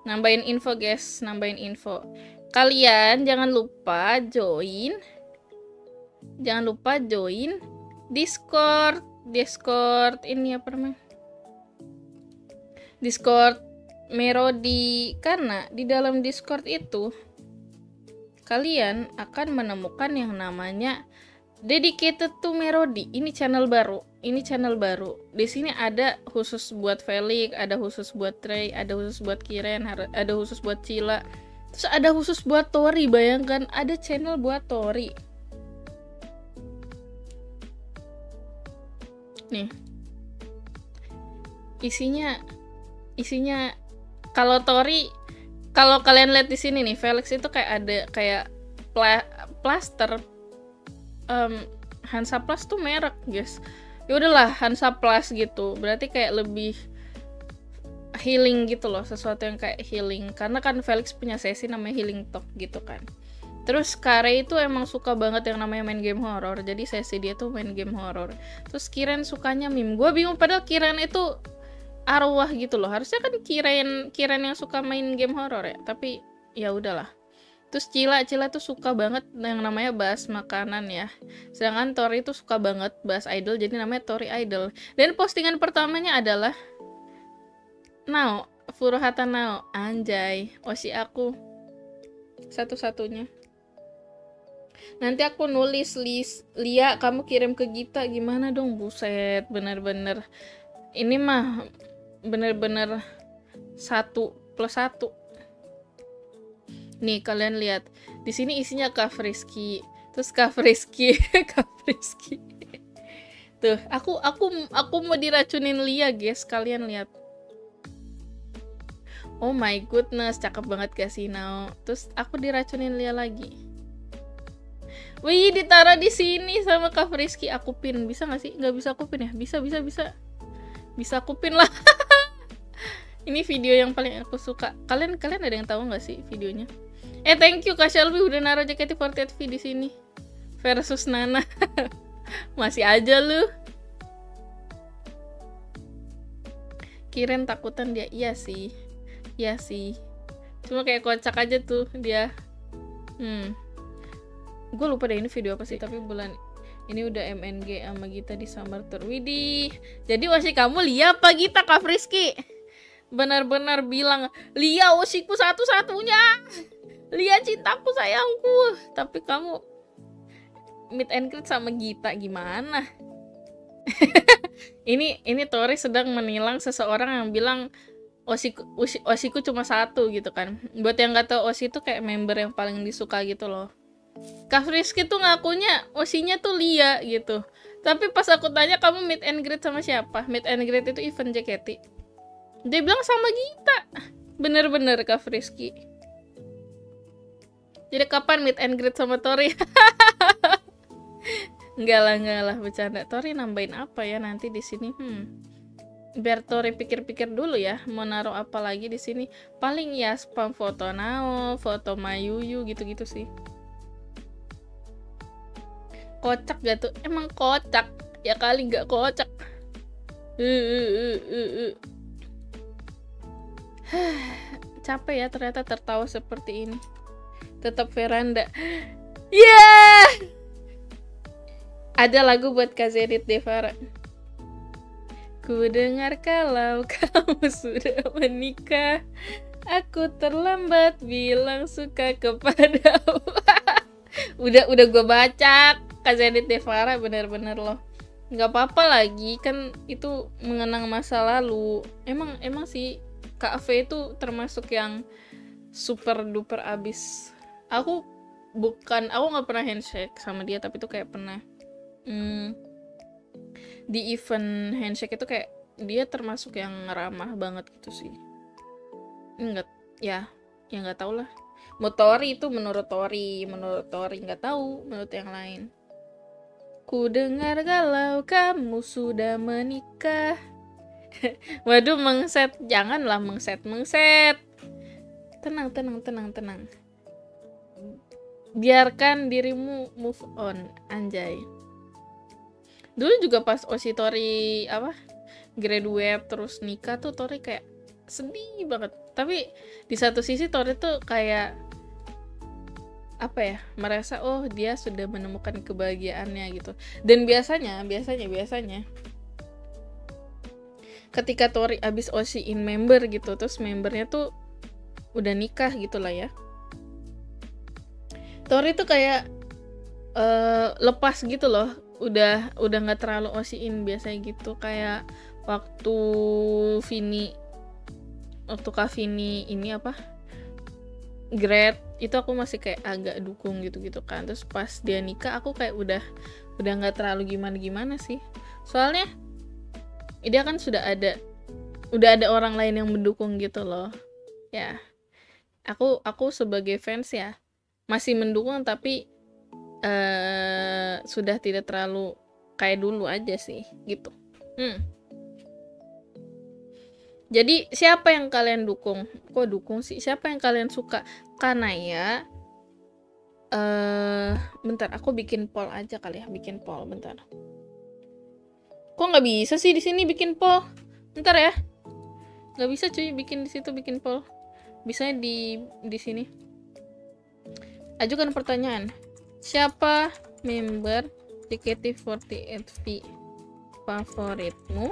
Nambahin info, guys. Nambahin info. Kalian jangan lupa join. Jangan lupa join Discord. Discord ini apa namanya? Discord Merodi. Karena di dalam Discord itu kalian akan menemukan yang namanya Dedicated to Merodi. Ini channel baru. Ini channel baru. Di sini ada khusus buat Felix, ada khusus buat Trey, ada khusus buat Kiren, ada khusus buat Cila. Terus ada khusus buat Tori. Bayangkan ada channel buat Tori. nih. Isinya isinya kalau Tori, kalau kalian lihat di sini nih, Felix itu kayak ada kayak pla, plaster um, Hansa Plus tuh merek, guys. Ya udahlah, Hansa Plus gitu. Berarti kayak lebih healing gitu loh, sesuatu yang kayak healing. Karena kan Felix punya sesi namanya Healing Talk gitu kan. Terus Kare itu emang suka banget yang namanya main game horror. Jadi sesi dia tuh main game horror. Terus Kiren sukanya meme. Gue bingung, padahal Kiren itu arwah gitu loh. Harusnya kan Kiren Kiren yang suka main game horror ya. Tapi ya udahlah. Terus Cila, Cila tuh suka banget yang namanya bahas makanan ya. Sedangkan Tori itu suka banget bahas idol, jadi namanya Tori Idol. Dan postingan pertamanya adalah Nao, Furuhata Nao. Anjay, oshi aku satu-satunya. Nanti aku nulis, list Lia, kamu kirim ke Gita, gimana dong? Buset, bener-bener. Ini mah bener-bener satu plus satu. Nih kalian lihat di sini isinya Kak Frisky, terus Kak Frisky, Kak Frisky. Tuh, aku aku aku mau diracunin Lia, guys. Kalian lihat. Oh my goodness, cakep banget gak sih Nao? Terus aku diracunin Lia lagi. Wih, ditaruh di sini sama Kak Frisky. Aku pin, bisa gak sih? Nggak bisa aku pin ya? Bisa, bisa, bisa. Bisa aku pin lah. Ini video yang paling aku suka. Kalian kalian ada yang tahu nggak sih videonya? Eh, thank you Kak Shelby udah naruh J K T empat puluh delapan V di sini versus Nana. Masih aja lu. Kiren takutan dia, iya sih. Iya sih. Cuma kayak kocak aja tuh dia. Hmm. Gue lupa deh ini video apa sih, tapi bulan ini udah M N G sama Gita di Summer Tour. Widih. Jadi wasi kamu Lia apa Gita Kak Frisky? Benar-benar bilang Lia oshiku satu-satunya, Lia cintaku sayangku, tapi kamu meet and greet sama Gita gimana? ini ini Tori sedang menilang seseorang yang bilang oshiku, oshi, oshiku cuma satu gitu kan. Buat yang nggak tahu, oshi itu kayak member yang paling disuka gitu loh. Kak Frisky tuh ngakunya oshinya tuh Lia gitu, tapi pas aku tanya kamu meet and greet sama siapa, meet and greet itu event J K T, dia bilang sama Gita. Bener-bener Kak Frisky. Jadi kapan meet and greet sama Tori? Enggak lah, enggak lah, bercanda. Tori nambahin apa ya nanti di sini? Hmm. Biar Tori pikir-pikir dulu ya, mau naruh apa lagi di sini? Paling ya spam foto Nao, foto Mayuyu gitu-gitu sih. Kocak gak tuh? Emang kocak. Ya kali nggak kocak. Uh, uh, uh, uh, uh. Capek ya ternyata tertawa seperti ini. Tetap veranda. Yeah! Ada lagu buat Kak Zedit Devara. Ku dengar kalau kamu sudah menikah, aku terlambat bilang suka kepadamu. Udah udah gue baca Kak Zedit Devara, bener-bener loh. Gak apa-apa lagi kan, itu mengenang masa lalu. Emang emang sih Kak V itu termasuk yang super duper abis. Aku bukan, aku nggak pernah handshake sama dia, tapi itu kayak pernah hmm, di event handshake itu kayak dia termasuk yang ramah banget gitu sih. Enggak, ya, ya nggak tahu lah. Motori itu menurut Tori, menurut Tori nggak tahu, menurut yang lain. Ku dengar kalau kamu sudah menikah. Waduh, mengset, janganlah mengset, mengset. Tenang, tenang, tenang, tenang. Biarkan dirimu move on, anjay. Dulu juga pas Oshi Tori apa graduate terus nikah tuh Tori kayak sedih banget. Tapi di satu sisi Tori tuh kayak apa ya, merasa oh dia sudah menemukan kebahagiaannya gitu. Dan biasanya, biasanya, biasanya. Ketika Tori abis oshiin member gitu, terus membernya tuh udah nikah gitu lah ya, Tori tuh kayak uh, lepas gitu loh, udah udah nggak terlalu oshiin biasanya gitu. Kayak waktu Vini, waktu Kak Vini ini apa grad itu aku masih kayak agak dukung gitu-gitu kan. Terus pas dia nikah aku kayak udah udah nggak terlalu gimana-gimana sih, soalnya dia kan sudah ada udah ada orang lain yang mendukung gitu loh ya. Aku aku sebagai fans ya masih mendukung, tapi uh, sudah tidak terlalu kayak dulu aja sih gitu. hmm. Jadi siapa yang kalian dukung? Kok dukung sih? Siapa yang kalian suka? Kanaya. Uh, bentar, aku bikin poll aja kali ya, bikin poll bentar. Kok nggak bisa sih di sini bikin poll? Bentar ya, nggak bisa cuy bikin di situ bikin poll. Bisa di di sini. Ajukan pertanyaan. Siapa member J K T empat puluh delapan V favoritmu?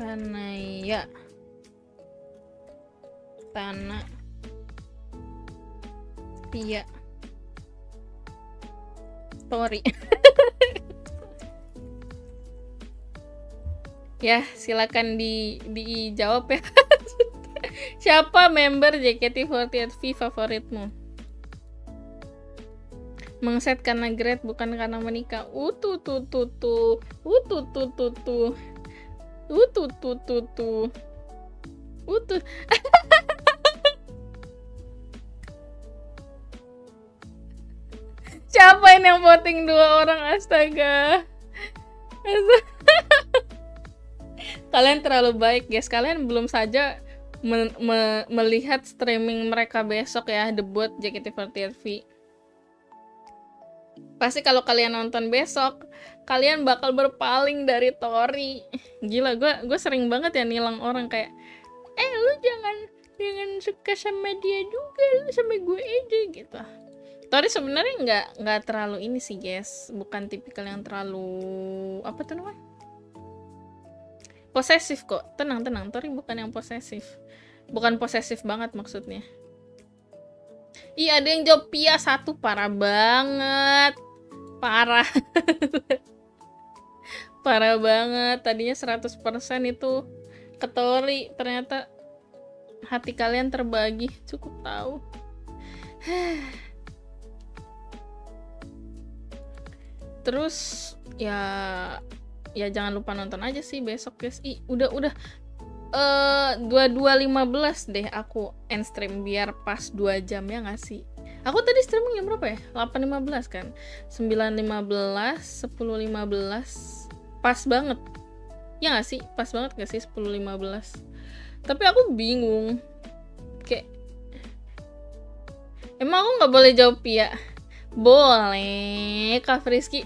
Kanaya, Tana, Pia, Tori. Ya, silakan di dijawab ya. Siapa member J K T empat puluh delapan V favoritmu? Mengset karena grade bukan karena menikah. Utu tu tu tu. Utu tu tu tu. Utu tu tu tu. Utu. Siapa ini yang voting dua orang? Astaga. Astaga. Kalian terlalu baik guys. Kalian belum saja me me melihat streaming mereka besok ya, debut J K T empat puluh delapan V. Pasti kalau kalian nonton besok, kalian bakal berpaling dari Tori. Gila, gue gue sering banget ya nilang orang kayak, eh lu jangan jangan suka sama dia juga, lu sama gue aja gitu. Tori sebenarnya nggak nggak terlalu ini sih guys, bukan tipikal yang terlalu apa tuh namanya? Posesif kok. Tenang tenang, Tori bukan yang posesif, bukan posesif banget maksudnya. Ih, ada yang jawab Pia satu, parah banget. Parah. Parah banget. Tadinya seratus persen itu ke Tori, ternyata hati kalian terbagi. Cukup tahu. Terus ya ya jangan lupa nonton aja sih besok guys. Ih, udah udah Uh, dua puluh dua lima belas deh aku end stream biar pas dua jam ya nggak sih? Aku tadi streaming jam berapa ya? delapan lima belas kan? sembilan lima belas, sepuluh lima belas, pas banget ya nggak sih? Pas banget nggak sih sepuluh lima belas? Tapi aku bingung kayak emang aku nggak boleh jawab Pia? Boleh Kak Frisky.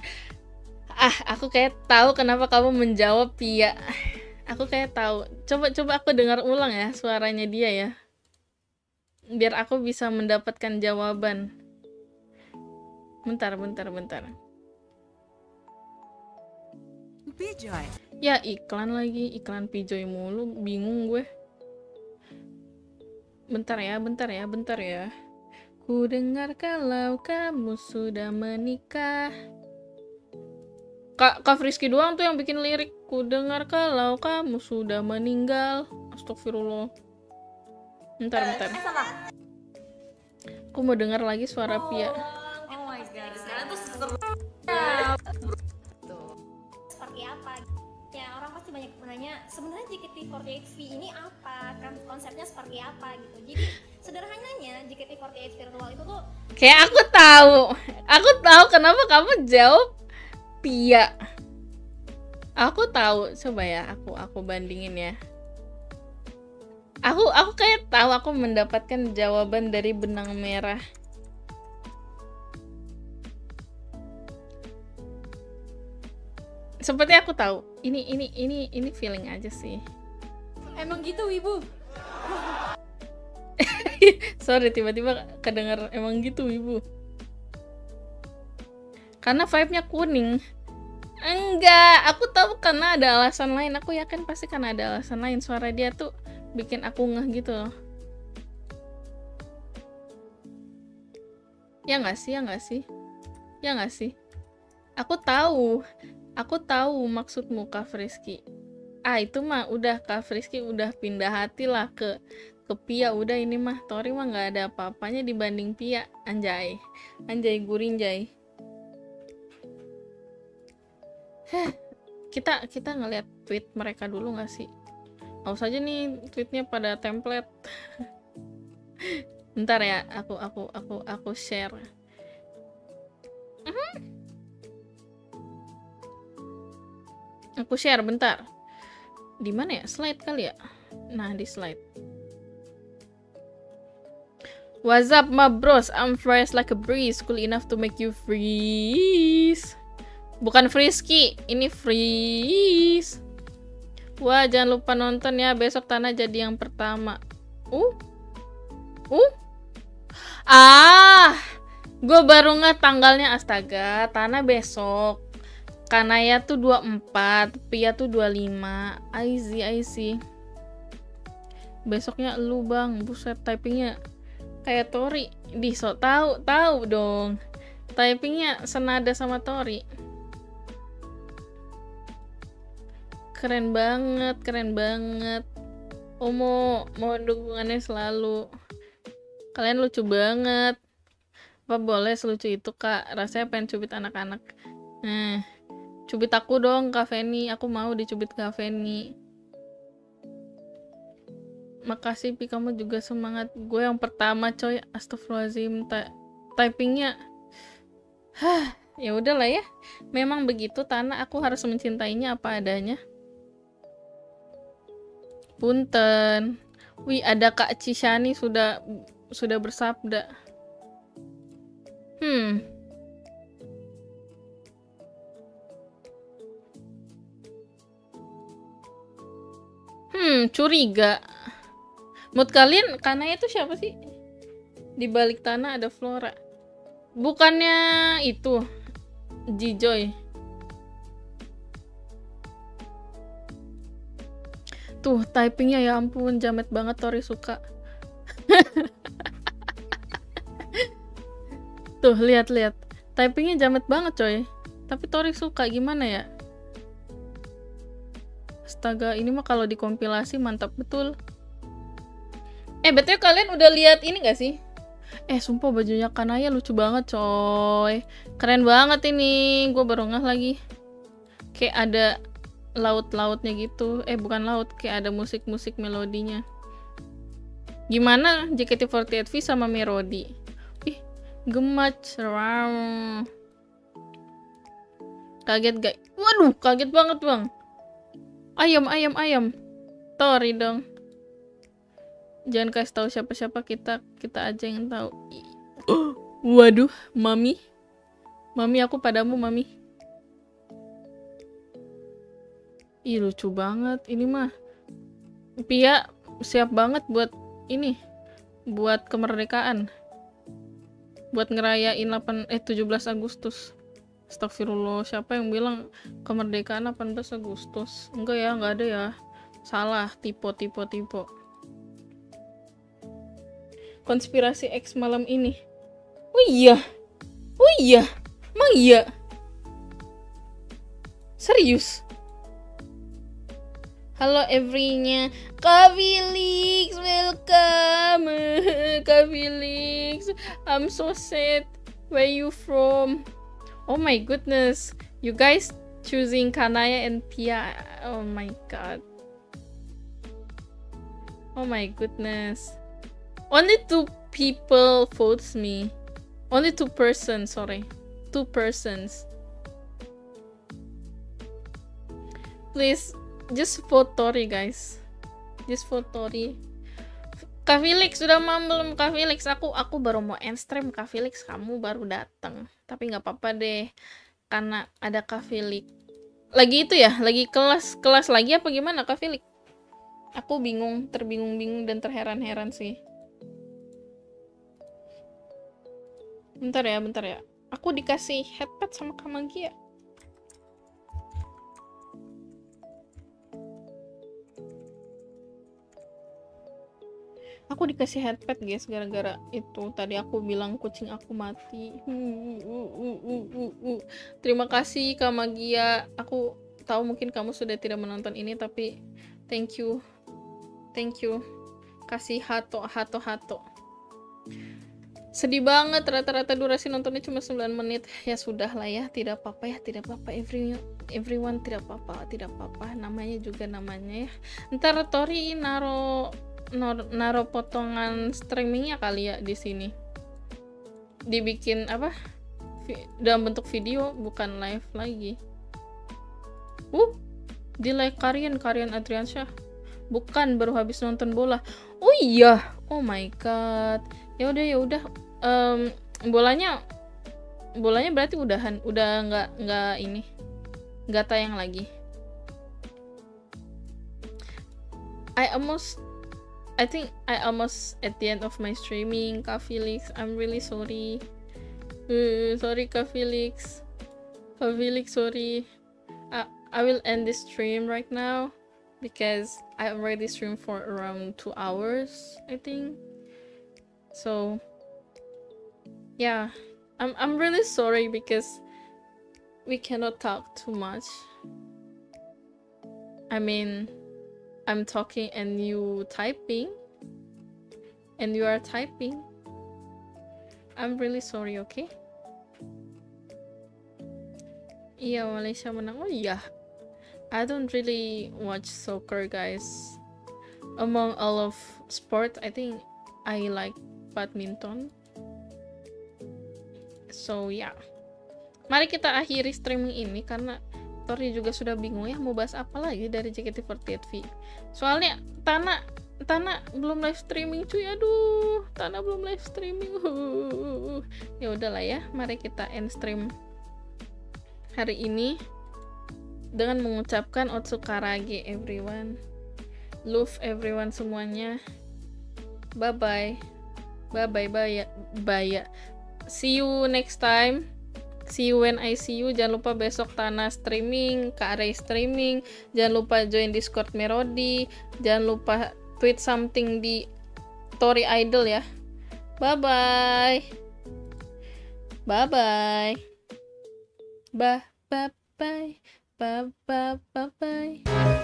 Ah, aku kayak tahu kenapa kamu menjawab Pia. Aku kayak tahu. Coba coba aku dengar ulang ya suaranya dia ya. Biar aku bisa mendapatkan jawaban. Bentar, bentar, bentar. Pijoy. Ya iklan lagi, iklan Pijoy mulu, bingung gue. Bentar ya, bentar ya, bentar ya. Ku dengar kalau kamu sudah menikah. Kak, Kak Frisky doang tuh yang bikin lirik. Ku dengar kalau kamu sudah meninggal. Astagfirullah. Bentar, bentar. Aku mau dengar lagi suara Pia. Oh my god. Sekarang tuh seru. Seperti apa? Ya, orang pasti banyak menanya, sebenarnya J K T empat puluh delapan V ini apa? Kan konsepnya seperti apa gitu. Jadi sederhananya J K T empat puluh delapan virtual itu tuh kayak aku tahu. Aku tahu kenapa kamu jawab Pia. Aku tahu, coba ya aku aku bandingin ya. Aku aku kayak tahu aku mendapatkan jawaban dari benang merah. Seperti aku tahu. Ini ini ini ini feeling aja sih. Emang gitu, Wibu. Sorry tiba-tiba kedengar emang gitu, Wibu. Karena vibe-nya kuning. Enggak, aku tahu karena ada alasan lain. Aku yakin pasti karena ada alasan lain. Suara dia tuh bikin aku ngeh gitu loh. Ya nggak sih, ya nggak sih, ya nggak sih. Aku tahu, aku tahu maksudmu Kak Frisky. Ah itu mah udah Kak Frisky udah pindah hati lah ke ke Pia. Udah ini mah Tori mah nggak ada apa-apanya dibanding Pia. Anjay, anjay gurinjay. kita kita ngelihat tweet mereka dulu nggak sih? Mau saja nih tweetnya pada template. Bentar ya, aku aku aku aku share. Mm-hmm. Aku share bentar. Di mana ya? Slide kali ya? Nah, di slide. What's up, my bros? I'm fresh like a breeze, cool enough to make you freeze. Bukan frisky, ini freeze. Wah, jangan lupa nonton ya, besok Tana jadi yang pertama. Uh, uh, ah, gue baru nggak tanggalnya, astaga. Tana besok, Kanaya tuh dua puluh empat, Pia tuh dua puluh lima. I see, I see. Besoknya lu bang, buset typingnya kayak Tori. Di sok tahu tahu dong, typingnya senada sama Tori. Keren banget, keren banget. Omo, mohon dukungannya selalu. Kalian lucu banget. Apa boleh selucu itu, Kak? Rasanya pengen cubit anak-anak. Nah, cubit aku dong, Kak Feni. Aku mau dicubit Kak Feni. Makasih, Pi. Kamu juga semangat. Gue yang pertama, coy. Astagfirullahaladzim. Ta- typingnya. Hah, ya udahlah ya. Memang begitu, Tana. Aku harus mencintainya apa adanya. Punten. Wih, ada Kak Cishani sudah sudah bersabda. Hmm. Hmm, curiga. Mood kalian, Kanaya itu siapa sih? Di balik tanah ada Flora. Bukannya itu Jijoy. Tuh, typingnya ya ampun, jamet banget Tori suka. Tuh, lihat-lihat. Typingnya jamet banget, coy. Tapi Tori suka, gimana ya? Astaga, ini mah kalau dikompilasi mantap betul. Eh, betul kalian udah lihat ini gak sih? Eh, sumpah bajunya Kanaya lucu banget, coy. Keren banget ini. Gue baru ngeh lagi. Kayak ada laut-lautnya gitu, eh bukan laut, kayak ada musik-musik melodinya. Gimana J K T empat delapan V sama Merodi? Ih, gemat. Wow. Kaget guys. Waduh, kaget banget bang. Ayam, ayam, ayam. Tori dong. Jangan kasih tahu siapa-siapa, kita kita aja yang tahu. Oh, waduh, mami, mami aku padamu mami. Ih, lucu banget ini mah. Pia siap banget buat ini, buat kemerdekaan, buat ngerayain delapan eh tujuh belas Agustus. Astagfirullah, siapa yang bilang kemerdekaan delapan belas Agustus? Enggak ya, enggak ada ya. Salah, tipe tipe tipe. Konspirasi X malam ini. Oh iya. Oh iya. Emang iya. Serius. Halo everynya, Kak Felix, welcome, Kak Felix, I'm so sad, where you from? Oh my goodness, you guys choosing Kanaya and Pia, oh my god, oh my goodness, only two people votes me, only two persons, sorry, two persons, please. Just vote Tori guys. Just vote Tori. Kak Felix sudah mam belum? Kak Felix, aku aku baru mau end stream. Kak Felix, kamu baru datang. Tapi nggak apa-apa deh, karena ada Kak Felix. Lagi itu ya, lagi kelas kelas lagi apa gimana Kak Felix? Aku bingung, terbingung-bingung dan terheran-heran sih. Bentar ya, bentar ya. Aku dikasih headset sama Kak Magia. Aku dikasih headset guys, gara-gara itu tadi aku bilang kucing aku mati. Uh, uh, uh, uh, uh, uh. Terima kasih Kak Magia. Aku tahu mungkin kamu sudah tidak menonton ini, tapi thank you, thank you. Kasih hato hato hato. Sedih banget, rata-rata durasi nontonnya cuma sembilan menit. Ya sudah lah ya, tidak apa-apa ya, tidak apa-apa. Every, everyone tidak apa-apa, tidak apa-apa. Namanya juga namanya ya. Ntar Tori naro, naro, naro potongan streamingnya kali ya di sini. Dibikin apa? Dalam bentuk video, bukan live lagi. Uh, delay Karian, Karian Adriansyah. Bukan, baru habis nonton bola. Oh iya, oh my god. Ya udah ya udah, um, bolanya bolanya berarti udahan, udah nggak nggak ini nggak tayang lagi. I almost I think I almost at the end of my streaming, Kak Felix. I'm really sorry. Uh, sorry Kak Felix. Kak Felix sorry. I, I will end this stream right now because I already streamed for around two hours I think. So yeah, I'm I'm really sorry because we cannot talk too much. I mean, I'm talking and you typing, and you are typing. I'm really sorry, okay? Iya, Malaysia menang. Oh yeah, I don't really watch soccer, guys. Among all of sport, I think I like badminton. So ya, yeah. Mari kita akhiri streaming ini karena Tori juga sudah bingung ya mau bahas apa lagi dari J K T empat delapan V. Soalnya Tana Tana belum live streaming cuy. Aduh, Tana belum live streaming. Uh, ya udahlah ya, mari kita end stream hari ini dengan mengucapkan otsukarage everyone. Love everyone semuanya. Bye bye. Bye bye bye bye. See you next time. See you when I see you. Jangan lupa besok Tana streaming, Kak Ray streaming. Jangan lupa join Discord Merodi. Jangan lupa tweet something di Tori Idol ya. Bye bye. Bye bye. Bye bye bye bye bye bye.